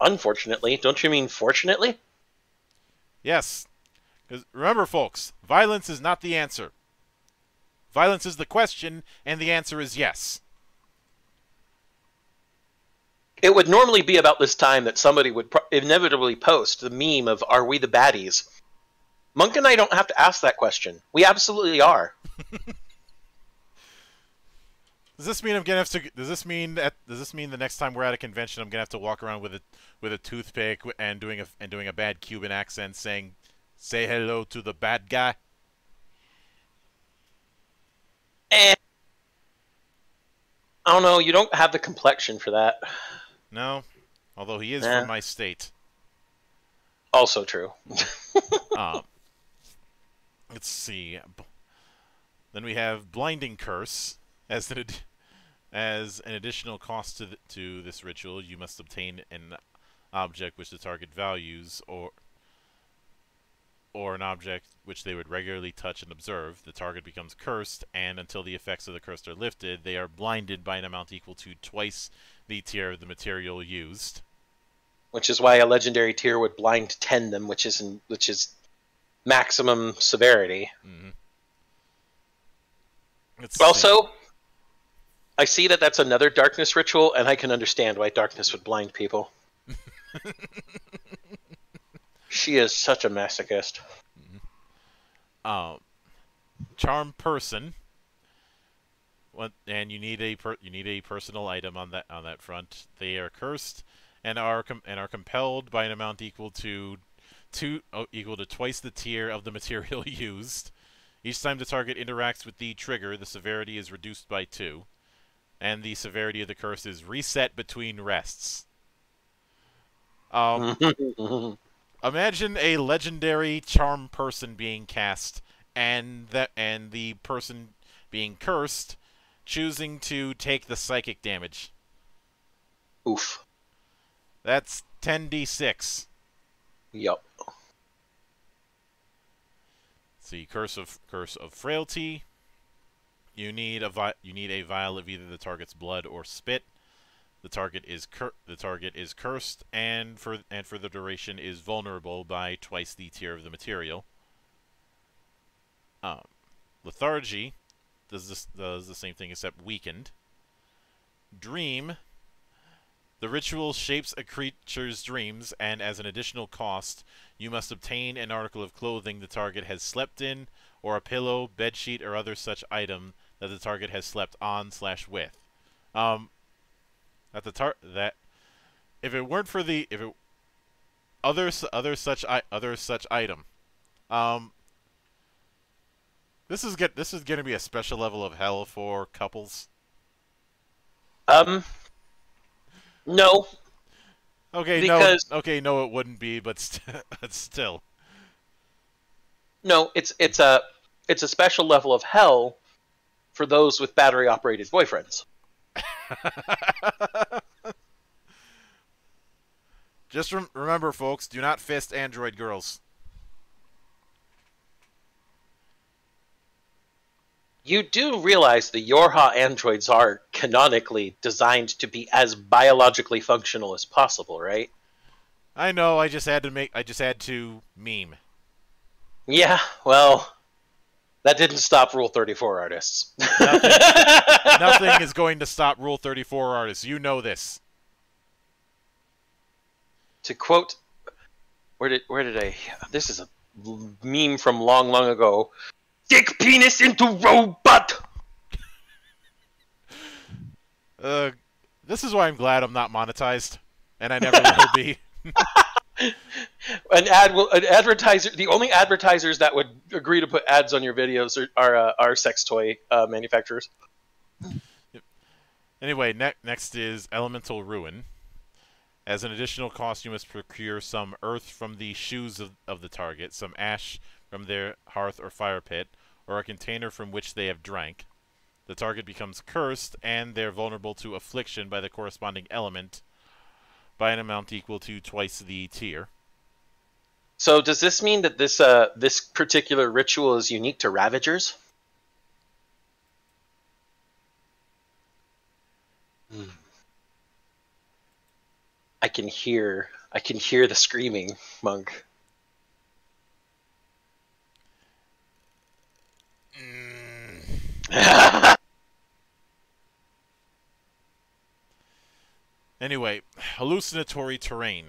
Unfortunately? Don't you mean fortunately? Yes. Because remember, folks, violence is not the answer. Violence is the question, and the answer is yes. It would normally be about this time that somebody would pro inevitably post the meme of, are we the baddies? Monk and I don't have to ask that question. We absolutely are. Does this mean I'm gonna have to? Does this mean at, does this mean the next time we're at a convention, I'm gonna have to walk around with a with a toothpick and doing a and doing a bad Cuban accent, saying, "Say hello to the bad guy." Eh. I don't know. You don't have the complexion for that. No, although he is nah. from my state. Also true. um, let's see. Then we have Blinding Curse. As an, ad as an additional cost to, th to this ritual, you must obtain an object which the target values, or or an object which they would regularly touch and observe. The target becomes cursed, and until the effects of the curse are lifted, they are blinded by an amount equal to twice the tier of the material used. Which is why a legendary tier would blind ten them, which is in, which is maximum severity. Mm-hmm. Also. See. I see that that's another darkness ritual, and I can understand why darkness would blind people. She is such a masochist. Mm-hmm. um, charm person. What? And you need a per you need a personal item on that on that front. They are cursed, and are com and are compelled by an amount equal to two oh, equal to twice the tier of the material used. Each time the target interacts with the trigger, the severity is reduced by two. And the severity of the curse is reset between rests. Um, imagine a legendary charm person being cast, and that and the person being cursed choosing to take the psychic damage. Oof. That's ten d six. Yup. See, curse of curse of frailty. You need a vi you need a vial of either the target's blood or spit. The target is cur the target is cursed, and for and for the duration is vulnerable by twice the tier of the material. Um, lethargy does this does the same thing except weakened. Dream. The ritual shapes a creature's dreams, and as an additional cost, you must obtain an article of clothing the target has slept in, or a pillow, bedsheet, or other such item that the target has slept on slash with. Um, at the tar that if it weren't for the if it other other such I other such item, um, this is get this is going to be a special level of hell for couples. Um, no. Okay, because no. Okay, no, it wouldn't be, but st still. No, it's it's a it's a special level of hell for those with battery operated boyfriends. Just rem remember, folks, do not fist android girls. You do realize the Yorha androids are canonically designed to be as biologically functional as possible, right? I know. I just had to make. I just had to meme. Yeah, well, that didn't stop Rule thirty-four artists. Nothing, nothing is going to stop Rule thirty-four artists. You know this. To quote, where did where did I? This is a meme from long, long ago. Dick penis into robot. Uh, this is why I'm glad I'm not monetized, and I never will be. An ad, will, an advertiser. The only advertisers that would agree to put ads on your videos are are, uh, are sex toy uh, manufacturers. Yep. Anyway, ne next is Elemental Ruin. As an additional cost, you must procure some earth from the shoes of of the target, some ash from their hearth or fire pit, or a container from which they have drank. The target becomes cursed, and they're vulnerable to affliction by the corresponding element, by an amount equal to twice the tier. So does this mean that this uh, this particular ritual is unique to Ravagers? Mm. I can hear I can hear the screaming, Monk. Anyway, hallucinatory terrain.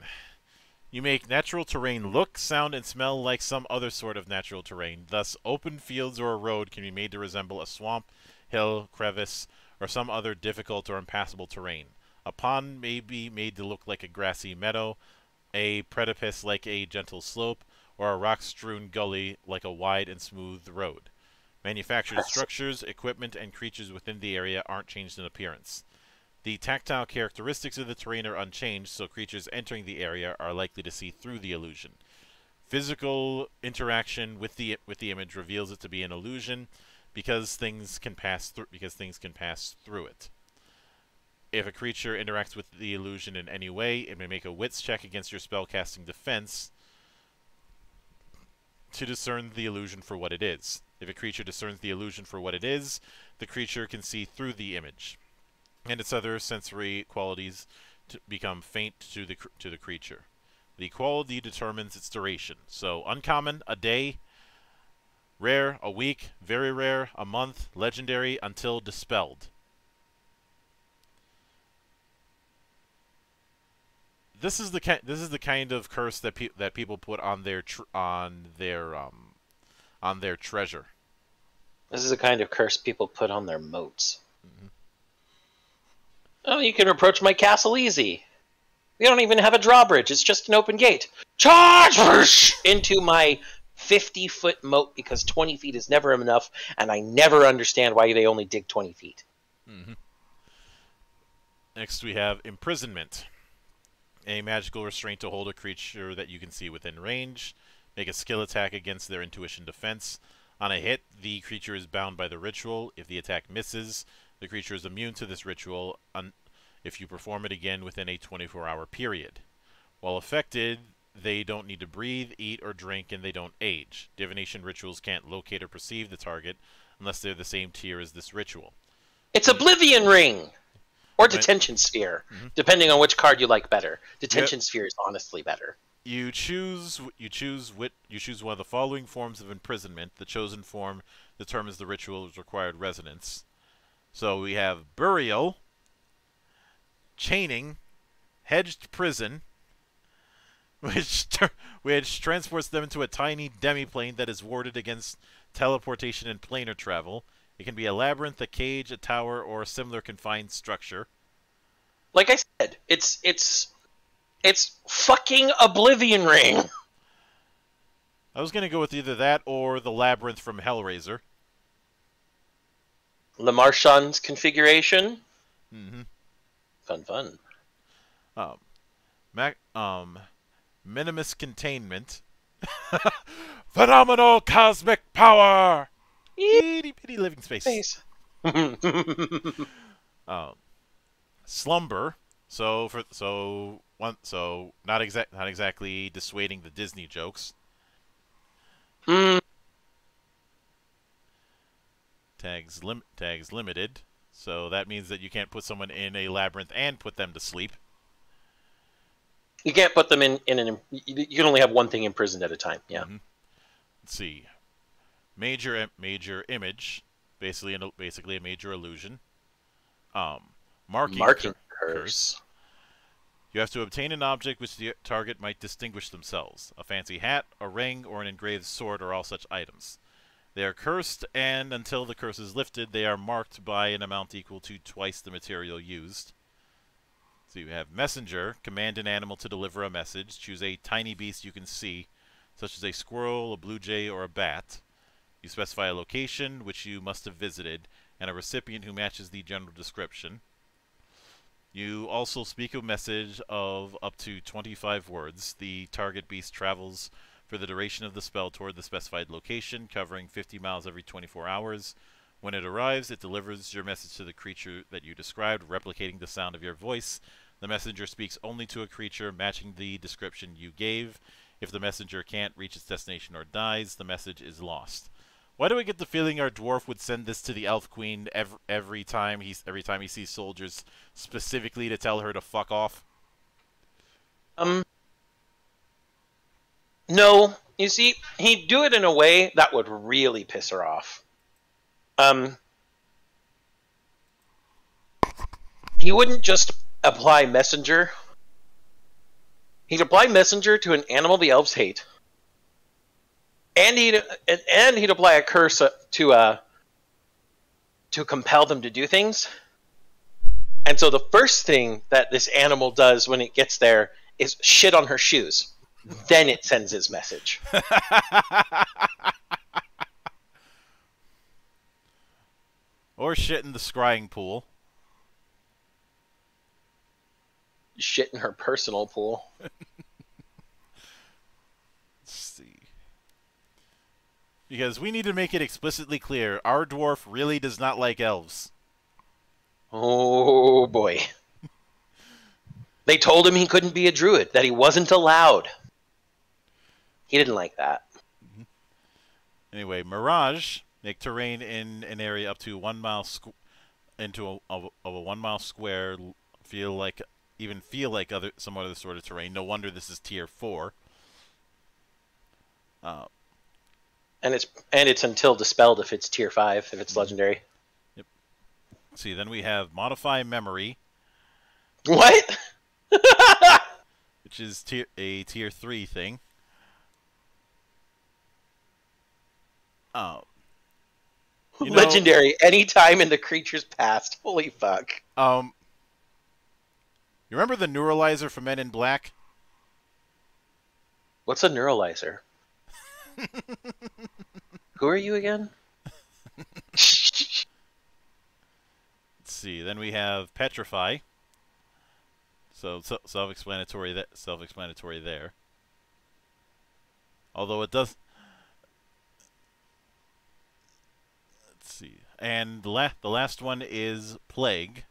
You make natural terrain look, sound, and smell like some other sort of natural terrain. Thus, open fields or a road can be made to resemble a swamp, hill, crevice, or some other difficult or impassable terrain. A pond may be made to look like a grassy meadow, a precipice like a gentle slope, or a rock-strewn gully like a wide and smooth road. Manufactured structures, equipment, and creatures within the area aren't changed in appearance. The tactile characteristics of the terrain are unchanged, so creatures entering the area are likely to see through the illusion. Physical interaction with the with the image reveals it to be an illusion, because things can pass through because things can pass through it. If a creature interacts with the illusion in any way, it may make a wits check against your spellcasting defense to discern the illusion for what it is. If a creature discerns the illusion for what it is, the creature can see through the image, and its other sensory qualities to become faint to the to the creature. The quality determines its duration. So uncommon, a day; rare, a week; very rare, a month; legendary, until dispelled. This is the ki this is the kind of curse that pe that people put on their tr on their um on their treasure. This is the kind of curse people put on their moats. Mm-hmm. Oh, you can approach my castle easy. We don't even have a drawbridge. It's just an open gate. Charge into my fifty-foot moat, because twenty feet is never enough, and I never understand why they only dig twenty feet. Mm-hmm. Next we have imprisonment. A magical restraint to hold a creature that you can see within range. Make a skill attack against their intuition defense. On a hit, the creature is bound by the ritual. If the attack misses, the creature is immune to this ritual un if you perform it again within a twenty-four hour period. While affected, they don't need to breathe, eat, or drink, and they don't age. Divination rituals can't locate or perceive the target unless they're the same tier as this ritual. It's Oblivion Ring! Or Detention Sphere, mm-hmm. depending on which card you like better. Detention yep. Sphere is honestly better. You choose you choose wit you choose one of the following forms of imprisonment. The chosen form determines the ritual's required resonance. So we have burial, chaining, hedged prison, which which transports them into a tiny demiplane that is warded against teleportation and planar travel. It can be a labyrinth, a cage, a tower, or a similar confined structure. Like I said, it's it's it's fucking Oblivion Ring. I was gonna go with either that or the labyrinth from Hellraiser. Le Marchand's configuration. Mm-hmm. Fun, fun. Um, mac um, minimus containment. Phenomenal cosmic power. Itty bitty living space. space. um, slumber. So for so one so not exact not exactly dissuading the Disney jokes. Mm. Tags lim tags limited. So that means that you can't put someone in a labyrinth and put them to sleep. You can't put them in in an. You can only have one thing imprisoned at a time. Yeah. Mm-hmm. Let's see. Major, major image, basically, an, basically a major illusion. Um, marking, marking cur curse. curse. You have to obtain an object which the target might distinguish themselves. A fancy hat, a ring, or an engraved sword are all such items. They are cursed, and until the curse is lifted, they are marked by an amount equal to twice the material used. So you have messenger. Command an animal to deliver a message. Choose a tiny beast you can see, such as a squirrel, a blue jay, or a bat. You specify a location which you must have visited, and a recipient who matches the general description. You also speak a message of up to twenty-five words. The target beast travels for the duration of the spell toward the specified location, covering fifty miles every twenty-four hours. When it arrives, it delivers your message to the creature that you described, replicating the sound of your voice. The messenger speaks only to a creature matching the description you gave. If the messenger can't reach its destination or dies, the message is lost. Why do I get the feeling our dwarf would send this to the elf queen every, every time he every time he sees soldiers, specifically to tell her to fuck off? Um. No, you see, he'd do it in a way that would really piss her off. Um, he wouldn't just apply Messenger. He'd apply Messenger to an animal the elves hate. And he'd, and he'd apply a curse to, uh, to compel them to do things. And so the first thing that this animal does when it gets there is shit on her shoes. Then it sends his message. Or shit in the scrying pool. Shit in her personal pool. Let's see. Because we need to make it explicitly clear, our dwarf really does not like elves. Oh boy. They told him he couldn't be a druid, that he wasn't allowed. He didn't like that. Mm-hmm. Anyway, Mirage, make terrain in an area up to one mile squ into a, of, of a one mile square feel like even feel like other some other sort of terrain. No wonder this is tier four. Uh, and it's and it's until dispelled if it's tier five, if it's legendary. Yep. See, then we have modify memory. What? Which is tier a tier three thing. Oh. You know, legendary any time in the creature's past. Holy fuck. Um You remember the neuralizer for Men in Black? What's a neuralizer? Who are you again? Let's see. Then we have Petrify. So, so self-explanatory. That self-explanatory there. Although it does. Let's see. And la the last one is Plague.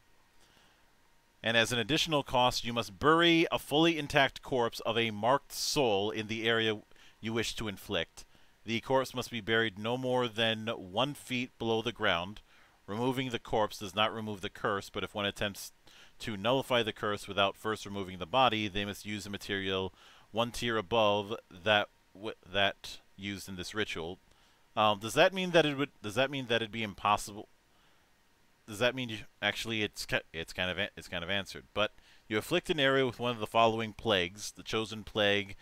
And as an additional cost, you must bury a fully intact corpse of a marked soul in the area you wish to inflict. The corpse must be buried no more than one feet below the ground. Removing the corpse does not remove the curse, but if one attempts to nullify the curse without first removing the body, they must use the material one tier above that w that used in this ritual. Um, does that mean that it would? Does that mean that it'd be impossible? Does that mean you, actually it's it's kind of it's kind of answered? But you afflict an area with one of the following plagues. The chosen plague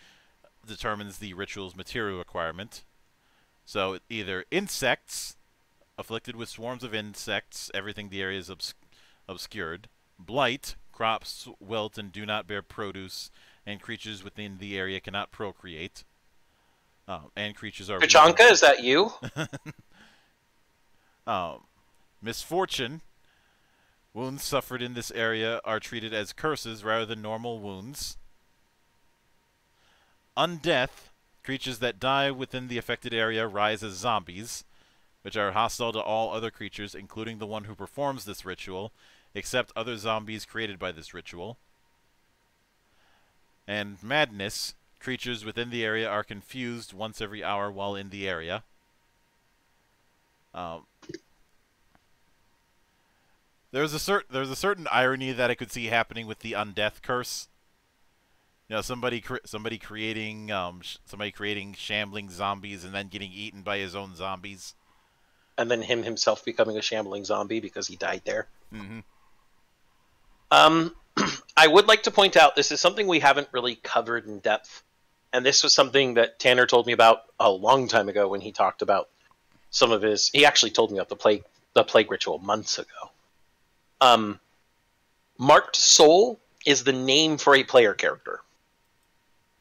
determines the ritual's material requirement. So either insects, afflicted with swarms of insects, everything the area is obs obscured. Blight, crops wilt and do not bear produce, and creatures within the area cannot procreate. Um, and creatures are. Kachanka, is that you? um. Misfortune. Wounds suffered in this area are treated as curses rather than normal wounds. Undeath. Creatures that die within the affected area rise as zombies, which are hostile to all other creatures, including the one who performs this ritual, except other zombies created by this ritual. And madness. Creatures within the area are confused once every hour while in the area. Um... There's a certain there's a certain irony that I could see happening with the undeath curse. You know, somebody cre somebody creating um sh somebody creating shambling zombies and then getting eaten by his own zombies, and then him himself becoming a shambling zombie because he died there. Mm-hmm. Um, I would like to point out this is something we haven't really covered in depth, and this was something that Tanner told me about a long time ago when he talked about some of his. He actually told me about the plague the plague ritual months ago. Um, marked soul is the name for a player character.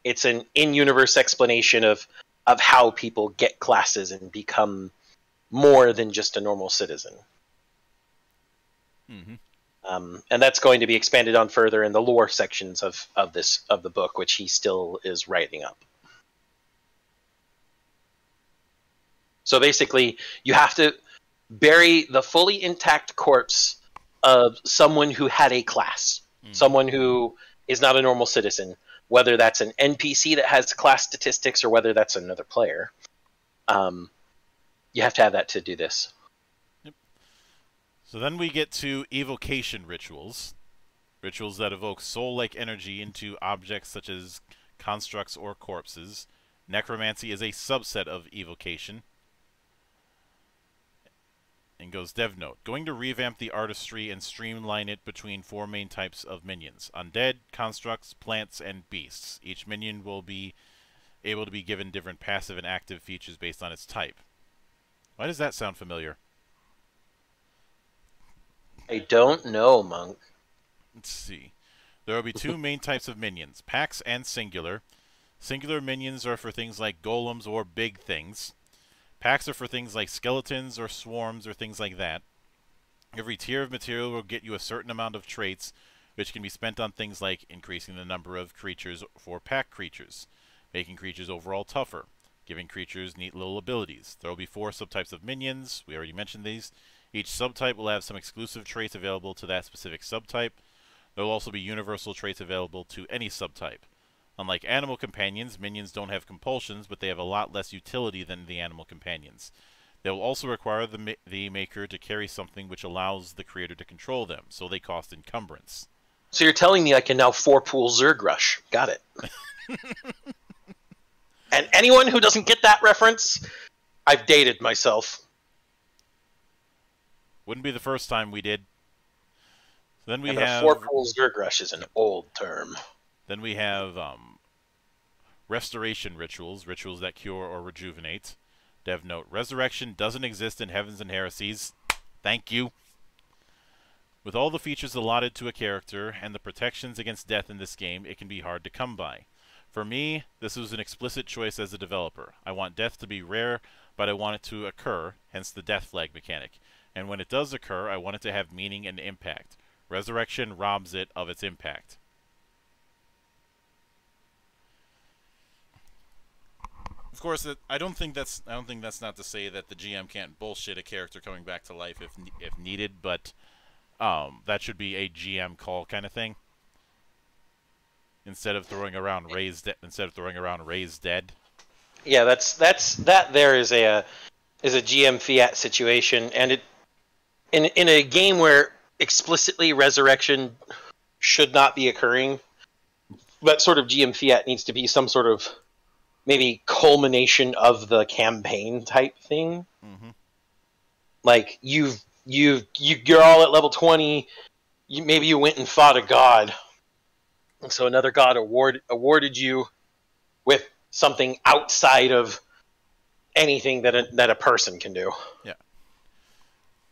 It's an in-universe explanation of of how people get classes and become more than just a normal citizen. Mm-hmm. Um, and that's going to be expanded on further in the lore sections of of this of the book, which he still is writing up. So basically, you have to bury the fully intact corpse of someone who had a class, mm. someone who is not a normal citizen, whether that's an N P C that has class statistics or whether that's another player. Um, you have to have that to do this. Yep. So then we get to evocation rituals, rituals that evoke soul-like energy into objects such as constructs or corpses. Necromancy is a subset of evocation. and goes dev note. Going to revamp the artistry and streamline it between four main types of minions: undead, constructs, plants, and beasts. Each minion will be able to be given different passive and active features based on its type. Why does that sound familiar? I don't know, Monk. Let's see. There will be two main types of minions, packs and singular. Singular minions are for things like golems or big things. Packs are for things like skeletons or swarms or things like that. Every tier of material will get you a certain amount of traits, which can be spent on things like increasing the number of creatures for pack creatures, making creatures overall tougher, giving creatures neat little abilities. There will be four subtypes of minions. We already mentioned these. Each subtype will have some exclusive traits available to that specific subtype. There will also be universal traits available to any subtype. Unlike animal companions, minions don't have compulsions, but they have a lot less utility than the animal companions. They will also require the, ma the maker to carry something which allows the creator to control them, so they cost encumbrance. So you're telling me I can now four-pool Zerg Rush. Got it. And anyone who doesn't get that reference, I've dated myself. Wouldn't be the first time we did. So then we and have... four-pool Zerg Rush is an old term. Then we have um, restoration rituals, rituals that cure or rejuvenate. Dev note, resurrection doesn't exist in Heavens and Heresies. Thank you. With all the features allotted to a character and the protections against death in this game, it can be hard to come by. For me, this was an explicit choice as a developer. I want death to be rare, but I want it to occur, hence the death flag mechanic. And when it does occur, I want it to have meaning and impact. Resurrection robs it of its impact. Of course, I don't think that's I don't think that's not to say that the G M can't bullshit a character coming back to life if if needed, but um, that should be a G M call kind of thing. Instead of throwing around raise de instead of throwing around raise dead. Yeah, that's that's that there is a uh, is a G M fiat situation, and it in in a game where explicitly resurrection should not be occurring. That sort of G M fiat needs to be some sort of maybe culmination of the campaign type thing. Mm-hmm. Like you've you've you, you're all at level twenty. You, maybe you went and fought a god, and so another god award awarded you with something outside of anything that a, that a person can do. Yeah.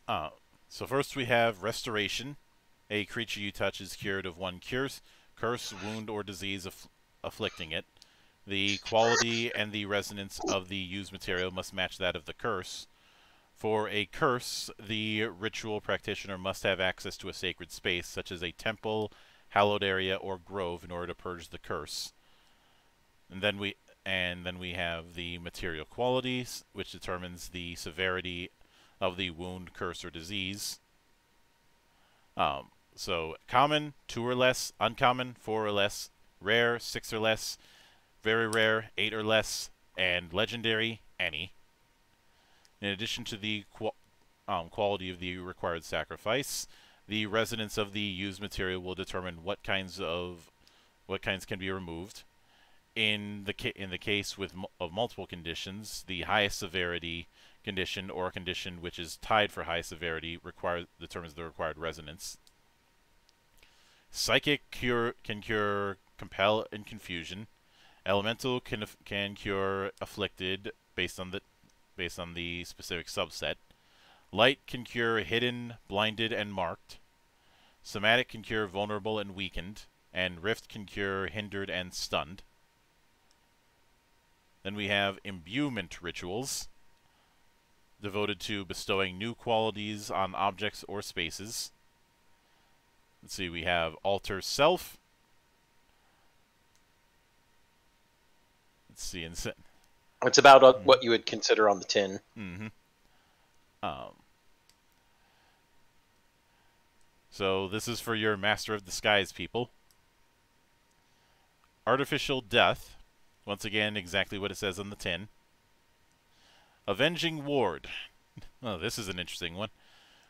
Uh, so first we have restoration. A creature you touch is cured of one curse, curse, wound, or disease aff afflicting it. The quality and the resonance of the used material must match that of the curse. For a curse, the ritual practitioner must have access to a sacred space, such as a temple, hallowed area, or grove, in order to purge the curse. And then we and then we have the material qualities, which determines the severity of the wound, curse, or disease. Um, so common, two or less; uncommon, four or less; rare, six or less; very rare, eight or less; and legendary, any. In addition to the qu um, quality of the required sacrifice, the resonance of the used material will determine what kinds of what kinds can be removed. In the ca in the case with m of multiple conditions, the highest severity condition or condition which is tied for high severity requires determines the required resonance. Psychic cure can cure, compel, and confusion. Elemental can can cure afflicted based on the based on the specific subset. Light can cure hidden, blinded, and marked. Somatic can cure vulnerable and weakened, and Rift can cure hindered and stunned. Then we have imbuement rituals, devoted to bestowing new qualities on objects or spaces. Let's see, we have alter self. Let's see, and it's about uh, mm-hmm. what you would consider on the tin. Mm-hmm. Um, so this is for your master of disguise people. Artificial death, once again, exactly what it says on the tin. Avenging ward. Oh, this is an interesting one.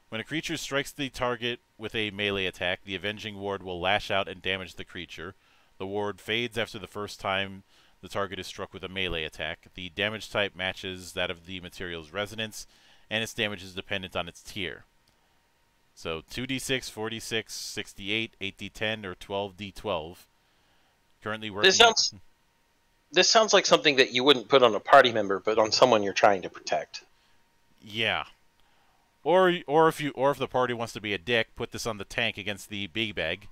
When a creature strikes the target with a melee attack, the avenging ward will lash out and damage the creature. The ward fades after the first time the target is struck with a melee attack. The damage type matches that of the material's resonance, and its damage is dependent on its tier. So two d six, four d six, six d eight, eight d ten, or twelve d twelve. Currently working. This sounds, this sounds like something that you wouldn't put on a party member, but on someone you're trying to protect. Yeah. Or or if you or if the party wants to be a dick, put this on the tank against the big bag.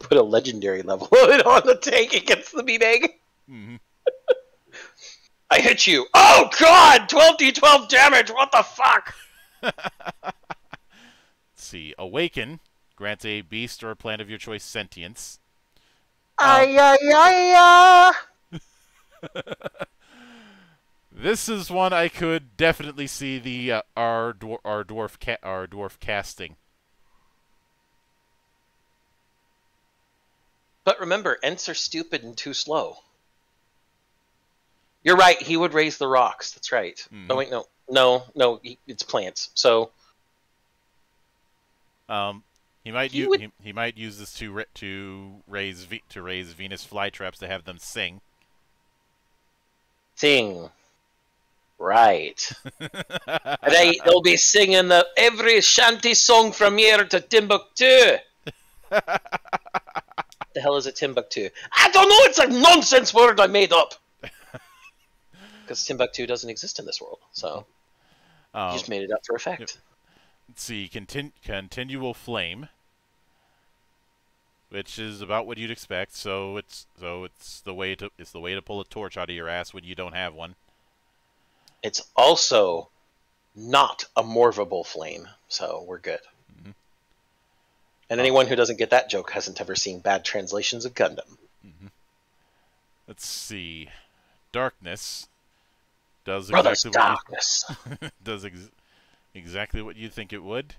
Put a legendary level of it on the tank against the big bag. Mm-hmm. I hit you. Oh God! twelve d twelve damage. What the fuck? Let's see. Awaken grants a beast or a plant of your choice sentience. Ay ay ay. This is one I could definitely see the uh, our dwar our dwarf ca our dwarf casting. But remember, Ents are stupid and too slow. You're right. He would raise the rocks. That's right. Mm-hmm. Oh wait, no, no, no. He, it's plants. So, um, he might he, would... he, he might use this to to raise v to raise Venus flytraps to have them sing. Sing. Right. Right, they'll be singing the, every shanty song from here to Timbuktu. What the hell is a Timbuktu? I don't know, it's a nonsense word I made up. Because Timbuktu doesn't exist in this world, so um, you just made it up for effect. Let's see, Contin Continual Flame, which is about what you'd expect, so it's so it's the way to it's the way to pull a torch out of your ass when you don't have one. It's also not a morvable flame, so we're good. Mm-hmm. And anyone who doesn't get that joke hasn't ever seen bad translations of Gundam. Mm-hmm. Let's see. Darkness does Brothers exactly darkness. What you, does ex exactly what you think it would.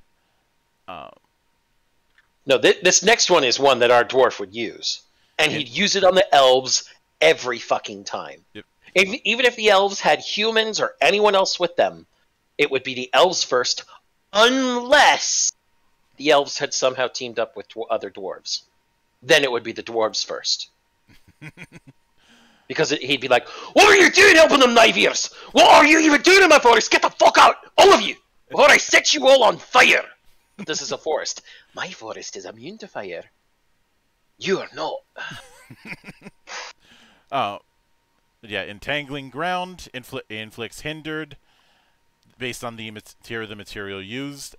Um, no, th this next one is one that our dwarf would use, and it, he'd use it on the elves every fucking time. Yep. If, even if the elves had humans or anyone else with them, it would be the elves first, unless the elves had somehow teamed up with dw other dwarves. Then it would be the dwarves first. Because it, he'd be like, what are you doing helping them knife ears? What are you even doing in my forest? Get the fuck out, all of you, before I set you all on fire. But this is a forest. My forest is immune to fire. You are not. Oh. Yeah, Entangling Ground infl inflicts hindered based on the tier of the material used.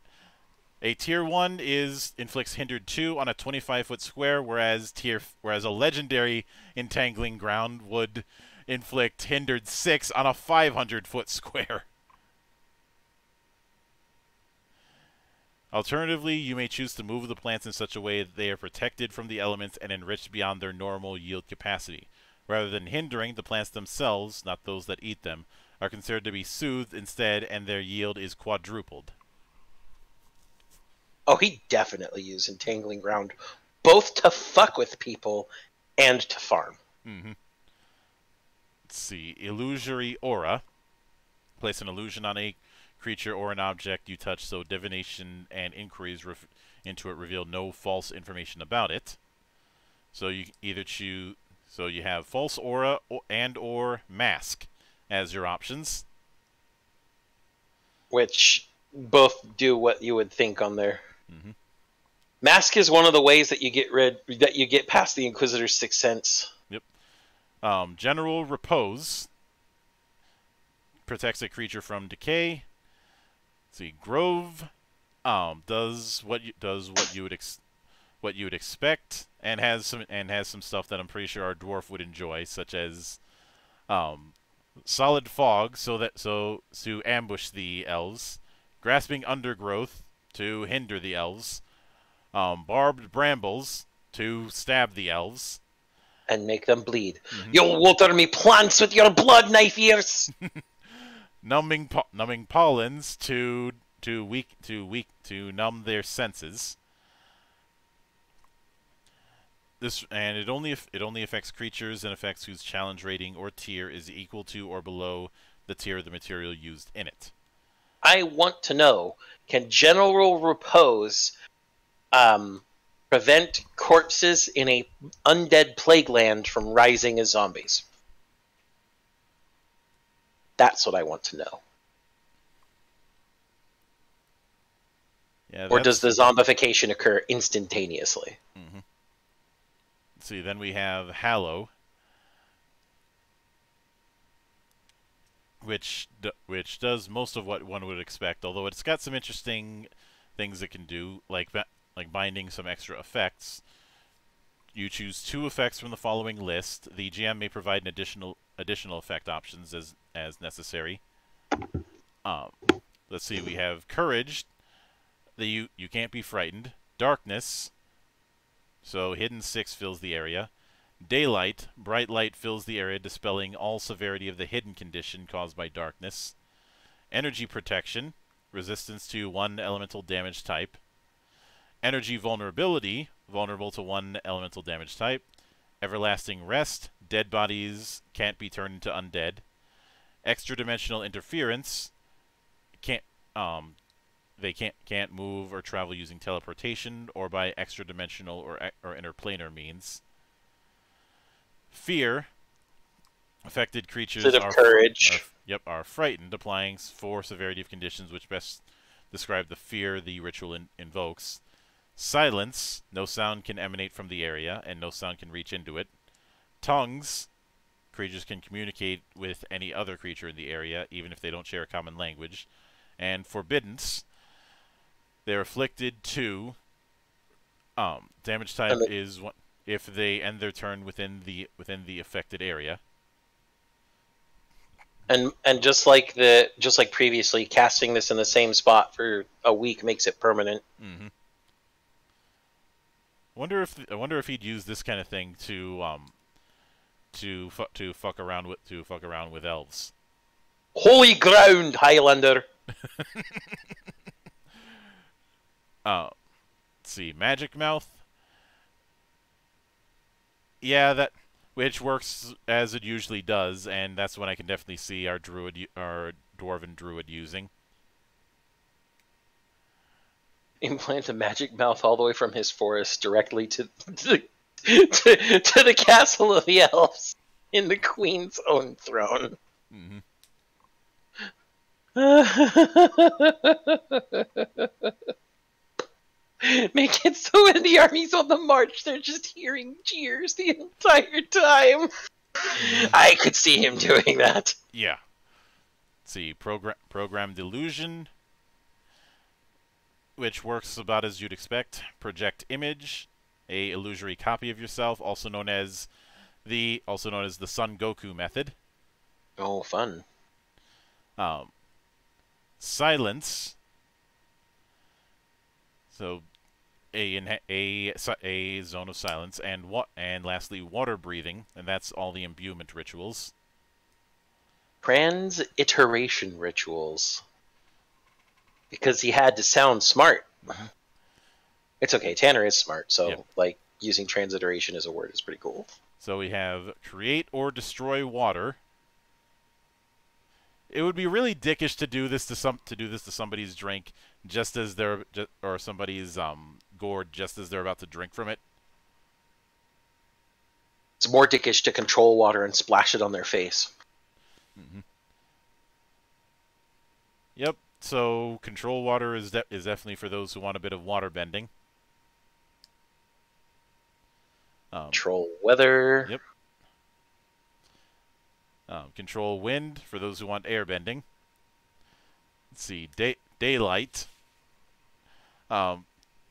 A tier one is inflicts hindered two on a twenty-five foot square, whereas tier whereas a legendary Entangling Ground would inflict hindered six on a five hundred foot square. Alternatively, you may choose to move the plants in such a way that they are protected from the elements and enriched beyond their normal yield capacity. Rather than hindering, the plants themselves, not those that eat them, are considered to be soothed instead, and their yield is quadrupled. Oh, he definitely used Entangling Ground both to fuck with people and to farm. Mm-hmm. Let's see. Illusory Aura. Place an illusion on a creature or an object you touch, so divination and inquiries ref into it reveal no false information about it. So you either choose... So you have False Aura and or Mask as your options. Which both do what you would think on there. Mm-hmm. Mask is one of the ways that you get rid that you get past the Inquisitor's Sixth Sense. Yep. Um, General Repose protects a creature from decay. Let's see, Grove um, does what you, does what you would ex what you would expect. And has some and has some stuff that I'm pretty sure our dwarf would enjoy, such as um, solid fog, so that so to ambush the elves, grasping undergrowth to hinder the elves, um, barbed brambles to stab the elves, and make them bleed. Mm-hmm. You'll water me plants with your blood, knife ears. numbing po numbing pollens to to weak to weak to numb their senses. This and it only it only affects creatures and effects whose challenge rating or tier is equal to or below the tier of the material used in it. I want to know: can General Repose um, prevent corpses in a undead plague land from rising as zombies? That's what I want to know. Yeah, or does the zombification occur instantaneously? Mm-hmm. Let's see, then we have Hallow, which do, which does most of what one would expect, although it's got some interesting things it can do, like like binding some extra effects. You choose two effects from the following list. The G M may provide an additional additional effect options as as necessary. Um, let's see, we have Courage. The you you can't be frightened. Darkness. So Hidden Six fills the area. Daylight. Bright light fills the area, dispelling all severity of the hidden condition caused by darkness. Energy protection. Resistance to one elemental damage type. Energy vulnerability. Vulnerable to one elemental damage type. Everlasting rest. Dead bodies can't be turned into undead. Extra dimensional interference. Can't um they can't can't move or travel using teleportation or by extra dimensional or or interplanar means. Fear. Affected creatures are, courage. are yep are frightened, applying four severity of conditions which best describe the fear the ritual in, invokes. Silence. No sound can emanate from the area, and no sound can reach into it. Tongues. Creatures can communicate with any other creature in the area, even if they don't share a common language. And forbiddance. They're afflicted to um, damage type I mean, is one, if they end their turn within the within the affected area. And and just like the just like previously, casting this in the same spot for a week makes it permanent. Mm-hmm. Wonder if I wonder if he'd use this kind of thing to um to fu to fuck around with to fuck around with elves. Holy ground, Highlander. uh, let's see, Magic Mouth. Yeah, that which works as it usually does, and that's when I can definitely see our druid, our dwarven druid using. Implant a magic mouth all the way from his forest directly to to, to, to the castle of the elves in the queen's own throne. Mm-hmm. Make it so when the army's on the march, they're just hearing cheers the entire time. Mm-hmm. I could see him doing that. Yeah. Let's see, program program delusion. Which works about as you'd expect. Project image, a illusory copy of yourself, also known as the also known as the Son Goku method. Oh, fun. Um, silence. So, a a a zone of silence, and what and lastly, water breathing, and that's all the imbuement rituals. Transiteration rituals. Because he had to sound smart. It's okay, Tanner is smart, so yep. like using transiteration as a word is pretty cool. So we have create or destroy water. It would be really dickish to do this to some to do this to somebody's drink just as they're just, or somebody's um gourd just as they're about to drink from it. It's more dickish to control water and splash it on their face. Mm-hmm. Yep. So control water is de is definitely for those who want a bit of water bending. Um, control weather. Yep. Um, control wind for those who want air bending. Let's see, day daylight. Um,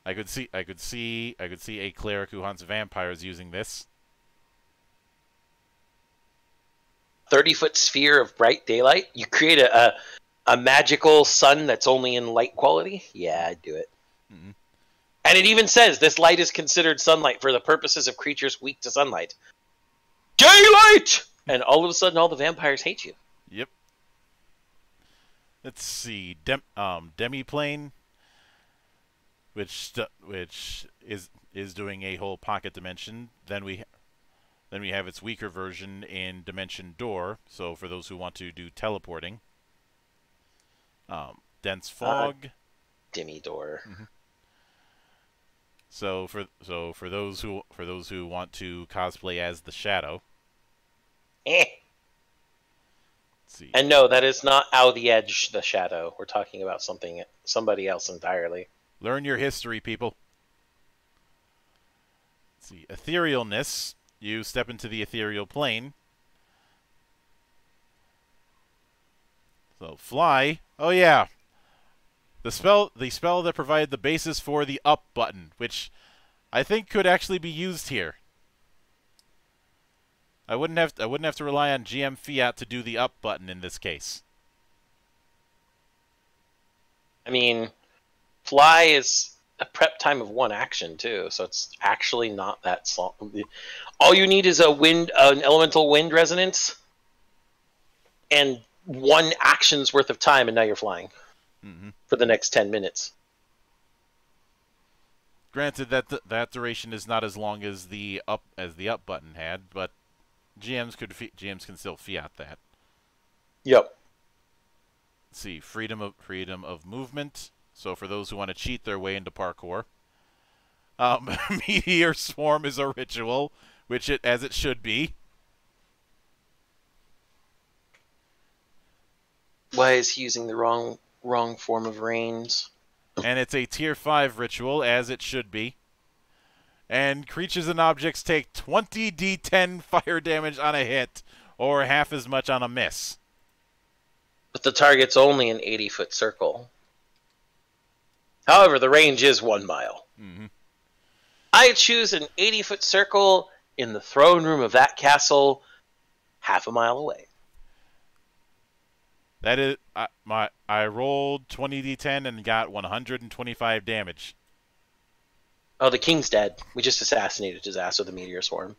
I could see, I could see, I could see a cleric who hunts vampires using this. thirty foot sphere of bright daylight. You create a. a A magical sun that's only in light quality? Yeah, I'd do it. Mm-hmm. And it even says this light is considered sunlight for the purposes of creatures weak to sunlight. Daylight! And all of a sudden, all the vampires hate you. Yep. Let's see, Dem um, Demiplane, which which is is doing a whole pocket dimension. Then we then we have its weaker version in Dimension Door. So for those who want to do teleporting. Um, dense fog, uh, dimmy door. Mm-hmm. So for so for those who for those who want to cosplay as the shadow. Eh. Let's see. And no, that is not Out the Edge, the shadow. We're talking about something somebody else entirely. Learn your history, people. Let's see. Etherealness. You step into the ethereal plane. So fly. Oh yeah. The spell the spell that provided the basis for the up button, which I think could actually be used here. I wouldn't have I wouldn't have to rely on G M Fiat to do the up button in this case. I mean, fly is a prep time of one action too, so it's actually not that slow. All you need is a wind, uh, an elemental wind resonance, and one action's worth of time, and now you're flying mm-hmm. for the next ten minutes. Granted, that th that duration is not as long as the up as the up button had, but G Ms could fi G Ms can still fiat that. Yep. Let's see, freedom of freedom of movement. So for those who want to cheat their way into parkour, um, Meteor Swarm is a ritual, which it as it should be. Why is he using the wrong wrong form of rains? And it's a tier five ritual, as it should be. And creatures and objects take twenty d ten fire damage on a hit, or half as much on a miss. But the target's only an eighty foot circle. However, the range is one mile. Mm-hmm. I choose an eighty foot circle in the throne room of that castle, half a mile away. That is, I, my I rolled twenty d ten and got one hundred twenty-five damage. Oh, the king's dead. We just assassinated his ass with a meteor swarm.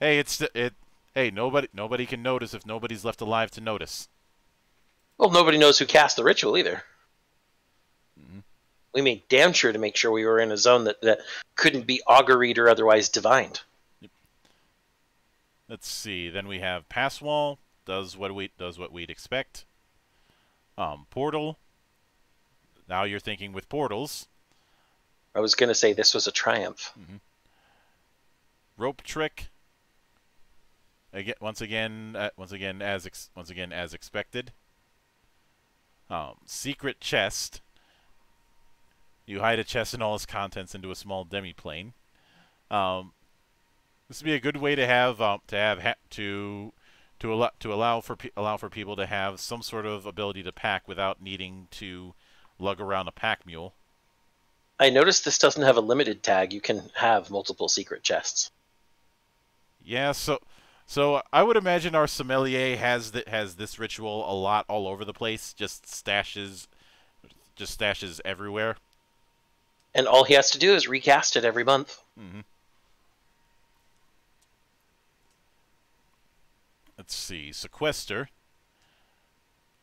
Hey, it's it. Hey, nobody nobody can notice if nobody's left alive to notice. Well, nobody knows who cast the ritual either. Mm-hmm. We made damn sure to make sure we were in a zone that that couldn't be auguried or otherwise divined. Yep. Let's see. Then we have pass wall. Does what we does what we'd expect. Um, portal. Now you're thinking with portals. I was gonna say this was a triumph. Mm-hmm. Rope trick. Again, once again, uh, once again as ex once again as expected. Um, secret chest. You hide a chest and all its contents into a small demiplane. Um, this would be a good way to have um, to have ha to. To allow to allow for pe allow for people to have some sort of ability to pack without needing to lug around a pack mule. I noticed this doesn't have a limited tag. You can have multiple secret chests. Yeah, so so I would imagine our sommelier has that has this ritual a lot all over the place. Just stashes, just stashes everywhere. And all he has to do is recast it every month. Mm-hmm. Let's see, sequester.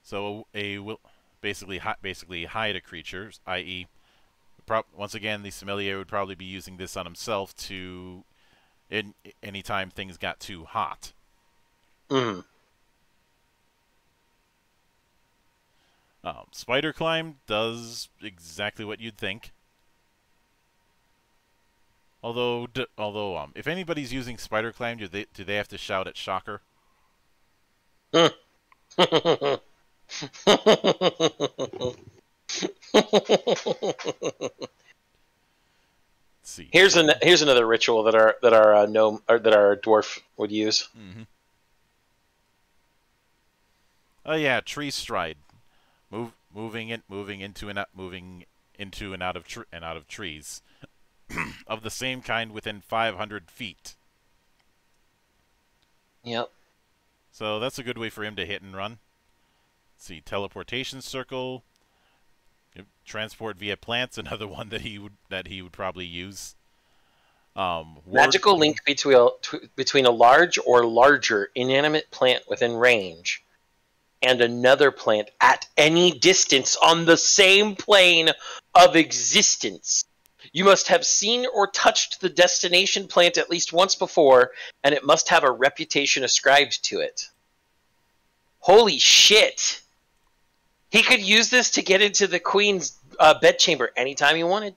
So a, a basically hi, basically hide a creature, that is, once again the sommelier would probably be using this on himself to, in anytime things got too hot. Mm-hmm. Um, spider climb does exactly what you'd think. Although, d although um, if anybody's using spider climb, do they do they have to shout at Shocker? See. Here's an here's another ritual that our that our uh, gnome or that our dwarf would use. Mm-hmm. Oh yeah, tree stride, move moving in moving into and out moving into and out of tre and out of trees of the same kind within five hundred feet. Yep. So that's a good way for him to hit and run. Let's see, teleportation circle, transport via plants, another one that he would that he would probably use. Um, Magical link between a, between a large or larger inanimate plant within range and another plant at any distance on the same plane of existence. You must have seen or touched the destination plant at least once before, and it must have a reputation ascribed to it. Holy shit! He could use this to get into the queen's uh, bedchamber anytime he wanted.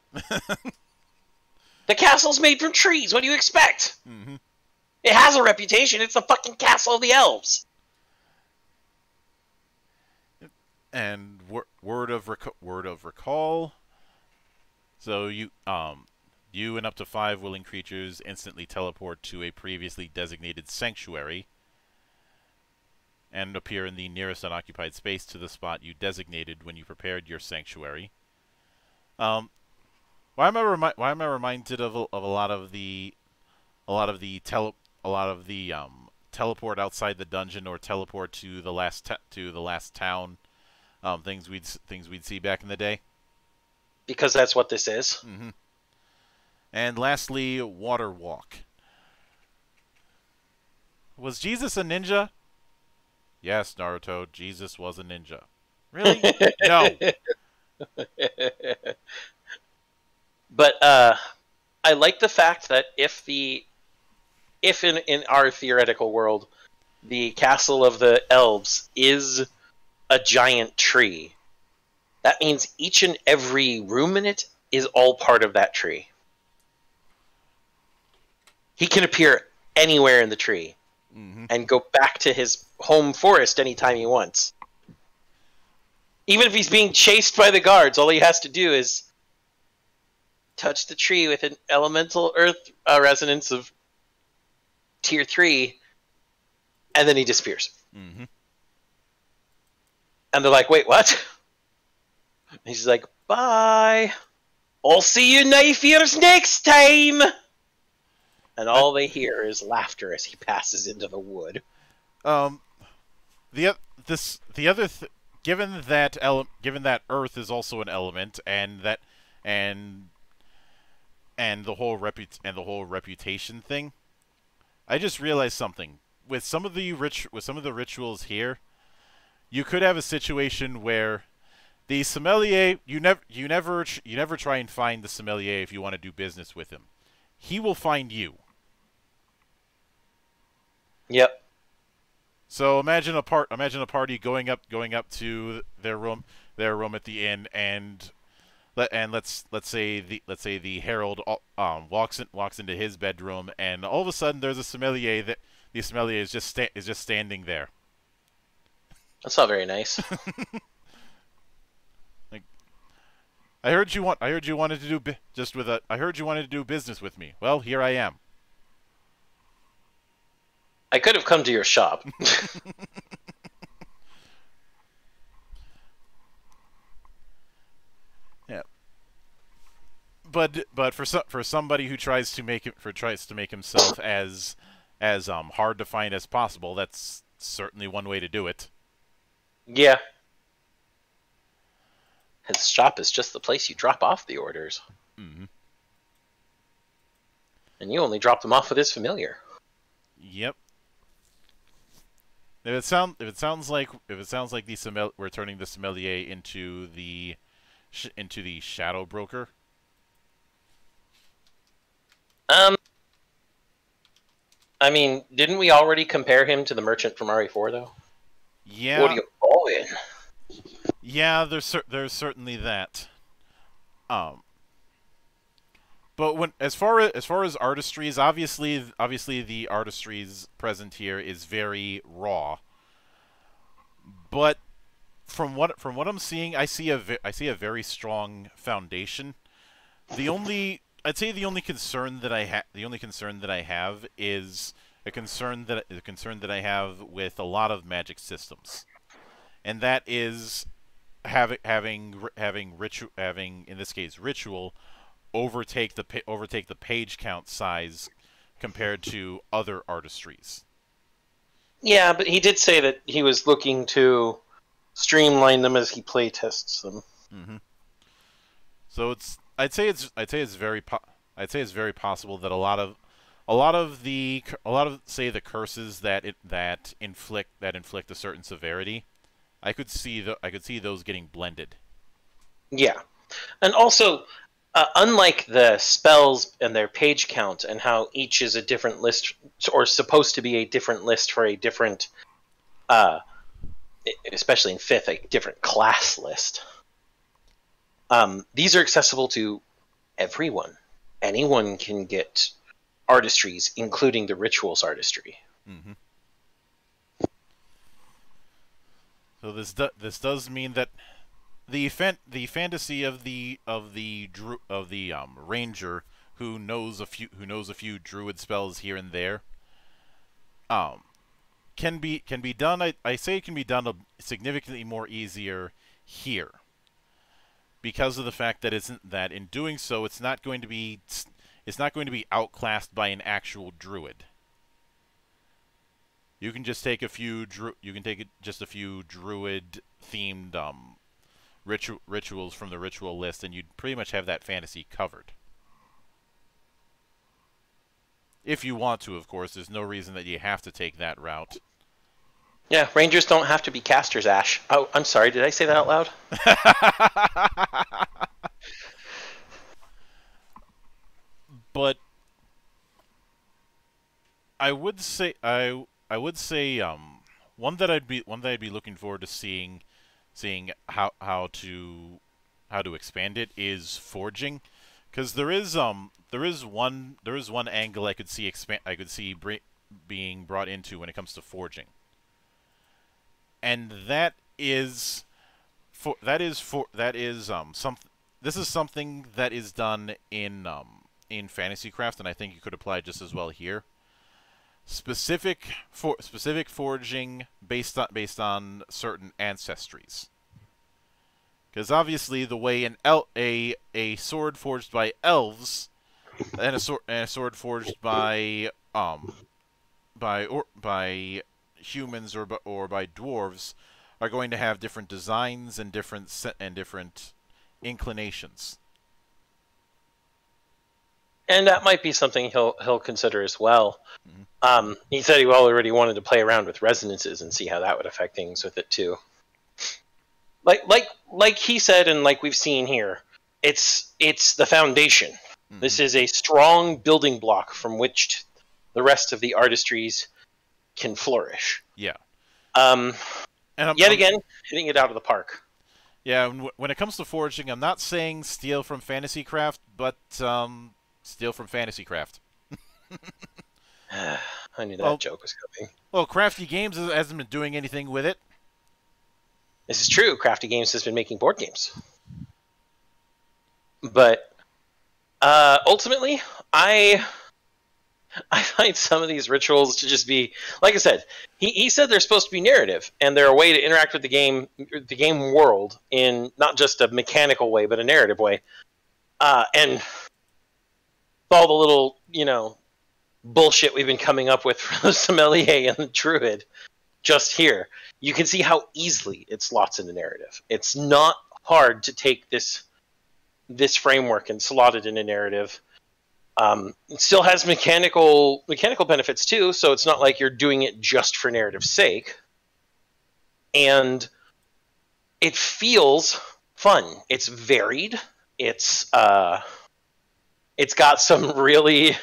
The castle's made from trees. What do you expect? Mm-hmm. It has a reputation. It's the fucking castle of the elves. And wor word of rec word of recall. So you um you and up to five willing creatures instantly teleport to a previously designated sanctuary and appear in the nearest unoccupied space to the spot you designated when you prepared your sanctuary. Um, why am I remi why am I reminded of a, of a lot of the a lot of the tele a lot of the um teleport outside the dungeon or teleport to the last te to the last town um, things we'd things we'd see back in the day? Because that's what this is. Mm-hmm. And lastly, water walk. Was Jesus a ninja? Yes, Naruto, Jesus was a ninja. Really? No. But uh, I like the fact that if the if in in our theoretical world, the castle of the elves is a giant tree, that means each and every room in it is all part of that tree. He can appear anywhere in the tree. Mm-hmm. And go back to his home forest anytime he wants. Even if he's being chased by the guards, all he has to do is touch the tree with an elemental earth uh, resonance of tier three, and then he disappears. Mm-hmm. And they're like, wait, what? And he's like, bye. I'll see you nafiers next time. And all they hear is laughter as he passes into the wood. Um, the this the other th given that ele given that earth is also an element, and that and and the whole reput and the whole reputation thing, I just realized something. With some of the rich with some of the rituals here, you could have a situation where the sommelier you never you never you never try and find the sommelier if you want to do business with him. He will find you. Yep. So imagine a part. Imagine a party going up, going up to their room, their room at the inn, and let and let's let's say the let's say the herald um walks in, walks into his bedroom, and all of a sudden there's a sommelier that the sommelier is just sta is just standing there. That's not very nice. Like, I heard you want. I heard you wanted to do bi just with a. I heard you wanted to do business with me. Well, here I am. I could have come to your shop. Yeah, but but for so, for somebody who tries to make it for tries to make himself as as um hard to find as possible, that's certainly one way to do it. Yeah, his shop is just the place you drop off the orders, mm-hmm. and you only drop them off with his familiar. Yep. If it sound if it sounds like if it sounds like the sommel we're turning the sommelier into the sh into the shadow broker. Um. I mean, didn't we already compare him to the merchant from R E four though? Yeah. What do you call in? Yeah, there's cer there's certainly that. Um. But when, as far as, as far as artistries, obviously, obviously the artistries present here is very raw. But from what from what I'm seeing, I see a I see a very strong foundation. The only I'd say the only concern that I ha the only concern that I have is a concern that a concern that I have with a lot of magic systems, and that is having having having ritual having in this case ritual. Overtake the overtake the page count size compared to other artistries. Yeah, but he did say that he was looking to streamline them as he play tests them. Mm-hmm. So it's I'd say it's I'd say it's very po I'd say it's very possible that a lot of a lot of the a lot of say the curses that it that inflict that inflict a certain severity, I could see the I could see those getting blended. Yeah, and also. Uh, unlike the spells and their page count and how each is a different list or supposed to be a different list for a different, uh, especially in fifth, a different class list. Um, these are accessible to everyone. Anyone can get artistries, including the rituals artistry. Mm-hmm. So this do this does mean that the fan the fantasy of the of the dru of the um, ranger who knows a few who knows a few druid spells here and there. Um, can be can be done. I I say it can be done a significantly more easier here, because of the fact that it's that in doing so, it's not going to be it's not going to be outclassed by an actual druid. You can just take a few dru you can take just a few druid themed um ritu rituals from the ritual list, and you'd pretty much have that fantasy covered. If you want to, of course, there's no reason that you have to take that route. Yeah, rangers don't have to be casters, Ash. Oh, I'm sorry, did I say that out loud? But I would say I I would say um one that I'd be one that I'd be looking forward to seeing seeing how how to how to expand it is forging, because there is um there is one there is one angle I could see expand I could see br being brought into when it comes to forging, and that is for that is for that is um something this is something that is done in um in Fantasy Craft, and I think you could apply just as well here. Specific for specific forging based on based on certain ancestries, because obviously the way an el a a sword forged by elves and a sword and a sword forged by um by or by humans or by, or by dwarves are going to have different designs and different se and different inclinations. And that might be something he'll he'll consider as well. Mm-hmm. um, he said he already wanted to play around with resonances and see how that would affect things with it too. Like like like he said, and like we've seen here, it's it's the foundation. Mm-hmm. This is a strong building block from which t the rest of the artistries can flourish. Yeah. Um. And I'm, yet I'm, again, hitting it out of the park. Yeah. When it comes to forging, I'm not saying steal from Fantasy Craft, but um. Steal from Fantasy Craft. I knew that well, joke was coming. Well, Crafty Games hasn't been doing anything with it. This is true. Crafty Games has been making board games. But uh, ultimately, I I find some of these rituals to just be, like I said, he, he said they're supposed to be narrative, and they're a way to interact with the game, the game world in not just a mechanical way, but a narrative way. Uh, and all the little, you know, bullshit we've been coming up with for the sommelier and the druid just here. You can see how easily it slots into narrative. It's not hard to take this this framework and slot it into narrative. Um, it still has mechanical mechanical benefits too, so it's not like you're doing it just for narrative's sake. And it feels fun. It's varied. It's uh It's got some really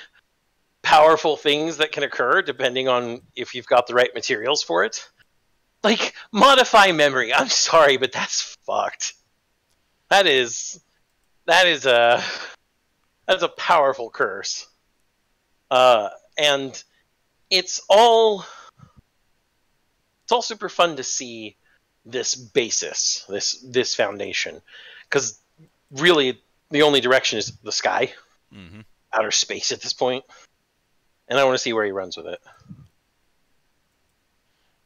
powerful things that can occur depending on if you've got the right materials for it. Like, modify memory. I'm sorry, but that's fucked. That is... That is a... That's a powerful curse. Uh, and it's all... It's all super fun to see this basis, this, this foundation. Because really, the only direction is the sky. Mm-hmm. Outer space at this point, and I want to see where he runs with it.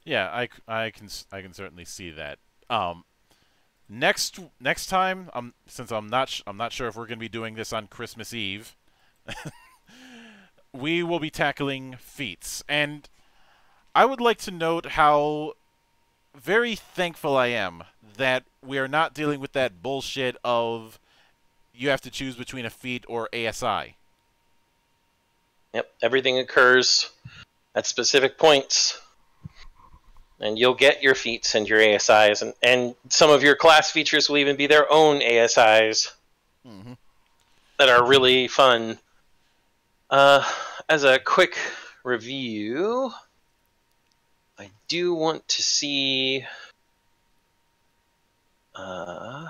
Yeah, I, I can I can certainly see that. Um, next next time, um, since I'm not sh I'm not sure if we're going to be doing this on Christmas Eve, we will be tackling feats, and I would like to note how very thankful I am that we are not dealing with that bullshit of you have to choose between a feat or A S I. Yep, everything occurs at specific points, and you'll get your feats and your A S Is, and, and some of your class features will even be their own A S Is. Mm-hmm. That are really fun. Uh, as a quick review, I do want to see... Uh...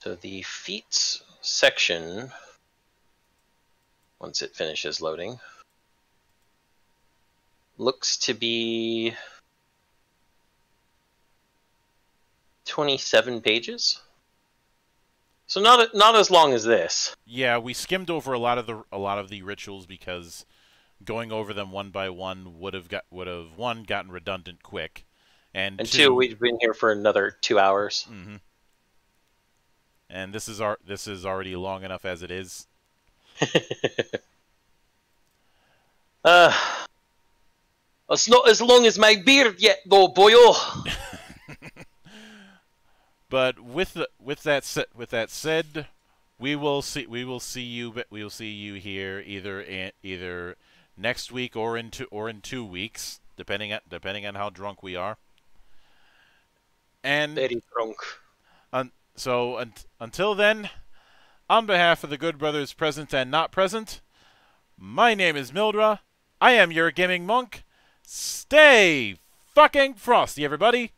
So the feats section, once it finishes loading, looks to be twenty-seven pages. So not not as long as this. Yeah, we skimmed over a lot of the a lot of the rituals because going over them one by one would have got would have one gotten redundant quick, and, and two, two we've been here for another two hours. Mm-hmm. And this is our this is already long enough as it is. uh, it's not as long as my beard yet, though, boyo. But with the, with that with that said, we will see we will see you we will see you here either in, either next week or in two or in two weeks, depending on depending on how drunk we are. And very drunk. Un, so un, until then, on behalf of the good brothers present and not present, my name is Mildra. I am your gaming monk. Stay fucking frosty, everybody.